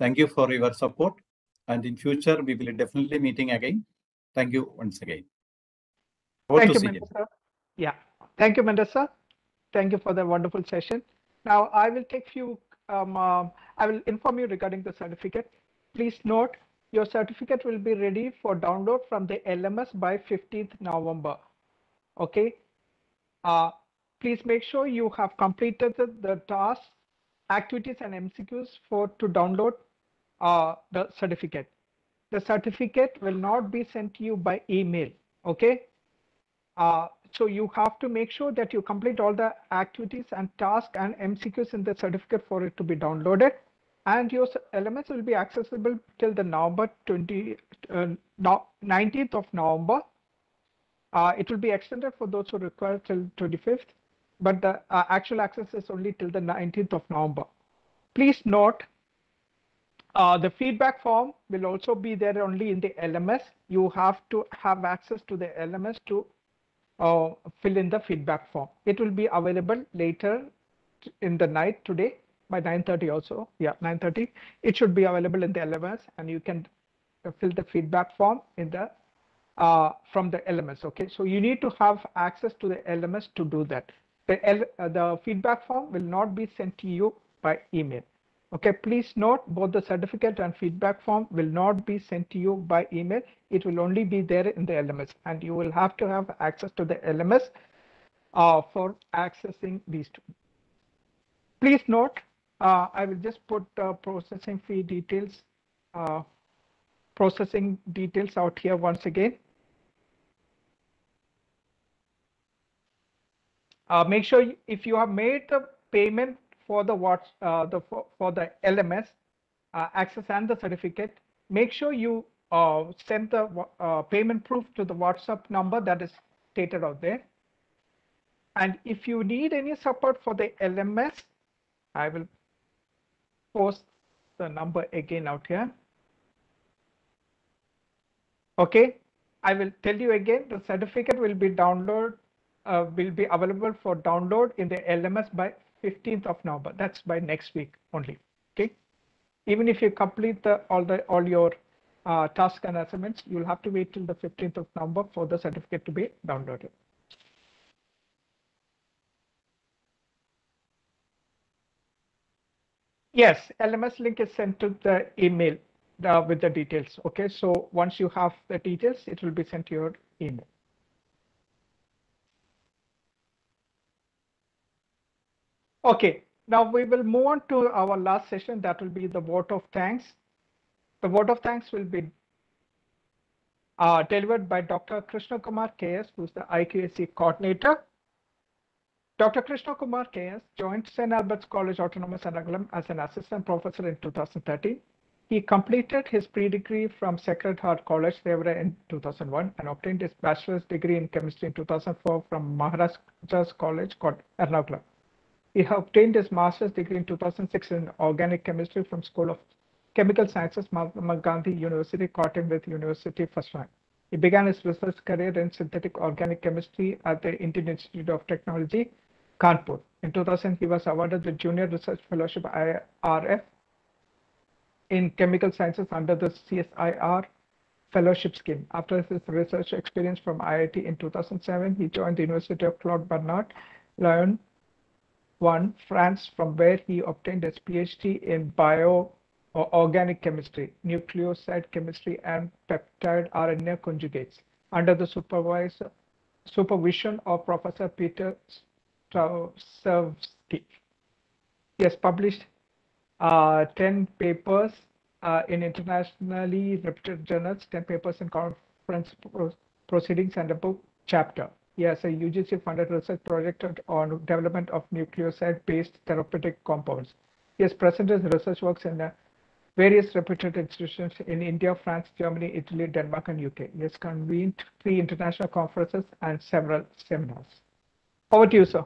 Thank you for your support, and in future we will definitely meeting again. Thank you once again. Over thank to you, Mendus, sir. Yeah, thank you, Mendus, sir. Thank you for the wonderful session. Now I will take few. Um, uh, I will inform you regarding the certificate. Please note your certificate will be ready for download from the L M S by fifteenth November. Okay. Uh, please make sure you have completed the, the task, activities, and M C Qs for to download uh, the certificate. The certificate will not be sent to you by email. Okay. Uh, so you have to make sure that you complete all the activities and tasks and M C Qs in the certificate for it to be downloaded. And your L M S will be accessible till the November twentieth, uh, nineteenth of November. Uh, it will be extended for those who require till twenty-fifth. But the uh, actual access is only till the nineteenth of November. Please note uh, the feedback form will also be there only in the L M S. You have to have access to the L M S to uh, fill in the feedback form. It will be available later in the night today by nine thirty also. Yeah, nine thirty. It should be available in the L M S, and you can fill the feedback form in the uh, from the L M S. Okay, so you need to have access to the L M S to do that. The, L, uh, the feedback form will not be sent to you by email. Okay, please note both the certificate and feedback form will not be sent to you by email. It will only be there in the L M S, and you will have to have access to the L M S uh, for accessing these two. Please note, uh, I will just put uh, processing fee details, uh, processing details out here once again. Uh, make sure you, if you have made the payment for the watch, uh, the for, for the L M S uh, access and the certificate, make sure you uh, send the uh, payment proof to the WhatsApp number that is stated out there. And if you need any support for the L M S, I will post the number again out here. Okay, I will tell you again, the certificate will be downloaded. Uh, will be available for download in the L M S by fifteenth of November. That's by next week only. Okay. Even if you complete the, all the all your uh, tasks and assignments, you'll have to wait till the fifteenth of November for the certificate to be downloaded. Yes, L M S link is sent to the email uh, with the details. Okay. So once you have the details, it will be sent to your email. Okay, now we will move on to our last session. That will be the vote of thanks. The vote of thanks will be uh, delivered by Doctor Krishna Kumar K S, who's the I Q S C coordinator. Doctor Krishna Kumar K S joined Saint Albert's College Autonomous, Ernakulam as an assistant professor in two thousand thirteen. He completed his pre-degree from Sacred Heart College, Thevara, in two thousand one and obtained his bachelor's degree in chemistry in two thousand four from Maharashtra College, Ernakulam. He obtained his master's degree in two thousand six in organic chemistry from School of Chemical Sciences, Mahatma Gandhi University, Kottayam with University first rank. He began his research career in synthetic organic chemistry at the Indian Institute of Technology, Kanpur. In two thousand, he was awarded the Junior Research Fellowship I R F in Chemical Sciences under the C S I R Fellowship Scheme. After his research experience from I I T in two thousand seven, he joined the University of Claude Bernard, Lyon, one, France, from where he obtained his PhD in bio or organic chemistry, nucleoside chemistry, and peptide R N A conjugates under the supervisor, supervision of Professor Peter Straczewski. He has published uh, ten papers uh, in internationally reputed journals, ten papers in conference pro proceedings, and a book chapter. He has a U G C-funded research project on development of nucleoside-based therapeutic compounds. He has presented his research works in various reputed institutions in India, France, Germany, Italy, Denmark, and U K. He has convened three international conferences and several seminars. Over to you, sir.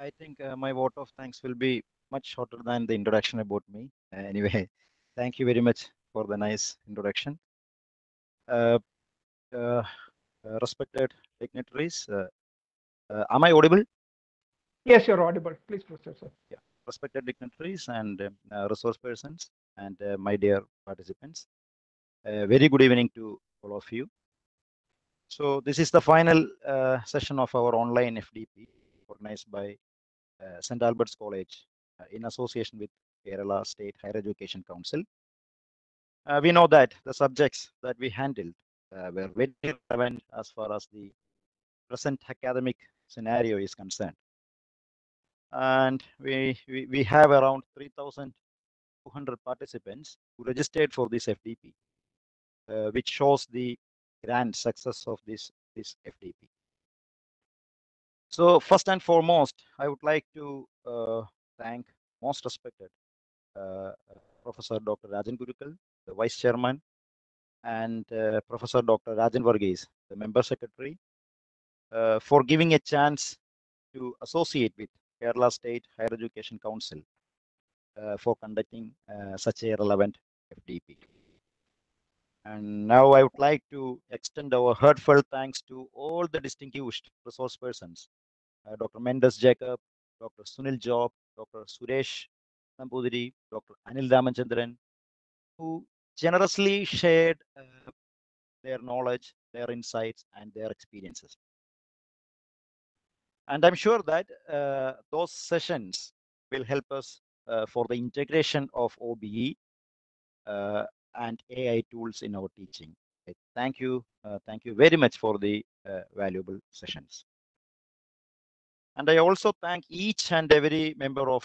I think uh, my vote of thanks will be much shorter than the introduction about me. Uh, anyway, thank you very much for the nice introduction. Uh, Uh, uh, respected dignitaries, uh, uh, am I audible? Yes, you're audible. Please proceed, sir. Yeah, respected dignitaries and uh, resource persons, and uh, my dear participants, uh, very good evening to all of you. So this is the final uh, session of our online F D P organized by uh, Saint Albert's College uh, in association with Kerala State Higher Education Council. Uh, we know that the subjects that we handled Uh, were very relevant as far as the present academic scenario is concerned, and we we, we have around three thousand two hundred participants who registered for this F D P, uh, which shows the grand success of this this F D P. So first and foremost, I would like to uh, thank most respected uh, Professor Doctor Rajan Gurukul, the Vice Chairman, and uh, Professor Doctor Rajan Varghese, the Member Secretary, uh, for giving a chance to associate with Kerala State Higher Education Council uh, for conducting uh, such a relevant F D P. And now I would like to extend our heartfelt thanks to all the distinguished resource persons, uh, Doctor Mendus Jacob, Doctor Sunil Job, Doctor Suresh Namboothiri, Doctor Anil Ramachandran, who generously shared uh, their knowledge, their insights, and their experiences. And I'm sure that uh, those sessions will help us uh, for the integration of O B E uh, and A I tools in our teaching. Okay. Thank you. Uh, thank you very much for the uh, valuable sessions. And I also thank each and every member of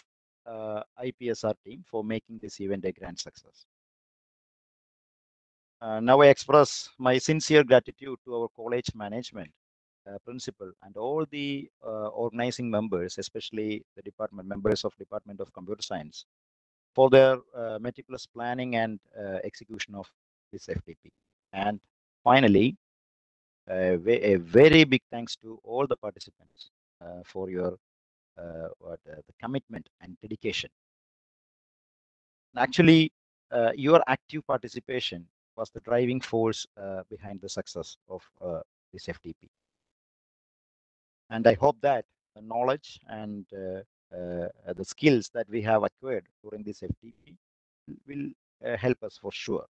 uh, I P S R team for making this event a grand success. Uh, now I express my sincere gratitude to our college management, uh, principal, and all the uh, organizing members, especially the department members of Department of Computer Science, for their uh, meticulous planning and uh, execution of this F D P. And finally, uh, a very big thanks to all the participants uh, for your uh, what, uh, the commitment and dedication. And actually, uh, your active participation was the driving force uh, behind the success of uh, this F D P. And I hope that the knowledge and uh, uh, the skills that we have acquired during this F D P will uh, help us for sure.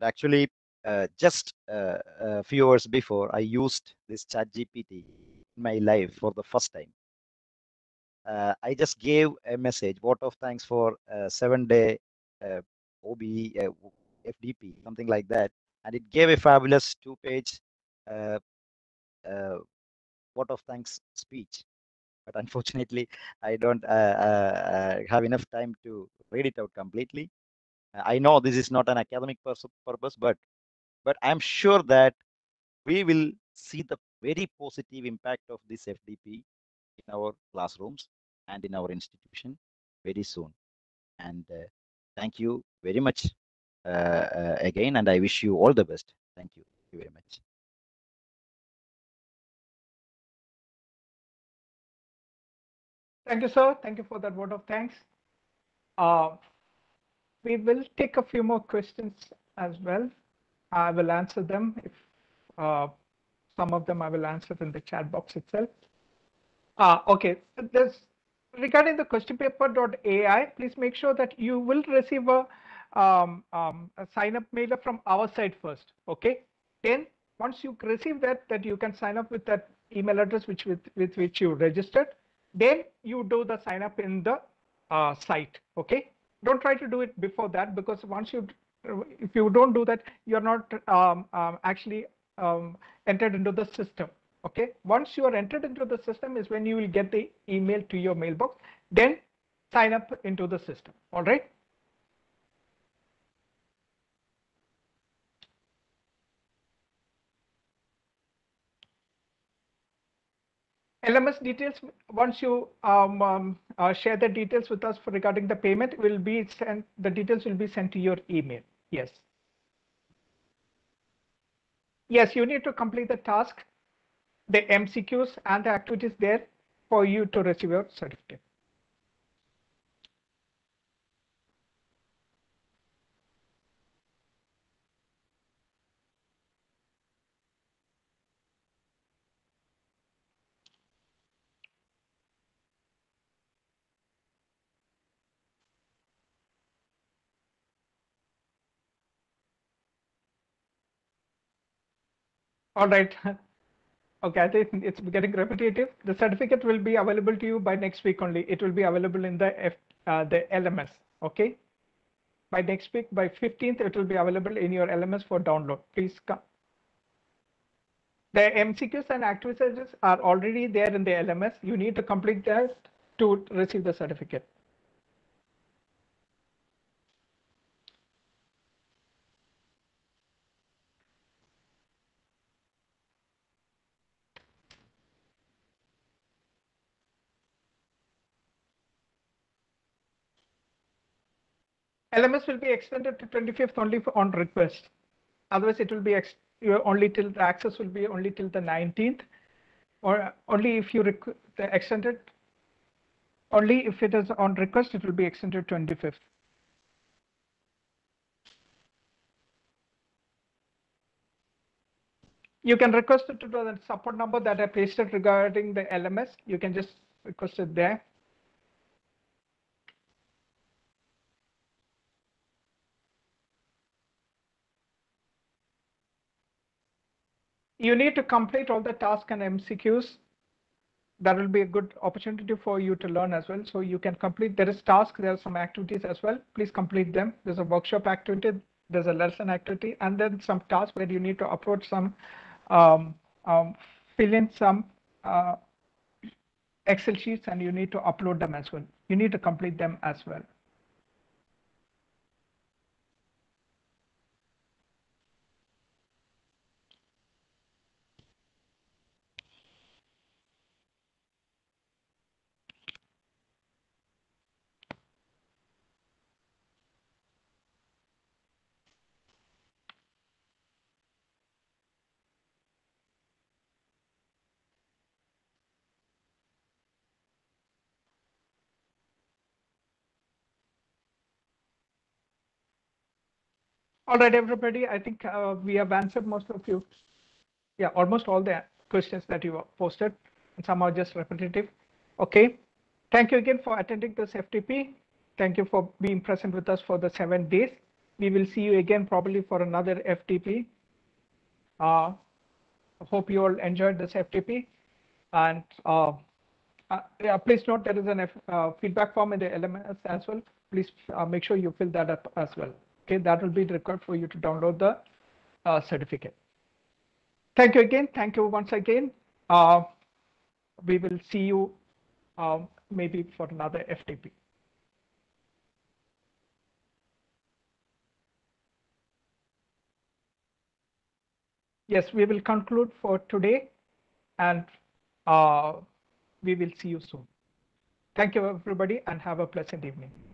Actually, uh, just uh, a few hours before, I used this ChatGPT in my life for the first time. Uh, I just gave a message, vote of thanks for a seven-day uh, O B E, uh, F D P, something like that, and it gave a fabulous two-page uh, uh, vote of thanks speech. But unfortunately, I don't uh, uh, have enough time to read it out completely. I know this is not an academic purpose, but but I'm sure that we will see the very positive impact of this F D P in our classrooms and in our institution very soon. And uh, thank you very much uh, uh, again, and I wish you all the best. Thank you, thank you very much. Thank you, sir. Thank you for that word of thanks. Uh, we will take a few more questions as well. I will answer them. If uh, some of them I will answer in the chat box itself. Uh, okay. There's, regarding the question paper dot A I, please make sure that you will receive a, um, um, a sign up mailer from our side first. Okay. Then once you receive that, that you can sign up with that email address which with, with which you registered. Then you do the sign up in the uh, site. Okay. Don't try to do it before that, because once you, if you don't do that, you're not um, um, actually um, entered into the system. Okay. Once you are entered into the system is when you will get the email to your mailbox, then sign up into the system. All right. L M S details, once you um, um, uh, share the details with us for regarding the payment, will be sent, the details will be sent to your email. Yes. Yes, you need to complete the task, the M C Qs and the activities there for you to receive your certificate. All right. Okay, I think it's getting repetitive. The certificate will be available to you by next week only. It will be available in the F, uh, the L M S. Okay. By next week, by fifteenth, it will be available in your L M S for download. Please come. The M C Qs and activities are already there in the L M S. You need to complete that to receive the certificate. L M S will be extended to twenty-fifth only for on request. Otherwise, it will be ex only till the access will be only till the nineteenth, or only if you requ the extended. Only if it is on request, it will be extended twenty-fifth. You can request it to the support number that I pasted regarding the L M S. You can just request it there. You need to complete all the tasks and M C Qs. That will be a good opportunity for you to learn as well. So you can complete, there is tasks, there are some activities as well. Please complete them. There's a workshop activity, there's a lesson activity, and then some tasks where you need to upload some, um, um, fill in some uh, Excel sheets, and you need to upload them as well. You need to complete them as well. All right, everybody, I think uh, we have answered most of you. Yeah, almost all the questions that you posted, and some are just repetitive. Okay. Thank you again for attending this F T P. Thank you for being present with us for the seven days. We will see you again probably for another F T P. Uh, I hope you all enjoyed this F T P. And uh, uh, yeah, please note there is an F, uh, feedback form in the L M S as well. Please uh, make sure you fill that up as well. Okay, that will be required for you to download the uh, certificate. Thank you again. Thank you once again. Uh, we will see you um, maybe for another F T P. yes, we will conclude for today, and uh, we will see you soon. Thank you, everybody, and have a pleasant evening.